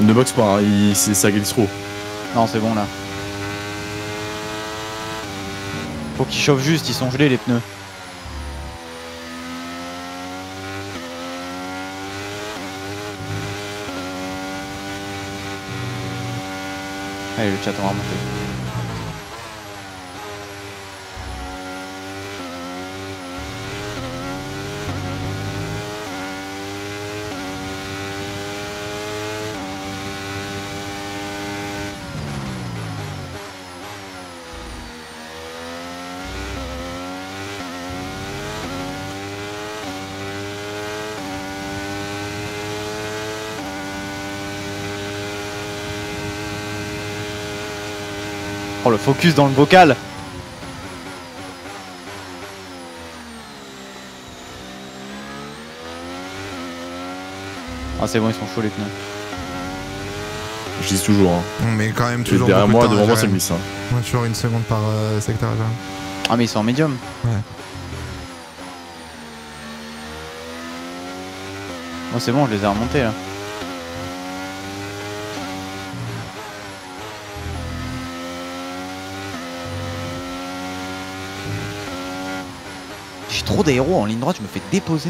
Ne boxe pas, hein. Ça glisse trop. Non, c'est bon là. Faut qu'ils chauffent juste, ils sont gelés les pneus. Allez, le chat, on va remonter. Oh, le focus dans le bocal. Ah c'est bon, ils sont chauds les pneus. Je dis toujours hein. Mais quand même toujours. Et derrière moi, devant moi ça glisse hein. Moi toujours 1 seconde par secteur là. Ah mais ils sont en médium. Ouais. Oh c'est bon, je les ai remontés là. Trop d'aéro en ligne droite, je me fais déposer.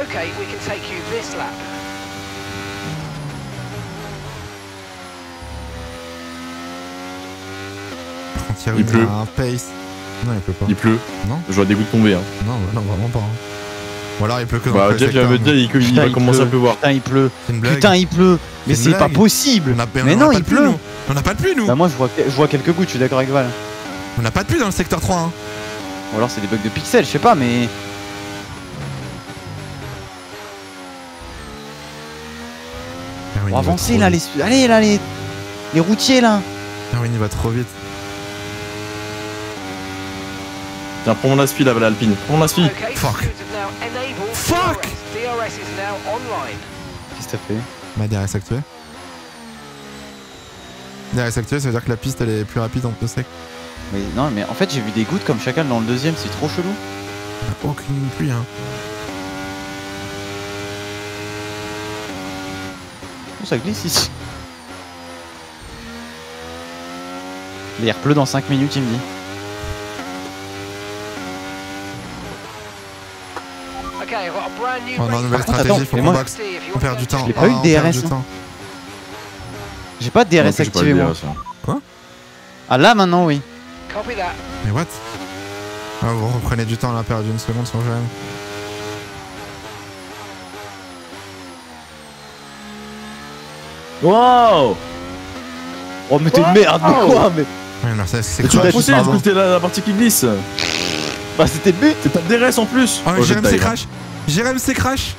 Okay, we can take you this lap. Il pleut. Un pace. Non, il pleut pas. Il pleut. Non. Je vois des gouttes tomber. Hein. Non, bah, non, vraiment pas. Ou alors il pleut que dans le secteur. Bah, Jeff vient me dire qu'il va commencer à pleuvoir. Putain, il pleut. Putain, il pleut. Mais c'est pas possible. Mais non, il pleut. On n'a pas de pluie, nous. Bah, moi, je vois quelques gouttes, je suis d'accord avec Val. On n'a pas de pluie dans le secteur 3. Hein. Ou alors c'est des bugs de pixels, je sais pas, mais. On va avancer là, les. Allez, là, les routiers là. Irwin, il va trop vite. Tiens, prends la spi là, l'Alpine. Prends la spi. Fuck. Fuck. Qu'est-ce que t'as fait? Ma DRS actuelle. Elle s'active, ça veut dire que la piste elle est plus rapide en pneu sec. Mais non, mais en fait j'ai vu des gouttes comme Chacal dans le deuxième, c'est trop chelou. On n'a pas aucune pluie hein. Oh, ça glisse ici. Il pleut dans 5 minutes il me dit. On a une nouvelle stratégie, faut qu'on boxe. On perd du temps. J'ai pas eu de DRS. J'ai pas de DRS activé moi. Quoi? Ah là maintenant oui. Mais what? Ah, vous reprenez du temps là, perdu une seconde sur GM. Wow! Oh mais t'es une merde mais quoi mais... Tu l'as poussé, c'était la partie qui glisse. Bah c'était le but, t'as le DRS en plus. Oh mais Jérémy c'est crash. Jérémy c'est crash.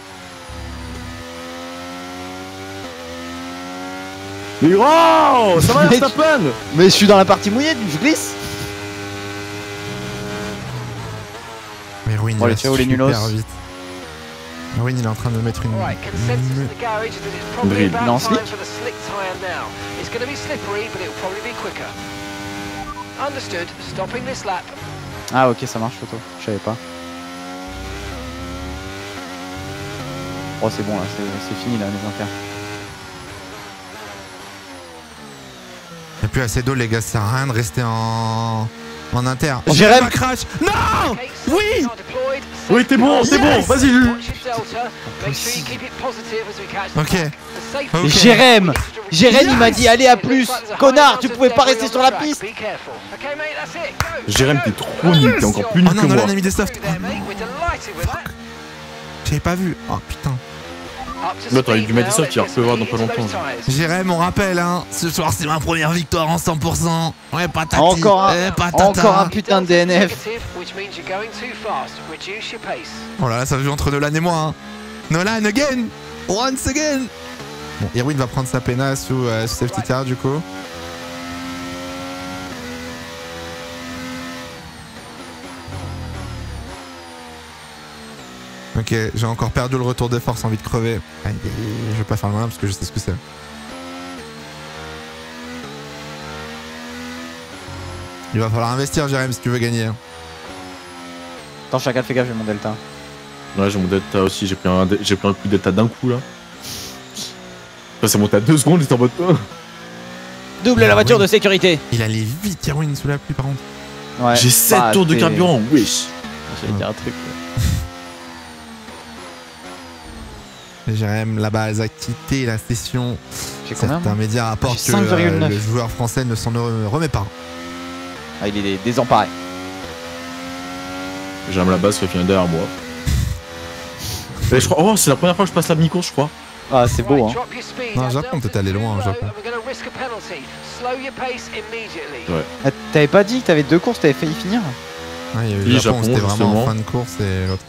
Mais wow, ça va Verstappen. Mais je suis dans la partie mouillée, je glisse. Mais Ruin il est super vite. Ruin il est en train de mettre une... Brille. Il est en slick. Ah ok ça marche photo, je savais pas. Oh c'est bon là, c'est fini là les inters. Y'a plus assez d'eau les gars, ça sert à rien de rester en inter. Oh, Jérémy crash. Non. Oui. Oui t'es bon, c'est bon, vas-y Ok. Jérémy il m'a dit allez à plus. Connard, tu pouvais pas rester sur la piste. Jérémy t'es trop nul, t'es encore plus nul que moi. Oh non, Nolan a mis des softs. J'avais pas vu. Oh putain. Bah t'aurais dû mettre des softs, tu vas recevoir dans pas longtemps. Jérémy on rappelle hein, ce soir c'est ma première victoire en 100%. Ouais patati, encore un putain de DNF. Oh là là ça joue entre Nolan et moi hein. Nolan again. Once again. Bon, Irwin va prendre sa pena sous safety car du coup. Ok, j'ai encore perdu le retour des forces, envie de crever. Allez, je vais pas faire le malin parce que je sais ce que c'est. Il va falloir investir, Jérémy, si tu veux gagner. Attends, Chacal, fais gaffe, j'ai mon delta. Ouais, j'ai mon delta aussi, j'ai pris un coup de delta d'un coup là. Ça s'est monté à 2 secondes, il était en mode. Double la voiture de sécurité. Il allait vite, Irwin, sous la pluie par contre. Ouais, j'ai 7 tours de carburant, wesh. J'allais dire un truc. Jérémy, là-bas, elle a quitté la session. Certains médias rapportent que le joueur français ne s'en remet pas. Ah, il est désemparé. J'aime la base, ça vient derrière moi. Et je crois... Oh, c'est la première fois que je passe la mi-course, je crois. Ah, c'est beau, hein. Non, Japon, t'es allé loin, Japon. Ouais. T'avais pas dit que t'avais 2 courses, t'avais failli finir? Ouais, il y a eu Japon, c'était vraiment en fin de course et l'autre.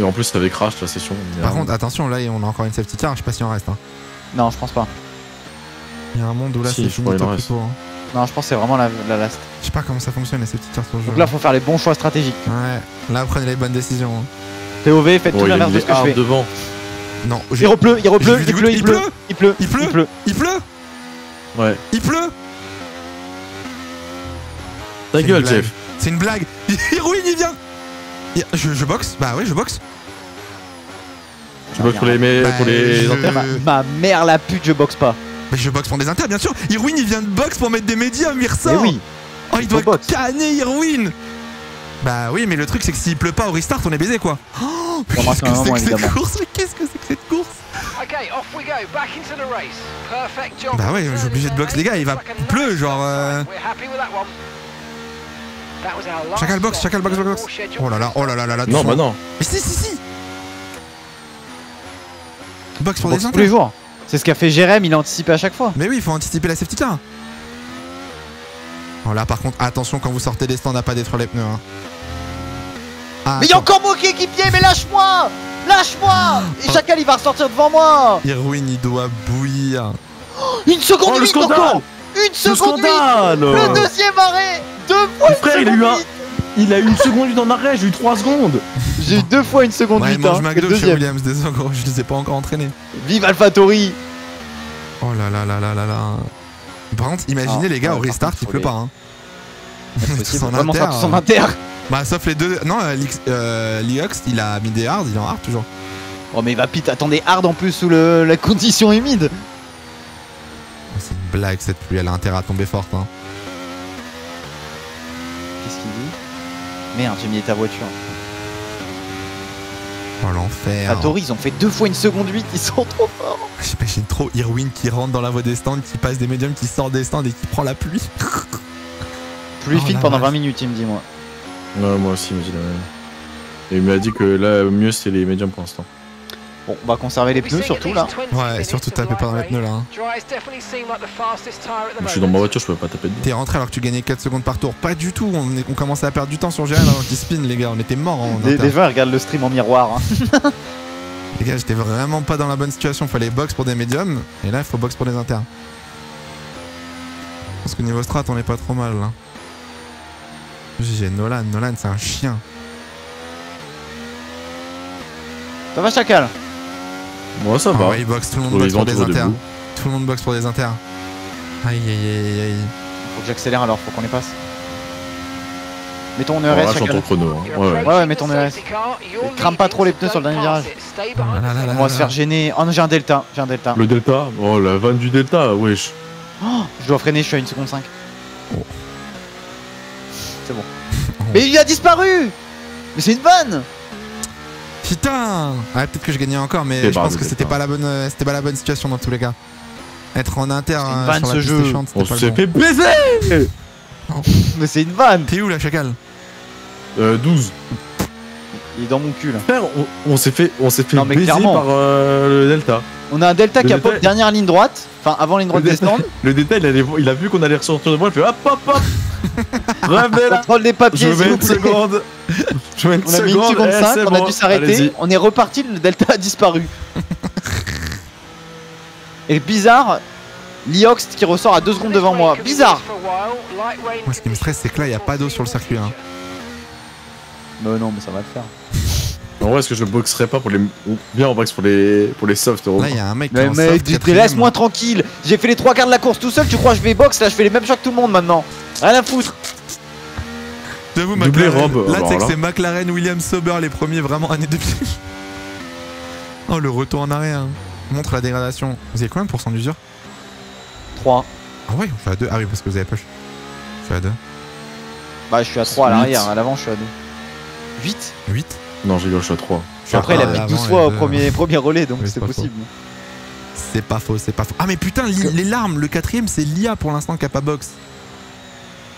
Et en plus, t'avais crash la session. Par contre, attention, là, on a encore une safety car, je sais pas si on reste. Hein. Non, je pense pas. Il y a un monde où là, c'est fini top pipo. Non, je pense que c'est vraiment la last. Je sais pas comment ça fonctionne, les safety cars sur le jeu. Donc là, faut faire les bons choix stratégiques. Ouais, là, prenez les bonnes décisions. POV, faites tout l'inverse de ce que je fais. Devant. Non, il repleut, il pleut. Ouais. Il pleut. Ta gueule, Jeff. C'est une blague. Il ruine, il vient. Je boxe. Bah ouais, je boxe. Je boxe pour les inters. Ma mère la pute, je boxe pas. Mais je boxe pour des inters, bien sûr. Irwin, il vient de boxe pour mettre des médias, il ressort. Mais oui. Oh, il doit canner Irwin. Bah oui, mais le truc, c'est que s'il pleut pas au restart, on est baisé quoi. Oh, qu'est-ce que c'est que cette course? Mais qu'est-ce que c'est que cette course? Bah ouais, je suis obligé de boxe les gars, il pleut genre. Chacal box, Chacal box, box. Oh là là là là. Non, bah non. Mais si. Box pour des inters. Tous les jours. C'est ce qu'a fait Jérémy, il a anticipé à chaque fois. Mais oui, il faut anticiper la safety car. Oh là, par contre, attention quand vous sortez des stands à pas détruire les pneus. Hein. Ah, mais y'a encore moi qui est équipier, mais lâche-moi! Lâche-moi! Et Chacal il va ressortir devant moi! Irwin il doit bouillir. Une seconde huit encore! Une seconde huit! Le deuxième arrêt! 2 fois mon frère, il a eu une seconde huit en arrêt, j'ai eu 3 secondes! J'ai eu 2 fois une seconde huit. Mange McDo chez Williams, désolé, je les ai pas encore entraînés. Vive AlphaTauri! Oh là là là là là là. Par contre, imaginez les gars au restart, il pleut pas. Hein. Tous en inter. Tous en inter. Bah, sauf les deux. Non, Lyokst, il a mis des hards, il est en hard toujours. Oh, mais il va pit. Attendez, hard en plus sous la condition humide. C'est une blague cette pluie, elle a intérêt à tomber forte. Hein. Qu'est-ce qu'il dit? Merde, j'ai mis ta voiture. Oh l'enfer. Tori, ils ont fait 2 fois 1 seconde 8, ils sont trop forts. J'imagine trop Irwin qui rentre dans la voie des stands, qui passe des médiums, qui sort des stands et qui prend la pluie. Pluie fine pendant 20 minutes, il me dit, moi. Ouais, moi aussi, il me dit la même. Et il m'a dit que là, mieux c'est les médiums pour l'instant. Bon, on va conserver les pneus surtout là. Ouais, surtout taper pas dans les pneus là. Hein. Je suis dans ma voiture, je peux pas taper dedans. T'es rentré alors que tu gagnais 4 secondes par tour. Pas du tout, on commençait à perdre du temps sur Gérald avant qu'il spin, les gars, on était morts. Déjà, regarde le stream en miroir. Hein. Les gars, j'étais vraiment pas dans la bonne situation. Fallait box pour des médiums et là, il faut box pour des internes. Parce que niveau strat, on est pas trop mal là. J'ai Nolan, c'est un chien. Ça va, Chacal? Moi ça va. Ils boxent, tout le monde boxe pour des inters. Tout le monde boxe pour des inters. Aïe aïe aïe. Faut que j'accélère alors, faut qu'on les passe. Mets ton ERS, Chacal. Ouais, mets ton ERS. Crame pas trop les pneus sur le dernier virage. On va se faire gêner. Oh non, j'ai un delta. Le delta? Oh la vanne du delta, wesh. Je dois freiner, je suis à 1 seconde 5. C'est bon. Mais il a disparu! Mais c'est une vanne! Putain! Ouais, peut-être que je gagnais encore, mais je pense que c'était pas la bonne, c'était pas la bonne situation dans tous les cas. Être en inter sur la piste échante, c'était pas le bon. On s'est fait baiser! Mais c'est une vanne! T'es où là, Chacal? 12. Il est dans mon cul là. Frère, on s'est fait, baiser par le Delta. On a un Delta qui a pop dernière ligne droite, enfin avant ligne droite des stands. Le Delta, il a vu qu'on allait ressortir de moi, il fait hop hop hop! Revenez là. Contrôle des papiers, je mets une seconde. On a mis 1 seconde 5, on a dû s'arrêter. On est reparti, le delta a disparu. Et bizarre, Lyokst qui ressort à 2 secondes devant moi. Bizarre. Moi, ce qui me stresse, c'est que là, il n'y a pas d'eau sur le circuit. Hein. Non, mais ça va le faire. En vrai, est-ce que je boxerais pas pour les. Bien, on boxe pour les softs. Là, il y a un mec qui est en soft. Laisse-moi tranquille. J'ai fait les 3 quarts de la course tout seul. Tu crois que je vais boxe? Là, je fais les mêmes choix que tout le monde maintenant. Rien à foutre. J'avoue, McLaren. Là, c'est que c'est McLaren, Williams, Sauber, les premiers vraiment année 2000. Oh, le retour en arrière. Montre la dégradation. Vous avez combien de % d'usure? 3. Ah, ouais, on fait à 2. Ah, oui, parce que vous avez push. Je suis à 2. Bah, je suis à 3 à l'arrière. À l'avant, je suis à 2. 8 8. Non, j'ai gauche à 3. Après, il a piqué 12 fois au premier relais, donc c'est possible. C'est pas faux, Ah, mais putain, les larmes, le 4ème, c'est l'IA pour l'instant qui a pas box.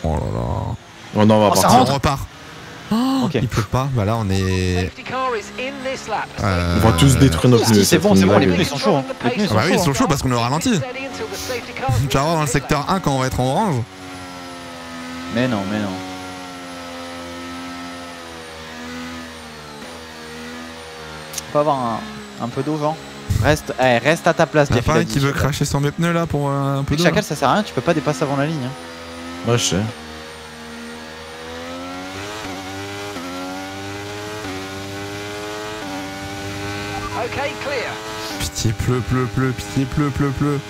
Oh là là. Oh non, on va partir. On repart. Il pleut pas, bah là on est. On va tous détruire nos pneus. C'est bon, les pneus sont chauds. Bah oui, ils sont chauds parce qu'on est au ralenti. J'arrive dans le secteur 1 quand on va être en orange. Mais non, Faut avoir un peu d'eau, genre. Reste à ta place, Jeff. Y'a pas qui veut cracher sur mes pneus là pour un peu d'eau. Chacal, ça sert à rien, tu peux pas dépasser avant la ligne. Ouais, je sais. Pitié, pleut, pitié, pleut. Pleut.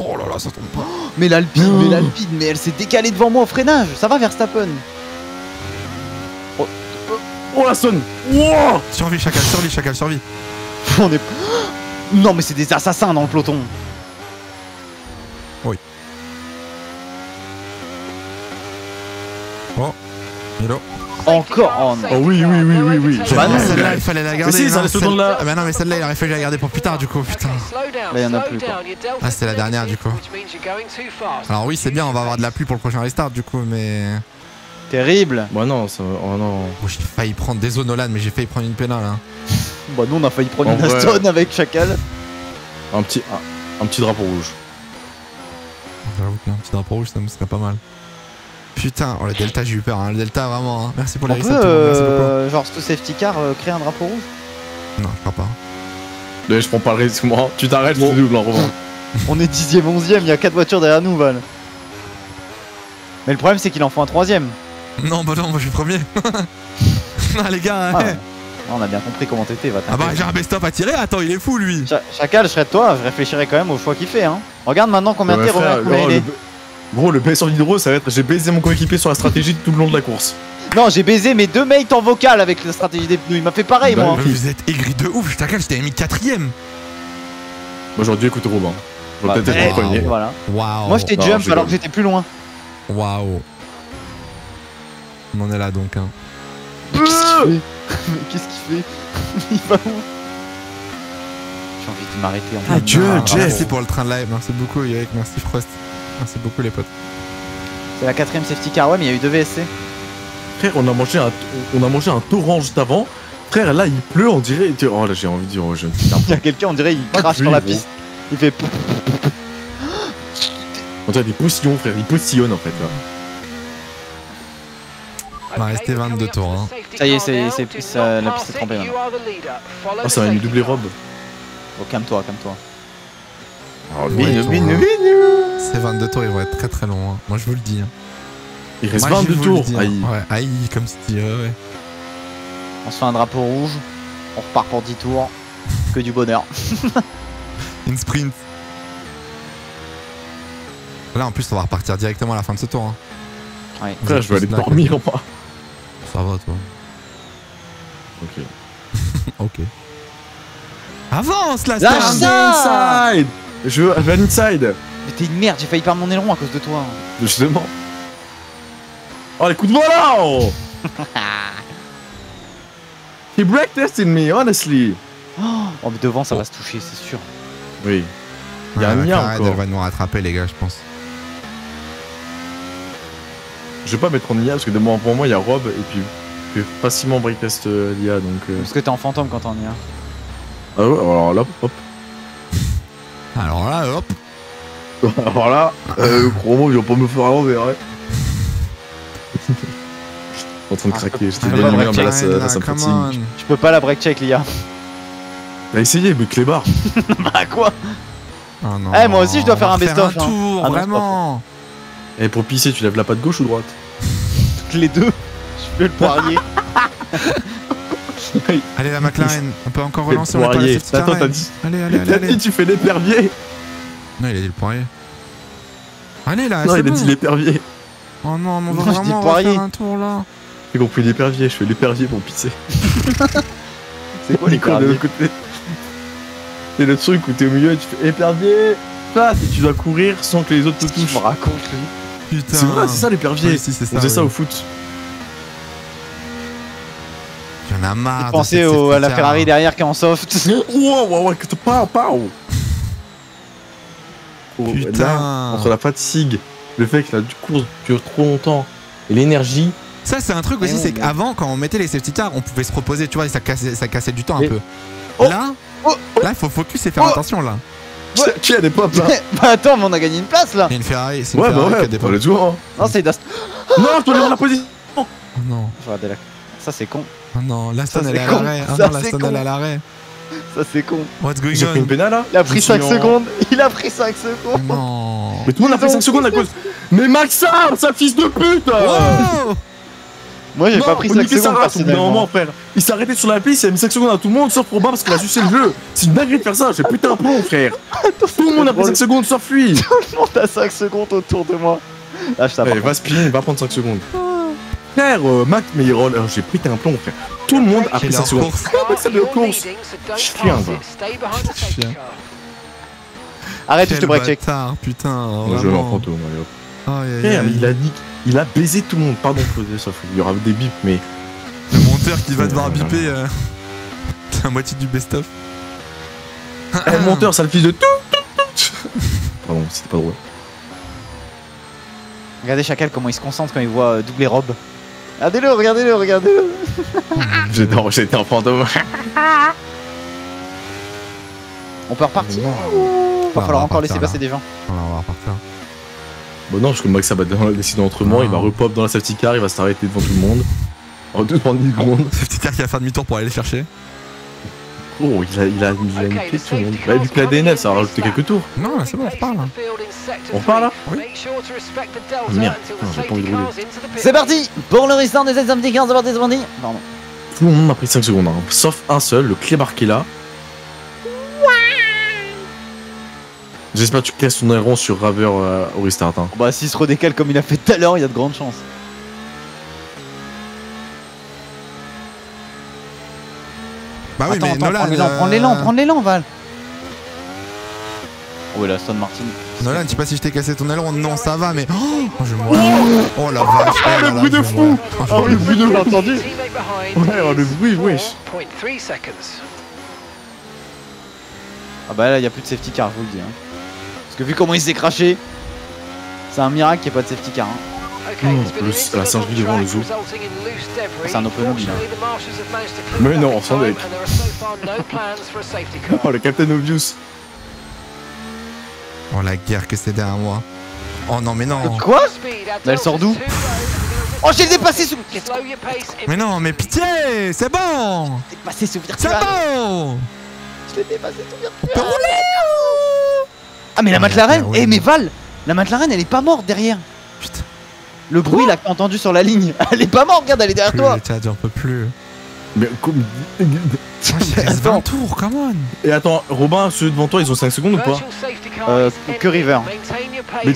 Oh là là, ça tombe pas. Mais l'Alpine, mais elle s'est décalée devant moi au freinage. Ça va, Verstappen. Oh la sonne. Wow. Survie, Chacal, survie. On est... Non, mais c'est des assassins dans le peloton. Oui. Oh. Hello. Encore en... Oh oui. Bah non, celle-là, il fallait la garder. Mais si, ça reste dans là. Bah non, mais celle-là, il aurait fallu la garder pour plus tard, du coup, putain. Là, y'en a plus, quoi. Ah, c'est la dernière, du coup. Alors oui, c'est bien, on va avoir de la pluie pour le prochain restart, du coup, mais... Terrible. Bah non, ça... Oh non. Oh, j'ai failli prendre... Désolé, Nolan, mais j'ai failli prendre une pénale, hein. Bah nous, on a failli prendre une Aston avec Chacal. Un petit drapeau rouge. J'avoue qu'un petit drapeau rouge, ça me serait pas mal. Putain, oh le Delta, j'ai eu peur, hein. Le Delta vraiment, hein. Merci pour les resets, merci beaucoup. Genre ce safety car crée un drapeau rouge? Non, je crois pas. Mais je prends pas le risque, moi. Tu t'arrêtes, je te double en revanche. On est 10ème, 11ème, il y a 4 voitures derrière nous, Val. Mais le problème c'est qu'il en faut un 3ème. Non, bah non, moi je suis premier. Non les gars, On a bien compris comment t'étais. Ah bah j'ai un best-of à tirer. Attends, il est fou lui. Chacal, je serais de toi, je réfléchirais quand même au choix qu'il fait. Hein. Regarde maintenant combien t'es, Romain. Gros, le best-of Hydro, ça va être j'ai baisé mon coéquipier sur la stratégie tout le long de la course. Non, j'ai baisé mes deux mates en vocal avec la stratégie des pneus. Il m'a fait pareil, bah, moi. Vous êtes aigri de ouf. Chacal, je t'avais mis 4ème. Moi j'aurais dû écouter Robin. J'aurais peut-être été premier. Voilà. Wow. Moi j'étais jump alors que j'étais plus loin. Waouh. On en est là donc. Hein. Qu'est-ce qu'il fait Il va où? J'ai envie de m'arrêter en fait. Ah Dieu, Jeff. Merci pour le train de live, merci beaucoup Yannick, merci Frost. Merci beaucoup les potes. C'est la 4ème safety car, ouais mais il y a eu 2 VSC. Frère, on a mangé un torrent juste avant. Frère, là il pleut, on dirait. Oh là j'ai envie de dire, je ne sais pas. Il y a quelqu'un, on dirait, il crache sur la piste. Il fait. On dirait des postillons, frère, il postillonne en fait là. Il va rester 22 tours. Hein. Ça y est, la piste est trempée. Oh, ça m'a mis doublé robe. Oh, calme-toi, calme-toi. Oh, c'est 22 tours, ils vont être très très longs. Hein. Moi je vous le dis. Hein. Il reste 22 tours. Aïe. Ouais, aïe, comme si ouais. On se fait un drapeau rouge. On repart pour 10 tours. Que du bonheur. Une sprint. Là en plus, on va repartir directement à la fin de ce tour. Hein. Ouais. Là, je vais aller dormir ou pas. Ça va toi. Ok. Ok. Avance là, ça inside. Je vais à l'inside. Mais t'es une merde, j'ai failli perdre mon aileron à cause de toi. Justement. Oh les coups de volant. He break tested me, honestly. Oh mais devant ça va se toucher, c'est sûr. Oui. Il y a un mien encore. Elle va nous rattraper les gars, je pense. Je vais pas mettre en IA parce que pour moi il y a Rob et puis je peux facilement break test l'IA donc. Parce que t'es en fantôme quand t'es en IA. Ah ouais, alors là, hop. Alors là, hop. Alors là, Chromo il va pas me faire à l'envers. Je suis en train de craquer, j'étais bien humeur, mais là ça me fatigue. Je peux pas la break check l'IA. T'as essayé, mais clébard. Bah quoi. Eh oh hey, moi aussi je dois faire un best-of. Hein. Ah, vraiment. Et pour pisser, tu lèves la patte gauche ou droite? Les deux. Je peux le poirier. Allez la McLaren, on peut encore relancer. Le poirier. Attends, t'as dit. Allez, allez, allez. T'as dit tu fais l'épervier. Non, il a dit le poirier. Allez là. Non, il a dit l'épervier. Oh non, on va vraiment faire un tour là. J'ai compris l'épervier, je fais l'épervier pour pisser. C'est quoi les coups de... C'est le truc où t'es au milieu et tu fais épervier. Et tu dois courir sans que les autres te touchent. Je me raconte lui. Putain. C'est ça l'épervier. Oui, si, on faisait ça au foot. J'en ai marre. Pensez à la Ferrari derrière qui est en soft. Putain. Là, entre la fatigue, le fait que la course dure trop longtemps et l'énergie. Ça c'est un truc aussi, c'est qu'avant quand on mettait les safety cars, on pouvait se reposer, tu vois, et ça cassait du temps un peu. Là, il faut focus et faire attention là. Qui a des pops là? Bah attends, mais on a gagné une place là! Il y a une Ferrari, c'est une Ferrari qui a des pops. Le tour, hein. Non, c'est Daston. Non, je dois aller dans la position! Oh non. Ça c'est con. Oh non, Daston elle est à l'arrêt. Ah non, Daston elle est à l'arrêt. Ça c'est con. What's going on? Il a pris une pénale là? Il a pris 5 secondes! Il a pris 5 secondes! Non! Mais tout le monde a pris 5 secondes à cause. Mais Maxar, sa fils de pute! Moi j'ai pas pris 5 secondes personnellement. Il s'est arrêté sur la piste, il a mis 5 secondes à tout le monde sauf Robin parce qu'il a sucé le jeu. C'est une dinguerie de faire ça, j'ai putain un plomb frère. Tout le monde a pris 5 secondes sauf lui. Tout le monde a 5 secondes autour de moi. Allez va spinner, va prendre 5 secondes. Frère, Mac, mais il roll, j'ai pris un plomb frère. Tout le monde a pris 5 secondes. C'est de course. Chien va. Arrête, je te break check. Putain, je vais en prendre tout le monde. Frère, il a dit... Il a baisé tout le monde, pardon, sauf il y aura des bips, mais. Le monteur qui va devoir biper la moitié du best-of. Eh, hey, monteur, sale fils de tout. Pardon, c'était pas drôle. Regardez Chacal comment il se concentre quand il voit doubler robe. Regardez-le, regardez-le, regardez-le. J'adore, j'étais en fantôme. On peut repartir. Va falloir encore laisser passer des gens. On va repartir. Bon non, parce que Max ça va décider entre moi, il va repop dans la safety car, il va s'arrêter devant tout le monde. En 2 minutes secondes. Safety car qui va faire demi-tour pour aller les chercher. Oh, il a niqué tout le monde. Ouais, vu que la DNF, ça va rajouter quelques tours. Non, c'est bon, on repart là. On repart là? Oui. Merde, j'ai pas envie de rouler. C'est parti pour le restart des 7 samedi 15 de bord des bandits. Pardon. tout le monde a pris 5 secondes, hein. Sauf un seul, le clébard qui est là. J'espère que tu casses ton aileron sur Raver au restart. Hein. Bah s'il se redécale comme il a fait tout à l'heure, il y a de grandes chances. Bah oui, attends, mais attends, Nolan, prends l'élan, Val. Oh là, Aston Martin. Nolan, je sais pas si je t'ai cassé ton aileron. Non, ça va, mais. Oh, je vois. Oh la vache. Ah, le bruit de fou. Ah, le bruit de fou, entendu. Ouais, le bruit, wesh. Ah bah là, il n'y a plus de safety car, je vous le dis. Hein. Parce que vu comment il s'est craché, c'est un miracle qu'il n'y ait pas de safety car. Hein. La singerie devant le zoo. C'est un open obvious. Mais non, on s'en est. Oh, le Captain Obvious. Oh, la guerre que c'est derrière moi. Oh non, mais non. Quoi? Mais elle sort d'où? Oh, j'ai dépassé sous. Mais non, mais pitié, c'est bon. C'est bon. Je l'ai dépassé sous. On peut rouler. Ah, mais la McLaren. Eh, mais Val, la McLaren, elle est pas morte derrière. Putain. Le bruit, il a entendu sur la ligne. Elle est pas morte, regarde, elle est derrière toi. J'en peux plus. Mais comme. Reste 20 tours, come on. Et attends, Robin, ceux devant toi, ils ont 5 secondes ou pas? Que River. Mais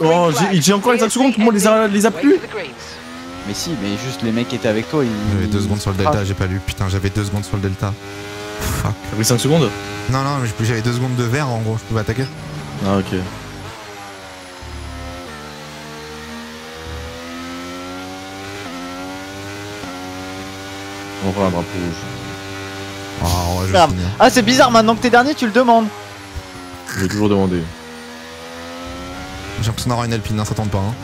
oh, j'ai encore les 5 secondes, tout le monde les a plus. Mais si, mais juste les mecs qui étaient avec toi, ils. J'avais 2 secondes sur le delta, j'ai pas lu. Putain, j'avais 2 secondes sur le delta. Fuck. T'as pris 5 secondes? Non, non, mais j'avais 2 secondes de vert en gros, je pouvais attaquer. Ah, ok. On va un drapeau rouge. Oh, ouais, ah, c'est bizarre, maintenant que t'es dernier, tu le demandes. Je vais toujours demander. J'ai l'impression d'avoir une Alpine, hein, ça tombe pas. Hein.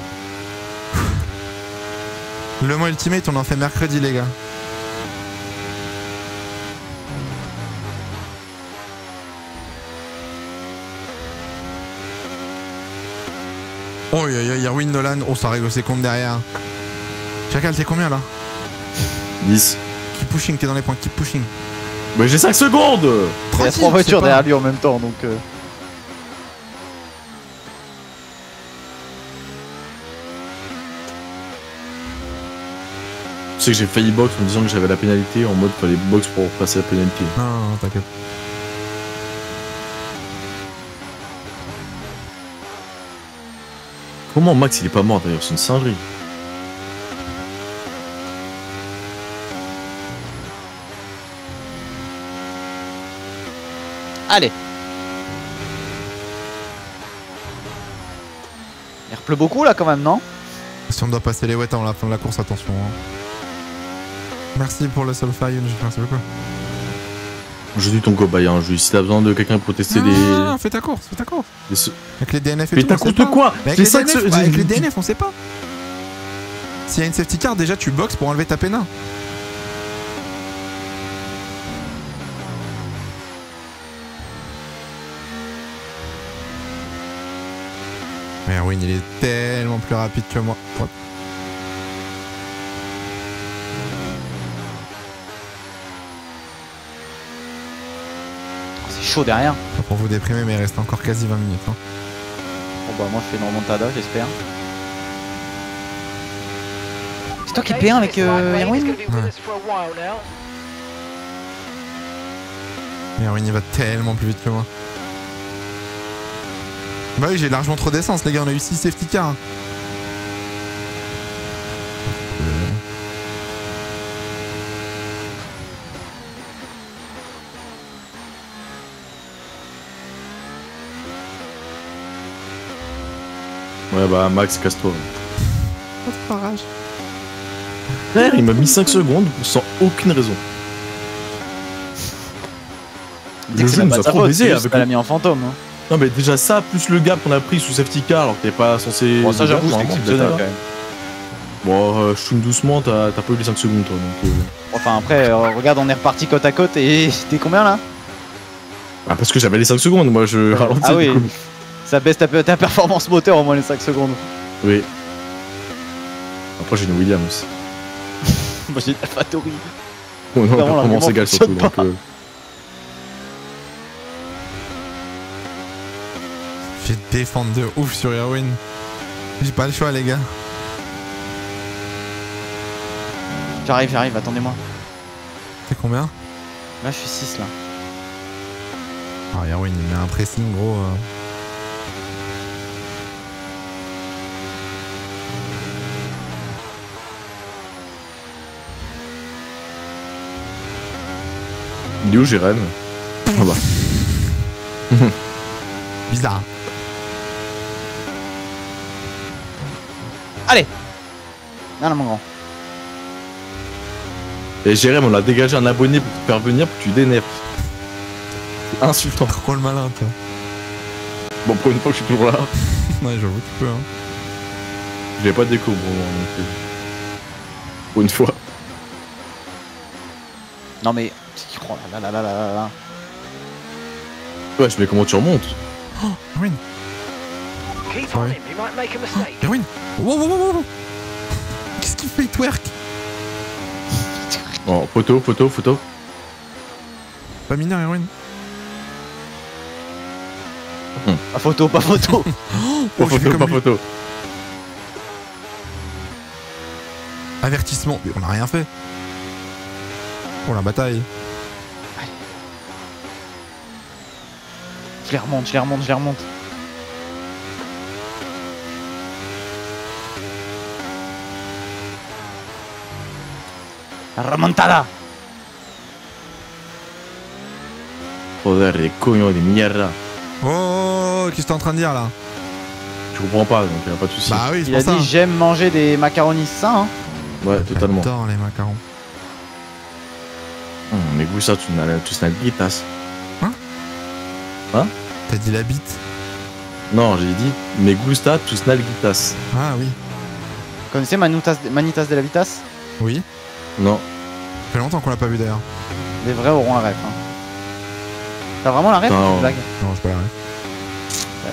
Le Mans Ultimate, on en fait mercredi, les gars. Oh, y'a Ruin, Nolan. Oh, ça règle ses comptes derrière. Chacal, t'es combien là? 10. Keep pushing, t'es dans les points, keep pushing. Mais j'ai 5 secondes. Il y a 3 voitures derrière lui en même temps, donc... Tu sais que j'ai failli box en me disant que j'avais la pénalité, en mode fallait box pour passer la pénalité. Non, non, non, t'inquiète. Comment Max il est pas mort d'ailleurs, c'est une singerie. Allez. Il repleut beaucoup là quand même, non? Si on doit passer les wets avant la fin de la course, attention. Hein. Merci pour le solfire, merci beaucoup. Je dis ton cobaye, hein, si t'as besoin de quelqu'un pour tester des... Non, non, fais ta course, fais ta course. Avec les DNF et tout, on sait pas. Quoi avec les DNF, bah, avec les DNF, on sait pas. S'il y a une safety car, déjà tu boxes pour enlever ta pénale. Mais Irwin, il est tellement plus rapide que moi. Ouais. C'est chaud derrière. Pas pour vous déprimer, mais il reste encore quasi 20 minutes. Hein. Oh bah moi je fais une remontada, j'espère. C'est toi qui es P1 avec Irwin? Ouais. Irwin, il va tellement plus vite que moi. Bah oui, j'ai largement trop d'essence, les gars, on a eu 6 safety cars. Hein. Ouais, bah Max, casse-toi. Pas de parage. Frère, il m'a mis 5 secondes sans aucune raison. Le jeu nous a trop baisé avec lui. Elle l'a mis en fantôme. Hein. Non mais déjà ça, plus le gap qu'on a pris sous safety car alors que t'es pas censé... Bon ça j'avoue, c'est exceptionnel quand même. Bon, je tourne doucement, t'as pas eu les 5 secondes toi donc... Enfin après, regarde, on est reparti côte à côte et t'es combien là? Ah parce que j'avais les 5 secondes, moi je ralentis. Ah oui, ça baisse ta performance moteur au moins les 5 secondes. Oui. Après j'ai une Williams. Moi j'ai une Alphatori. Bon non, la performance égale surtout donc... Je vais défendre de ouf sur Irwin. J'ai pas le choix, les gars. J'arrive, attendez-moi. T'es combien? Là, je suis 6 là. Ah, Irwin, il met un pressing gros. Il est où Jérémy? Ah bah. Bizarre. Allez! Non, non, mon grand. Et Jérémy, on l'a dégagé un abonné pour te faire venir pour que tu déneffes. C'est insultant. Pourquoi le malin, toi? Bon, pour une fois que je suis toujours là. Ouais, j'avoue, tu peux, hein. Je l'ai pas découvert, bon, pour une fois. Non, mais. Oh là là là là là là. Ouais, mais comment tu remontes? Oh, Ruin. Keep on him, you might make a mistake. Ruin. Wow, wow, wow, wow. Qu'est-ce qu'il fait, twerk? Oh, photo, photo, photo. Pas mineur, Ruin. Pas photo, pas photo. Oh, pas photo, pas photo. Avertissement, mais on a rien fait. Pour la bataille. Allez. Je les remonte, je les remonte, je les remonte. Remontada. Joder, les cognons de mierda. Oh, qu'est-ce que t'es en train de dire là? Je comprends pas, donc il n'y a pas de soucis. Bah oui, il a dit j'aime manger des macaronis sains. Hein. Ouais, totalement. J'adore les macarons. Mais vous ça, tu n'as dit tasse. Hein? Hein? T'as dit la bite? Non, j'ai dit me gusta tus nalguitas. Ah oui. Vous connaissez Manitas de la Vitas? Oui. Non. Ça fait longtemps qu'on l'a pas vu d'ailleurs. Les vrais auront un rêve. Hein. T'as vraiment la rêve ou une blague? Non, j'ai pas la rêve. Ouais.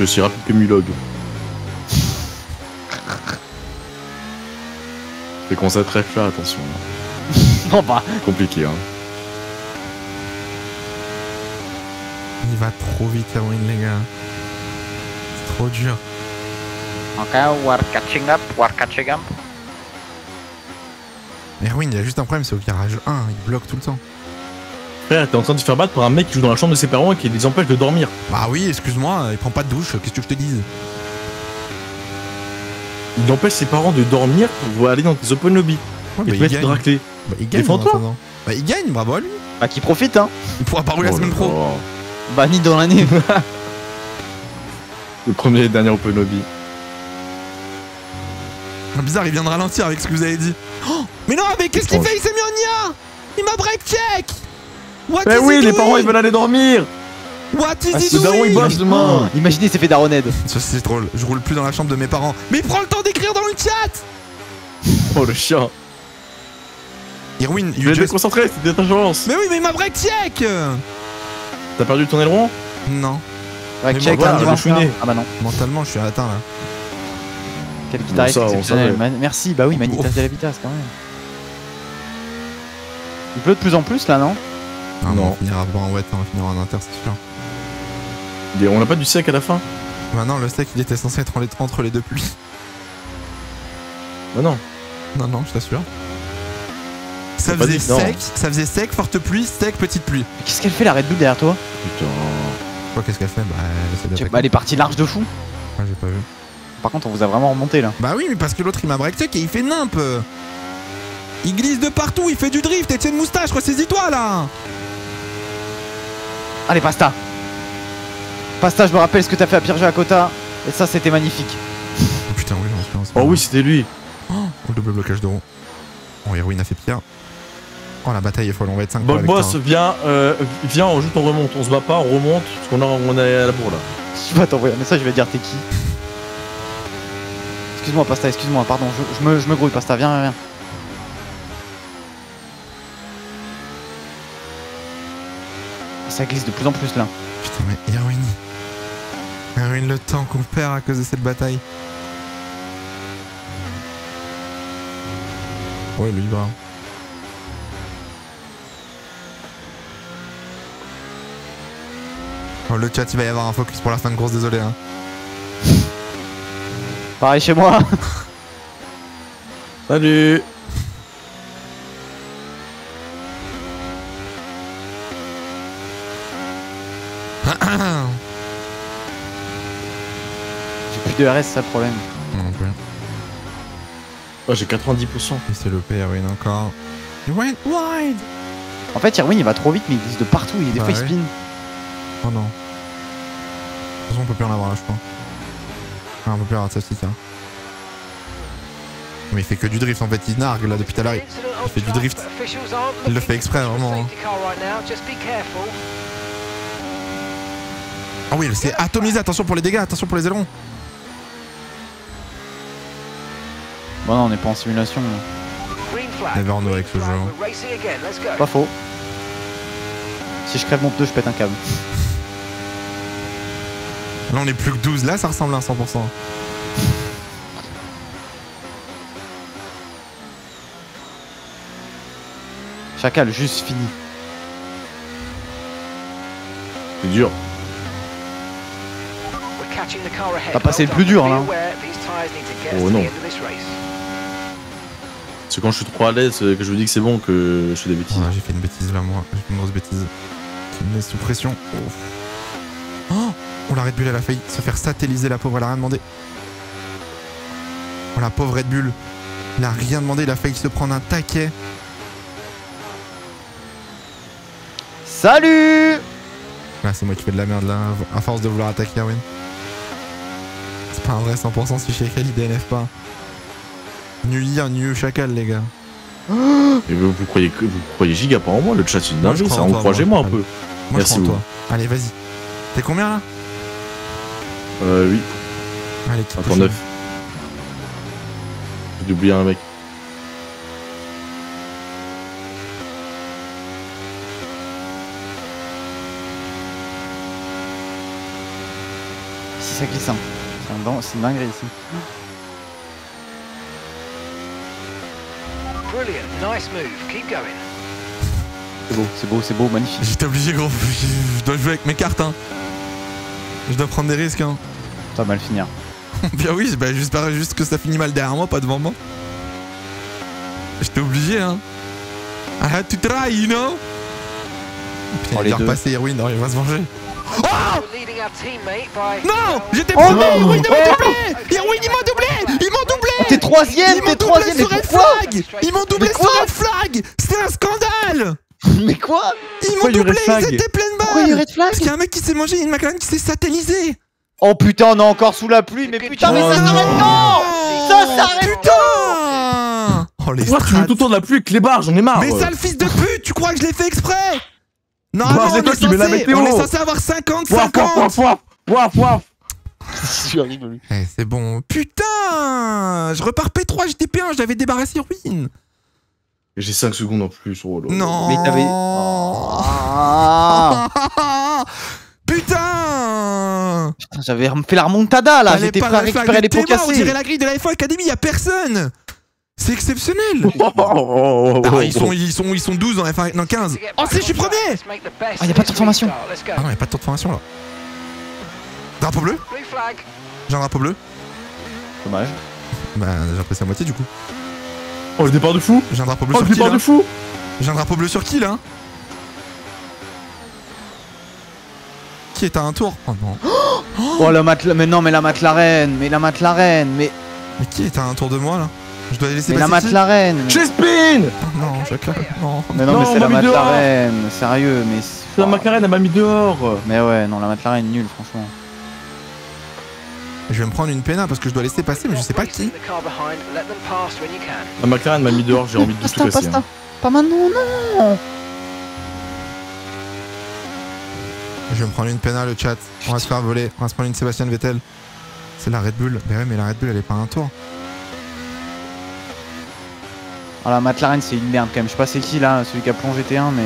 Je suis rapide que Mulog. Fais qu'on cette rêve là, attention. Non bah. Compliqué hein. Il va trop vite à Win les gars. C'est trop dur. Ok, we're catching up, we're catching up. Mais Win, il y a juste un problème, c'est au virage 1, il bloque tout le temps. Frère, t'es en train de te faire battre par un mec qui joue dans la chambre de ses parents et qui les empêche de dormir. Bah oui, excuse-moi, il prend pas de douche, qu'est-ce que je te dise? Il empêche ses parents de dormir pour aller dans tes open lobby. Ouais, et bah, il gagne. Bah, il gagne. Bah, il gagne, bravo à lui. Bah, qui profite, hein. Il pourra pas rouler la semaine pro. Bah, ni dans l'année. Le premier et le dernier open lobby. Ah, bizarre, il vient de ralentir avec ce que vous avez dit. Oh, mais non, mais qu'est-ce qu'il fait? Il s'est mis en IA. Il m'a break check. What mais is oui, les parents, ils veulent aller dormir. What is he doing? Daron, il bosse demain. Oh, imaginez, il s'est fait daronnade. Ça, c'est drôle. Je roule plus dans la chambre de mes parents. Mais prends le temps d'écrire dans le chat. Oh, le chien. Irwin, il est déconcentré, c'était ta chance. Mais oui, mais il m'a break check. T'as perdu ton aileron? Non. Break check, ah bah non. Mentalement, je suis atteint là. Quel guitariste exceptionnel. Merci, bah oui, Manitas de la Vitas quand même. Il pleut de plus en plus là, non? Ah non, on va finir en wet, on va finir en inter, c'est sûr. Et on n'a pas du sec à la fin? Bah non, le sec il était censé être entre les deux pluies. Bah non. Non, non, je t'assure. Ça faisait sec, forte pluie, sec, petite pluie. Qu'est-ce qu'elle fait la Red Bull derrière toi? Putain. Quoi, qu'est-ce qu'elle fait? Bah, elle est partie large de fou. Ouais, j'ai pas vu. Par contre, on vous a vraiment remonté là. Bah oui, mais parce que l'autre il m'a break-check et il fait nimp. Il glisse de partout, il fait du drift. Etienne Moustache, ressaisis-toi là. Allez, Pasta. Pasta, je me rappelle ce que t'as fait à Pierre Jacota. Et ça, c'était magnifique. Oh, putain, oui, j'en suis. Oh oui, c'était lui. Oh, le double blocage de rond. Oh, Irwin a fait pire. Oh la bataille est folle, on va être 5 points. Bogos, viens, on joue, on remonte, on se bat pas, on remonte, parce qu'on est à la bourre là. Je vais t'envoyer un message, je vais dire t'es qui. Excuse-moi Pasta, excuse-moi, pardon, je me grouille Pasta, viens, viens. Ça glisse de plus en plus là. Putain mais Irwin le temps qu'on perd à cause de cette bataille. Ouais lui va. Oh, le chat, il va y avoir un focus pour la fin de course, désolé. Hein. Pareil chez moi. Salut. de DRS, ça le problème. Okay. Oh, j'ai 90%. C'est le père, Irwin encore. Il went wide. En fait, Irwin il va trop vite, mais il glisse de partout. Il est des fois il spin. Oh non. De toute façon, on peut plus en avoir là, je crois. Ah, on peut plus avoir de safety car. Mais il fait que du drift en fait, il nargue là depuis tout à l'heure. Il fait du drift. Il le fait exprès, vraiment. Ah oui, c'est atomisé, attention pour les dégâts, attention pour les ailerons. Bon, non, on n'est pas en simulation. Never en avec ce jeu. Pas faux. Si je crève mon pneu, je pète un câble. Là, on est plus que 12, là, ça ressemble à un 100%. Chacal, juste fini. C'est dur. T'as passé le plus dur là. Oh non. C'est quand je suis trop à l'aise que je vous dis que c'est bon, que je fais des bêtises. Ah, j'ai fait une bêtise là, moi. J'ai fait une grosse bêtise. Qui me laisse sous pression. Oh, oh la Red Bull, elle a failli se faire satelliser, la pauvre, elle a rien demandé. Oh la pauvre Red Bull. Elle a rien demandé, il a failli se prendre un taquet. Salut! Là, c'est moi qui fais de la merde là, à force de vouloir attaquer Irwin. C'est pas un vrai 100% si Chacal il DNF pas. Nul Chacal les gars. Et vous croyez giga pas en moi, le chat c'est une dingue, ça encouragez-moi un peu. Moi, merci beaucoup. Allez vas-y. T'es combien là? 8. Allez, 59. J'ai oublié un mec. C'est glissant, c'est une dinguerie ici. C'est beau, magnifique. J'étais obligé gros, je dois jouer avec mes cartes hein. Je dois prendre des risques hein. Ça va mal finir. Bien oui, bah, j'espère juste que ça finit mal derrière moi, pas devant moi. J'étais obligé hein. I had to try, you know. Putain, il va repasser Irwin, non, il va se manger. Oh non, j'étais premier, Irwin m'a doublé. Irwin il m'a doublé. T'es troisième, t'es troisième. Ils m'ont doublé sur red flag. C'est un scandale. Mais quoi? Ils m'ont doublé, ils étaient pleine balle. Parce qu'il y a un mec qui s'est mangé, une McLaren qui s'est satellisée. Oh putain, on est encore sous la pluie. Mais putain, mais ça s'arrête non. Ça s'arrête putain. Oh les strats. Tu joues tout le temps de la pluie avec les barres, j'en ai marre. Mais sale fils de pute, tu crois que je l'ai fait exprès? Non, bah, non, on est censé avoir 50-50. Waf. C'est bon. Putain, je repars P3, j'étais P1, je l'avais débarrassé Ruin. J'ai 5 secondes en plus. Oh, non. Mais t'avais... Oh. Putain. J'avais fait la remontada là. J'étais prêt à récupérer les pots cassés. On dirait la grille de la F1 Academy, y'a personne. C'est exceptionnel. Ah, ils sont 12 en F1, non 15. Oh c'est, je suis premier. Ah y'a pas de transformation. Ah non y'a pas de transformation là. Drapeau bleu. J'ai un drapeau bleu. Dommage. Bah j'ai passé à moitié du coup. Oh le départ de fou. J'ai un drapeau bleu sur qui là? Oh le départ de fou. J'ai un drapeau bleu sur qui là? Qui est à un tour? Oh non. Oh la McLaren. Mais non mais la McLaren. Mais la McLaren. Mais qui est à un tour de moi là? Je dois laisser passer. Mais la McLaren. Je spin. Non, Chacal. Non. Mais non, mais c'est la McLaren. Sérieux, mais. C'est la McLaren, elle m'a mis dehors. Mais ouais, non, la McLaren nulle, franchement. Je vais me prendre une pena parce que je dois laisser passer, mais je sais pas qui. La McLaren m'a mis dehors, j'ai envie de tout casser. Pas maintenant, non. Je vais me prendre une pena, le chat. On va se faire voler. On va se prendre une Sebastian Vettel. C'est la Red Bull. Mais ouais, mais la Red Bull, elle est pas à un tour. Ah la McLaren c'est une merde quand même, je sais pas c'est qui là, celui qui a plongé T1 mais...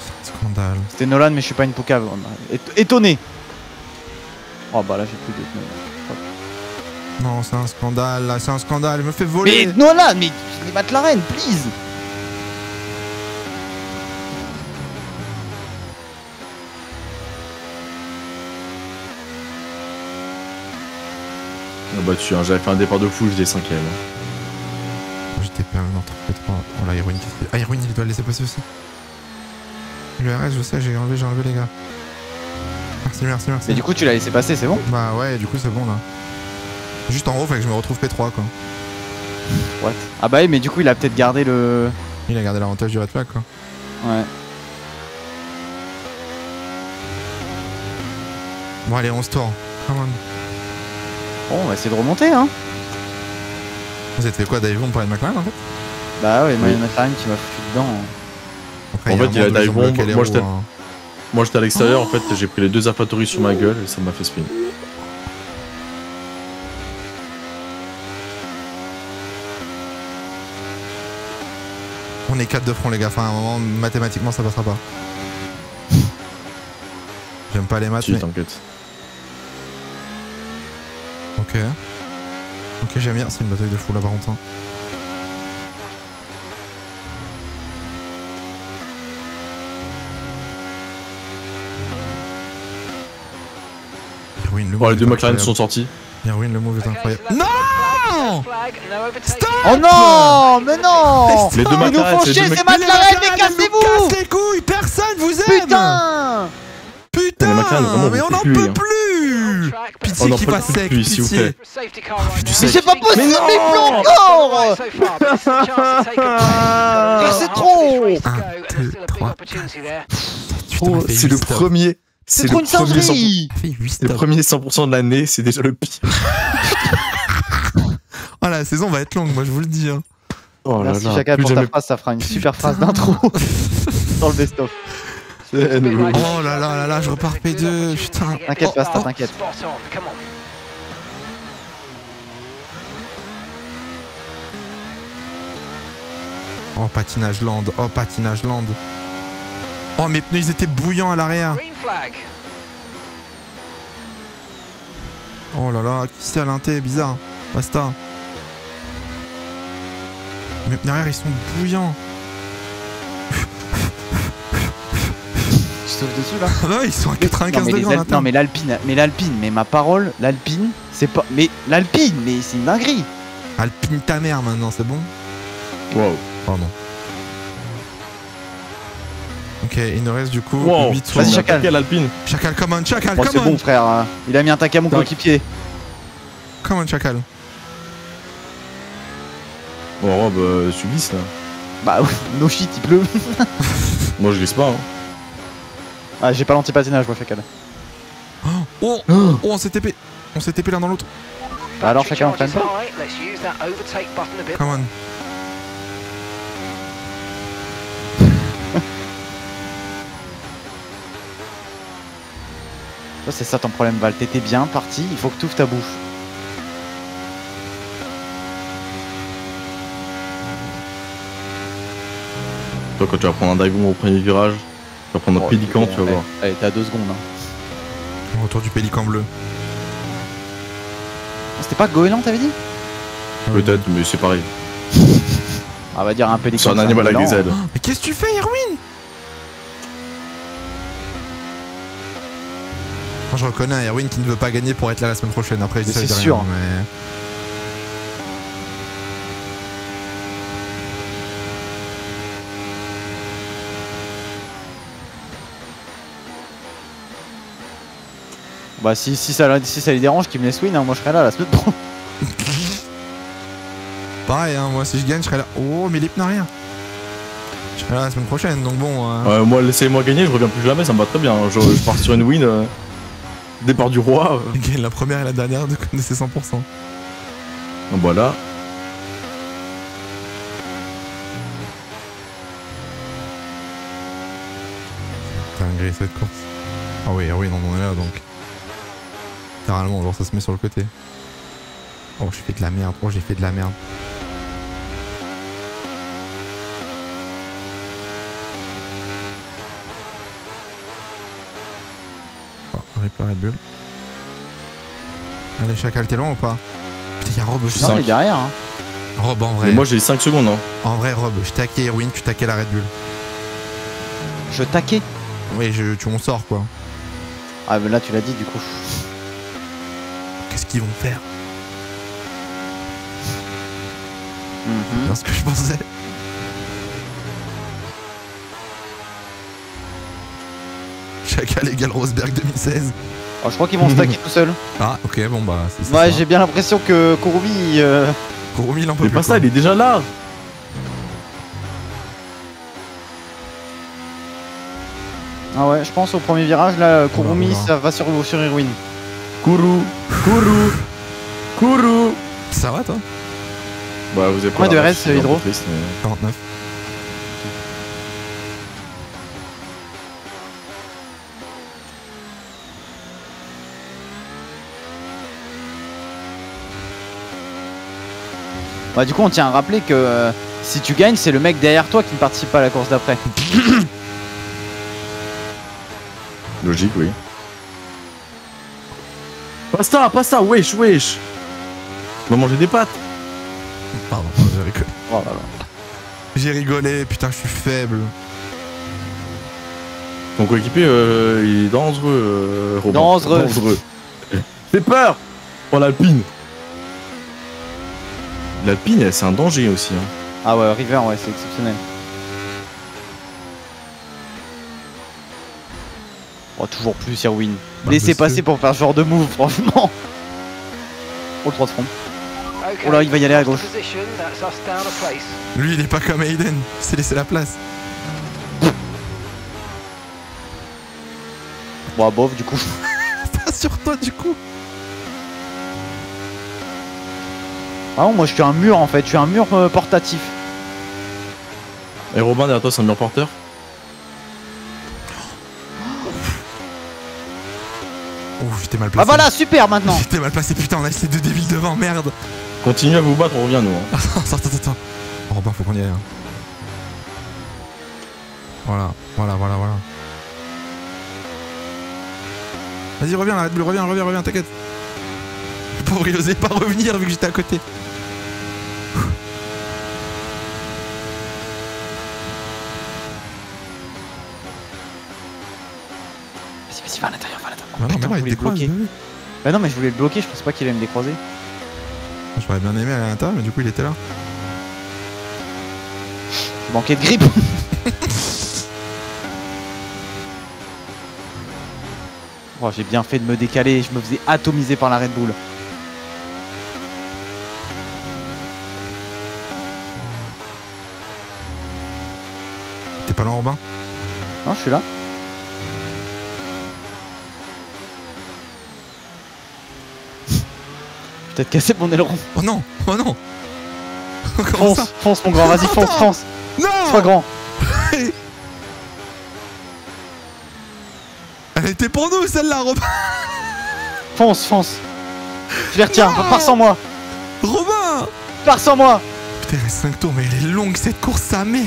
C'est un scandale. C'était Nolan mais je suis pas une poucave, étonné. Oh bah là j'ai plus de... Non c'est un scandale là, c'est un scandale, il me fait voler. Mais Nolan, mais les McLaren, please. Ah bah tu j'avais fait un départ de fou, j'étais 5ème. J'étais perdu dans 3P3. Oh là, Irwin. Ah, Irwin, il doit le laisser passer aussi. Le RS, je sais, j'ai enlevé les gars. Ah, merci, merci, merci. Et du coup, tu l'as laissé passer, c'est bon? Bah ouais, du coup, c'est bon là. Juste en haut, fallait que je me retrouve P3 quoi. What? Ah bah oui, mais du coup, il a peut-être gardé le. Il a gardé l'avantage du red flag quoi. Ouais. Bon, allez, 11 tours. Come on. Bon, on va essayer de remonter hein. Vous êtes fait quoi dive bomb pour une McLaren en fait? Bah ouais, moi il y a une McLaren qui m'a foutu dedans. Après, en fait, il y a dive bomb. Moi j'étais à l'extérieur, en fait, j'ai pris les deux AlphaTauri sur ma gueule et ça m'a fait spin. On est 4 de front les gars, enfin à un moment mathématiquement ça passera pas. J'aime pas les maths. Si, mais... t'inquiète. Ok. Ok, j'aime bien, c'est une bataille de fou là par contre. Oh, les deux McLaren sont sortis. Irwin, le move est incroyable. Non! Stop! Oh non! Mais non! Les deux McLaren, c'est les McLaren, mais cassez-vous! Casse les couilles, personne vous aime! Putain! Putain! Mais on n'en peut plus! Pitié qui va sec, pitié! Mais c'est pas possible, mais plomb encore! C'est trop! 1, 2, 3. Oh, c'est le premier! C'est trop une singerie! Le premier 100% de l'année, c'est déjà le pire. Oh, la saison va être longue, moi je vous le dis. Hein. Oh là merci là, Chacal pour ta phrase, ça fera une super phrase d'intro dans le best-of. Oh là là là là, je repars P2, putain. T'inquiète, Pasta, t'inquiète. Oh, patinage land, oh, patinage land. Oh, mes pneus ils étaient bouillants à l'arrière. Oh là là, qui c'est à l'inté, bizarre. Pasta. Mes pneus arrière ils sont bouillants. Tu sautes dessus là? Ah bah ouais, ils sont à 95 degrés à l'intérieur. Non mais l'Alpine, mais ma parole, l'Alpine, c'est pas... Mais l'Alpine, mais c'est une dinguerie. Alpine ta mère maintenant, c'est bon? Wow. Pardon. Ok, il nous reste du coup 8 tours. Vas-y Chacal, Chacal, come on, Chacal, come on. C'est bon frère, il a mis un tac à mon coéquipier. Come on Chacal. Oh Rob, tu glisses là. Bah no shit, il pleut. Moi je glisse pas hein. Ah j'ai pas l'antipatinage moi Chacal. Oh, oh, on s'est TP. On s'est TP l'un dans l'autre. Bah alors Chacal on freine pas. Come on. Oh, c'est ça ton problème Val, t'étais bien parti, il faut que tu ouvres ta bouche. Toi quand tu vas prendre un Dagon au premier virage, tu vas prendre un Pélican, tu vas voir. Allez, t'es à 2 secondes. Hein. Retour du Pélican bleu. C'était pas Goéland t'avais dit? Peut-être, mais c'est pareil. On va dire un Pélican. C'est un animal avec des ailes. Mais qu'est-ce que tu fais Irwin? Je reconnais un Irwin qui ne veut pas gagner pour être là la semaine prochaine. Après, je dis ça, c'est sûr. Rien, mais... Bah, si ça les dérange, qu'ils me laissent win. Hein. Moi, je serai là la semaine prochaine. Pareil, hein, moi, si je gagne, je serai là. Oh, mais les pneus rien. Je serai là la semaine prochaine, donc bon. Moi, laissez-moi gagner, je reviens plus jamais. Ça me va très bien. Je pars sur une win. Départ du roi. Il gagne la première et la dernière de ses 100%. Voilà. T'as un gré cette course. Ah oui, ah oui, non, on est là donc. Littéralement, genre ça se met sur le côté. Oh, j'ai fait de la merde. Oh, j'ai fait de la merde. Red Bull. Allez Chacal, t'es loin ou pas? Putain y'a Rob aussi. Non il est derrière hein. Rob en vrai. Mais moi j'ai 5 secondes hein. En vrai Rob, je taquais Irwin, tu taquais la Red Bull. Je taquais? Oui tu m'en sors quoi. Ah mais là tu l'as dit du coup. Qu'est-ce qu'ils vont faire? C'est ce que je pensais. Chacal égale Rosberg 2016. Oh, je crois qu'ils vont stacker tout seuls. Ah ok, bon bah c'est ça. Ouais, j'ai bien l'impression que Kurumi... Kurumi il en peut plus. Mais pas ça, il est déjà là. Ah ouais, je pense au premier virage là, Kurumi ça va sur Irwin. Kuru. Ça va toi? Bah vous avez pas de RS Hydro. 49. Bah du coup on tient à rappeler que si tu gagnes c'est le mec derrière toi qui ne participe pas à la course d'après. Logique, oui. Pasta, Pasta, wesh, wesh. Tu vas manger des pâtes. Pardon, j'ai rigolé. Oh là là. J'ai rigolé, putain, je suis faible. Ton coéquipier, il est dangereux, Robin. Dangereux. Fais peur. Oh, l'Alpine. L'Alpine, c'est un danger aussi. Hein. Ah ouais, River, ouais, c'est exceptionnel. Oh, toujours plus Irwin. Bah, laissez passer pour faire ce genre de move, franchement. Oh, le 3 de front. Oh là, il va y aller à gauche. Lui, il est pas comme Hayden. Il s'est laissé la place. Bon, bof, du coup. Pas sur toi, du coup. Ah non, moi, je suis un mur, en fait. Je suis un mur portatif. Et Robin, derrière toi, c'est un mur porteur. J'étais mal placé. Ah voilà, super maintenant. J'étais mal placé, putain, on a laissé deux débiles devant, merde. Continuez à vous battre, on revient nous. Hein. Attends. Oh ben, faut qu'on y aille. Hein. Voilà. Vas-y, reviens, arrête, reviens, t'inquiète. Le pauvre, il osait pas revenir vu que j'étais à côté. Vas-y, va à l'intérieur. Bah non, putain, mais là, il décroise. Bah non, mais je voulais le bloquer, je pensais pas qu'il allait me décroiser. J'aurais bien aimé aller à l'intérieur, mais du coup il était là. Je manquais de grippe. Oh, j'ai bien fait de me décaler, je me faisais atomiser par la Red Bull. T'es pas là, Robin? Non, je suis là. Peut-être casser mon aileron. Oh non. Fonce mon grand, vas-y, fonce. Non. Sois grand. Elle était pour nous celle-là, Robin. Fonce. Je les retiens, pars sans moi. Robin, pars sans moi. Putain, reste 5 tours, mais elle est longue cette course, sa mère.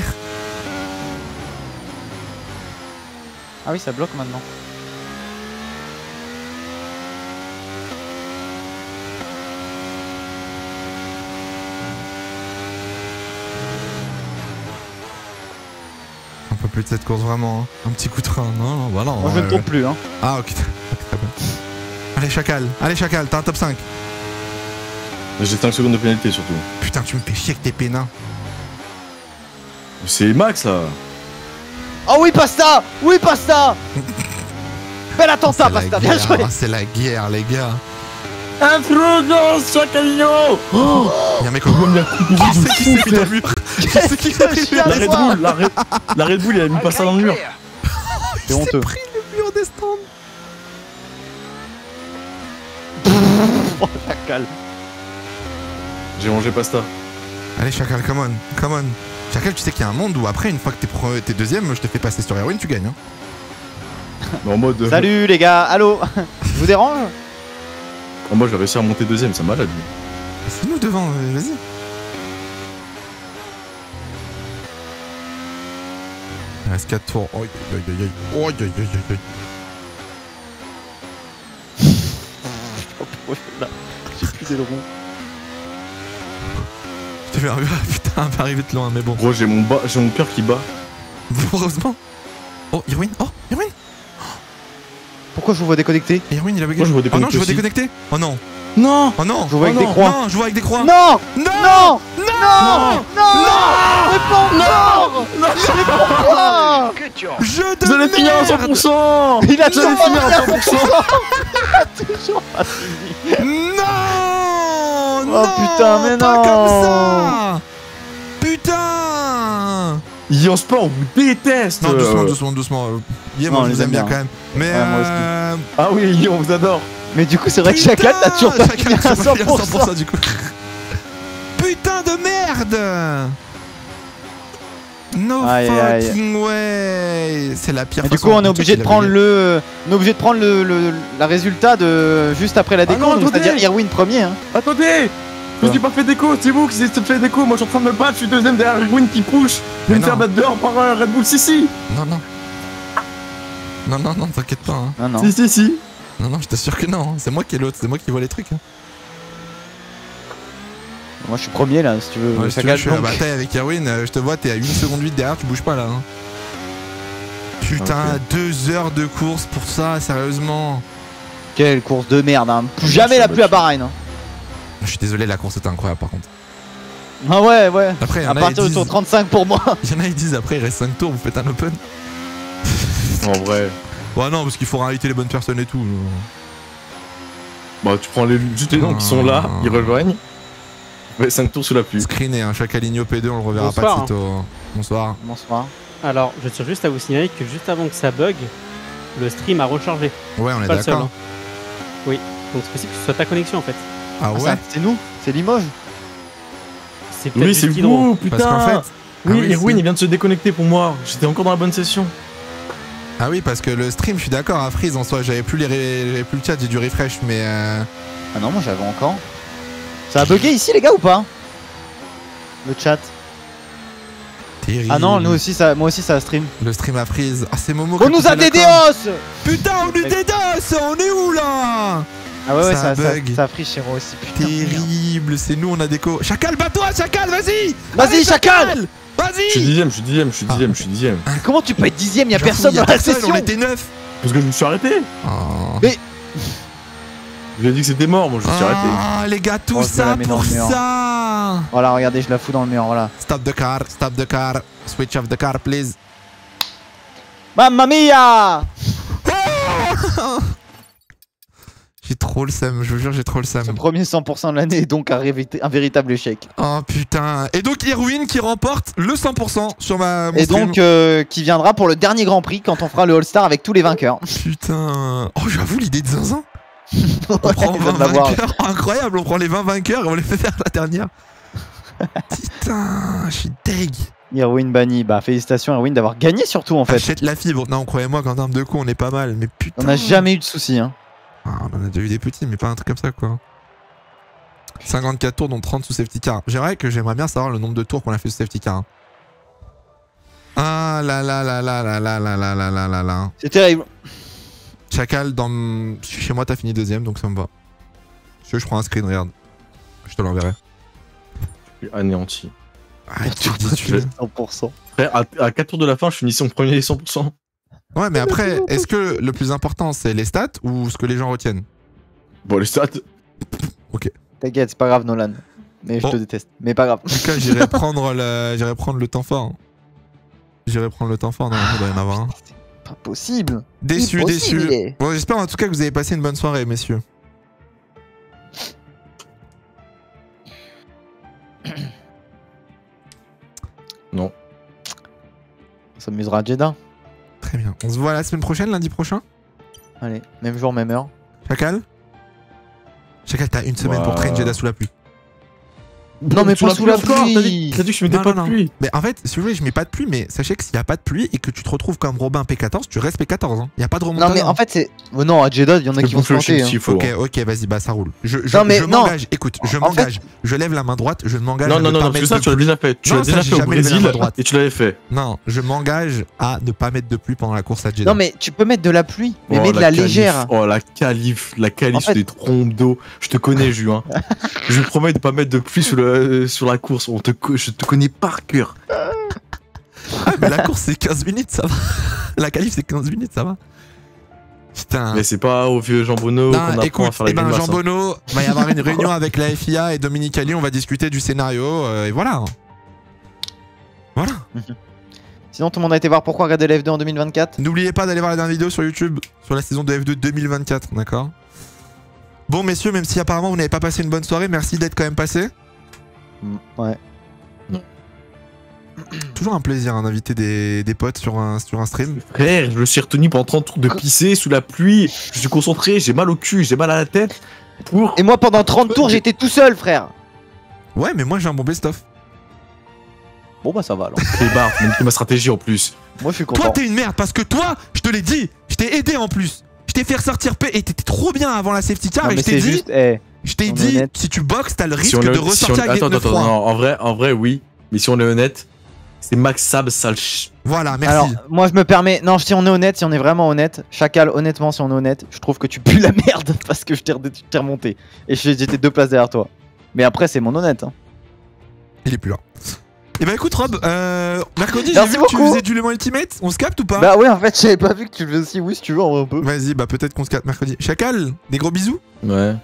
Ah oui, ça bloque maintenant. De cette course vraiment, hein. Un petit coup de train, non, voilà. Moi je ne tourne plus, hein. Ah ok. Allez Chacal, t'as un top 5. J'ai 5 secondes de pénalité surtout. Putain, tu me fais chier avec tes pénins. C'est Max là. Oh oui, Pasta. Belle attentat, Pasta, bien joué. C'est la guerre les gars. Un frognon sur camion. Oh, il y a un mec au bout. La Red Bull, il a mis pas ça dans le mur. C'est honteux. Pris le mur des stands. Oh, Chacal. J'ai mangé Pasta. Allez, Chacal, come on. Chacal, tu sais qu'il y a un monde où après, une fois que t'es deuxième, je te fais passer sur Irwin, tu gagnes. Hein. En mode. Salut les gars, allô. Je vous dérange? Oh, moi, je vais réussir à monter deuxième, c'est malade. C'est nous devant, vas-y. Il reste 4 tours. J'ai plus d'aileron. Je t'ai fait un putain, pas arrivé de loin, mais bon. Gros, j'ai mon cœur qui bat. Heureusement. Oh, Irwin. Pourquoi je vous vois déconnecté? Irwin, il a bugué. Oh non, je vois déconnecté. Oh non. Oh non, je vois avec des croix. Non. Réponds. Non. Mais pourquoi? Jeu de merde. Fini à 100%. Il a jamais fini à 100%. Toujours pas fini. Non. Oh putain, mais non. Pas comme ça. Putain. Ion Sport, on vous déteste. Non, doucement, doucement, doucement. Bien, moi je les aime bien quand même. Mais ah oui, Ion, on vous adore. Mais du coup, c'est vrai que Chacal n'a toujours pas fini à 100% du coup. Putain de merde. No aïe fucking aïe. Way. C'est la pire. Et du coup, on est obligé de prendre le, on est obligé de prendre la résultat de juste après la décompte. C'est-à-dire Irwin premier. Hein. Attendez, je me suis pas fait déco. C'est vous qui s'est fait déco. Moi, je suis en train de me battre. Je suis deuxième derrière Irwin qui push. Je vais me faire battre dehors par Red Bull. Si si. Non non. Non non non, t'inquiète pas. Hein. Non, non. Si si si. Non non, je t'assure que non. C'est moi qui est l'autre. C'est moi qui vois les trucs. Hein. Moi je suis premier là, si tu veux. Ouais, si tu veux, je suis à la bataille avec Irwin, je te vois, t'es à 1 seconde 8 derrière, tu bouges pas là. Hein. Putain, 2 heures de course pour ça, sérieusement. Quelle course de merde, hein. Plus jamais la pluie à Bahrein. Hein. Je suis désolé, la course était incroyable par contre. Ah ouais, ouais. Après, à partir du tour 35 pour moi. Il y en a, ils disent après, il reste 5 tours, vous faites un open. En vrai. Ouais, non, parce qu'il faut inviter les bonnes personnes et tout. Bah, tu prends juste les gens qui sont là, ils rejoignent. Ouais, 5 tours sous la pluie. Screené, hein, Chacaligno P2, on le reverra pas de sitôt. Hein. Bonsoir. Bonsoir. Alors, je tiens juste à vous signaler que juste avant que ça bug, le stream a rechargé. Ouais, on est d'accord. Hein. Oui, donc c'est possible que ce soit ta connexion en fait. Ah ouais, c'est nous, c'est Limoges. C'est peut-être juste Hydro. Putain. Parce qu'en fait, oui, Irwin il vient de se déconnecter pour moi. J'étais encore dans la bonne session. Ah oui, parce que le stream, je suis d'accord, à Freeze en soi, j'avais plus, le chat, j'ai dû refresh, mais. Ah non, moi j'avais encore. Ça a bugué ici les gars ou pas? Le chat. Terrible. Ah non, nous aussi ça, moi aussi ça stream. Le stream a freeze. Ah c'est Momo. On nous a DDoS. Putain on nous DDoS. On est où là? Ah ouais ouais ça bug. Ça freeze chez moi aussi putain. Terrible. C'est nous on a déco. Chacal bat-toi Chacal, vas-y. Vas-y Chacal. Vas-y. Je suis dixième. Comment tu peux être dixième? Y'a personne dans la session. On était 9. Parce que je me suis arrêté. Mais... J'ai dit que c'était mort, moi je me suis arrêté. Ah les gars, tout ça pour ça. Voilà, regardez, je la fous dans le mur, voilà. Stop the car, switch off the car, please. Mamma mia. J'ai trop le seum, je vous jure, j'ai trop le seum. Le premier 100% de l'année est donc un véritable échec. Oh putain. Et donc Irwin qui remporte le 100% sur ma... Et donc qui viendra pour le dernier Grand Prix quand on fera le All-Star avec tous les vainqueurs. Putain. Oh j'avoue l'idée de zinzin. On prend 20 vainqueurs, incroyable, on prend les 20 vainqueurs et on les fait faire la dernière. Putain, je suis deg. Irwin banni, bah félicitations Irwin d'avoir gagné surtout en fait. Achète la fibre, non croyez-moi qu'en termes de coups on est pas mal, mais putain. On a jamais eu de soucis hein. Ah, on en a déjà eu des petits mais pas un truc comme ça quoi. 54 tours dont 30 sous safety car. J'aimerais bien savoir le nombre de tours qu'on a fait sous safety car. Ah là là là là là là là là là là là là. C'est terrible. Chacal, dans... chez moi, t'as fini deuxième, donc ça me va. Si tu veux, je prends un screen, regarde. Je te l'enverrai. Je suis anéanti. Ah, tu dis, tu veux 100%. Frère, à 4 tours de la fin, je finis en premier 100%. Ouais, mais après, est-ce que le plus important, c'est les stats ou ce que les gens retiennent? Bon, les stats. Ok. T'inquiète, c'est pas grave, Nolan. Mais bon. Je te déteste. Mais pas grave. En tout cas, j'irai prendre, prendre le temps fort. J'irai prendre le temps fort, non, il doit y en avoir un. Possible. Déçu, déçu. Bon, j'espère en tout cas que vous avez passé une bonne soirée, messieurs. Non. On s'amusera à Djeddah. Très bien. On se voit la semaine prochaine, lundi prochain. Allez, même jour, même heure. Chacal. Chacal, t'as une semaine pour traîner Djeddah sous la pluie. Non mais pas sous la pluie. T'as dit que je mettais pas de pluie. Mais en fait, si vous voulez, je mets pas de pluie, mais sachez que s'il n'y a pas de pluie et que tu te retrouves comme Robin P14, tu restes P14. Hein. Il n'y a pas de remontée. Non mais en fait, c'est... Oh non, à Djeddah, il y en a qui vont se planter. Ok, ok, vas-y, bah ça roule. Je m'engage, écoute, je m'engage. Je lève la main droite, je ne m'engage pas. Non, non, non, parce que ça, tu l'as déjà fait. Tu l'as déjà fait au Brésil et tu l'avais fait. Non, je m'engage à ne pas mettre de pluie pendant la course à Djeddah. Non mais tu peux mettre de la pluie, mais mets de la légère. Oh la calife des trompes d'eau. Je te connais, Juin. Je promets de pas mettre de pluie sur la course, je te connais par cœur. Ah, mais la course c'est 15 minutes, ça va. La qualif c'est 15 minutes, ça va. Putain. Mais c'est pas au vieux Jean Bonneau qu'on apprend à faire les grimaces. Jean Bonneau, va y avoir une réunion avec la FIA et Dominique Ali, on va discuter du scénario et voilà. Voilà. Sinon, tout le monde a été voir pourquoi regarder la F2 en 2024. N'oubliez pas d'aller voir la dernière vidéo sur YouTube sur la saison de F2 2024, d'accord? Bon, messieurs, même si apparemment vous n'avez pas passé une bonne soirée, merci d'être quand même passé. Ouais. Non. Toujours un plaisir hein, d'inviter des potes sur un stream. Frère, je me suis retenu pendant 30 tours de pisser sous la pluie. Je suis concentré, j'ai mal au cul, j'ai mal à la tête. Pour... Et moi, pendant 30 tours, j'étais tout seul, frère. Ouais, mais moi, j'ai un bon best-of. Bon, bah ça va alors. C'est barre, même ma stratégie en plus. Moi, je suis content. Toi, t'es une merde parce que toi, je te l'ai dit, je t'ai aidé en plus. Je t'ai fait ressortir P et t'étais trop bien avant la safety car non, et je t'ai dit, juste, hey, je t'ai dit, si tu boxes, t'as le risque de ressortir à 4-9. Attends, en vrai, oui. Mais si on est honnête, c'est Max Sab, sale ch... Voilà, merci. Alors, moi je me permets, non, si on est honnête, si on est vraiment honnête, Chacal, honnêtement, si on est honnête, je trouve que tu pues la merde parce que je t'ai remonté. Et j'étais deux places derrière toi. Mais après, c'est mon honnête. Hein. Il est plus là. Et bah écoute Rob, mercredi j'ai vu que tu faisais du Le Mans Ultimate, on se capte ou pas? Bah ouais en fait j'avais pas vu que tu le faisais aussi, oui si tu veux on va un peu. Vas-y bah peut-être qu'on se capte mercredi. Chacal, des gros bisous. Ouais. Moi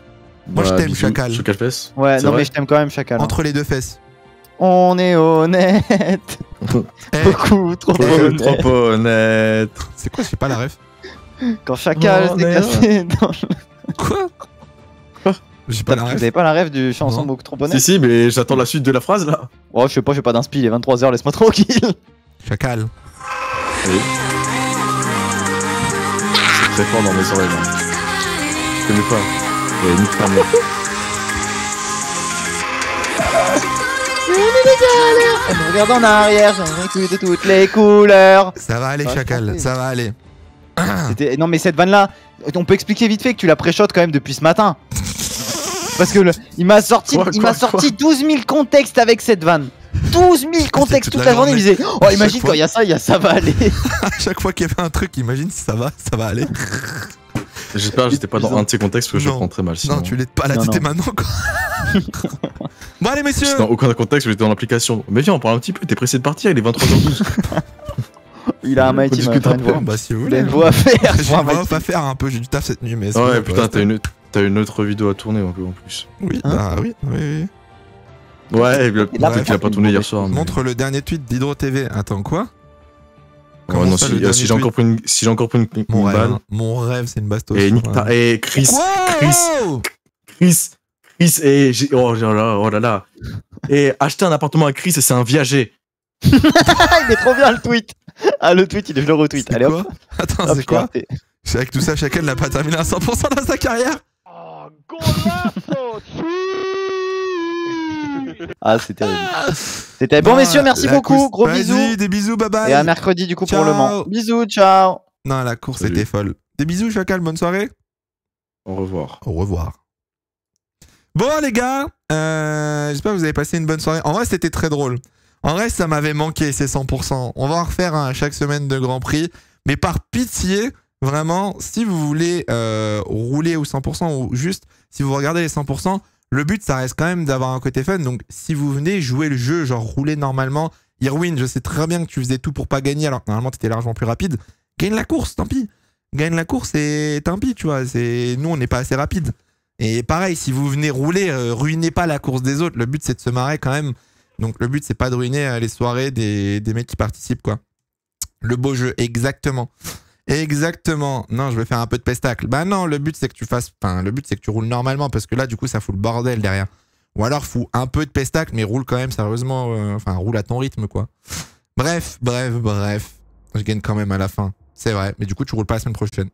bah, je t'aime Chacal. Chacal fesses. Ouais non mais je t'aime quand même Chacal. Entre les deux fesses. On est honnête. Beaucoup trop honnête. Trop honnête. C'est quoi je fais pas la ref? Quand Chacal s'est cassé dans le... Quoi? J'ai pas la ref. Vous avez pas la ref du chanson beaucoup trop honnête? Si si mais j'attends la suite de la phrase là. Oh je sais pas, j'ai pas d'inspi, il est 23 h, laisse-moi tranquille. Chacal. Oui. C'est très fort dans mes oreilles. Je connais pas. Et nique ta mère. Regarde en arrière, j'en ai toutes les couleurs. Ça va aller Chacal, ça va aller. Non mais cette vanne là, on peut expliquer vite fait que tu la pré-shot quand même depuis ce matin. Parce que il m'a sorti, sorti 12 000 contextes avec cette vanne. 12 000 contextes toute la journée. Il me disait oh, imagine quand il y a ça, il y a ça va aller. À chaque fois qu'il y avait un truc, imagine si ça va aller. J'espère que j'étais pas dans un de ces contextes parce que je prends très mal. Sinon. Non, tu l'es pas là, t'étais maintenant quoi. Bon, allez, messieurs. J'étais dans aucun contexte, j'étais dans l'application. Mais viens, on parle un petit peu, t'es pressé de partir, il est 23 h 12. Il a un mic, il m'a une voix. Bah, si vous voulez. Une voix à faire. J'ai une voix à faire un peu, j'ai du taf cette nuit. Mais ouais, putain, t'as une autre vidéo à tourner un peu en plus. Oui, bah oui, oui, oui. Ouais, le truc qu'il a pas tourné hier soir. Montre le dernier tweet d'Hydro TV. Attends, quoi? Oh non, si j'ai encore pris une, balle. Mon rêve, c'est une bastos. Et Chris, et oh là là. Et acheter un appartement à Chris, et c'est un viager. Il est trop bien le tweet. Ah, le tweet, je le retweet. Allez hop. Attends, c'est quoi? C'est avec tout ça, chacun n'a pas terminé à 100% dans sa carrière. Ah c'est terrible. C'était bon messieurs, merci beaucoup, gros bisous. Des bisous, bye bye. Et à mercredi du coup pour Le Mans. Bisous, ciao. Non la course était folle. Des bisous Chacal, bonne soirée. Au revoir. Au revoir. Bon les gars, j'espère que vous avez passé une bonne soirée. En vrai c'était très drôle. En vrai ça m'avait manqué ces 100%. On va en refaire un chaque semaine de Grand Prix. Mais par pitié, vraiment, si vous voulez rouler au 100% ou juste si vous regardez les 100%, le but ça reste quand même d'avoir un côté fun. Donc si vous venez jouer le jeu, genre rouler normalement, Irwin, je sais très bien que tu faisais tout pour pas gagner alors que normalement t'étais largement plus rapide. Gagne la course, tant pis. Gagne la course et tant pis, tu vois. Nous on n'est pas assez rapide. Et pareil, si vous venez rouler, ruinez pas la course des autres. Le but c'est de se marrer quand même. Donc le but c'est pas de ruiner les soirées des mecs qui participent quoi. Le beau jeu, exactement. Exactement. Non, je vais faire un peu de pestacle. Bah non, le but c'est que tu fasses. Enfin, le but c'est que tu roules normalement parce que là, du coup, ça fout le bordel derrière. Ou alors, fous un peu de pestacle, mais roule quand même sérieusement. Enfin, roule à ton rythme, quoi. Bref. Je gagne quand même à la fin. C'est vrai. Mais du coup, tu roules pas la semaine prochaine.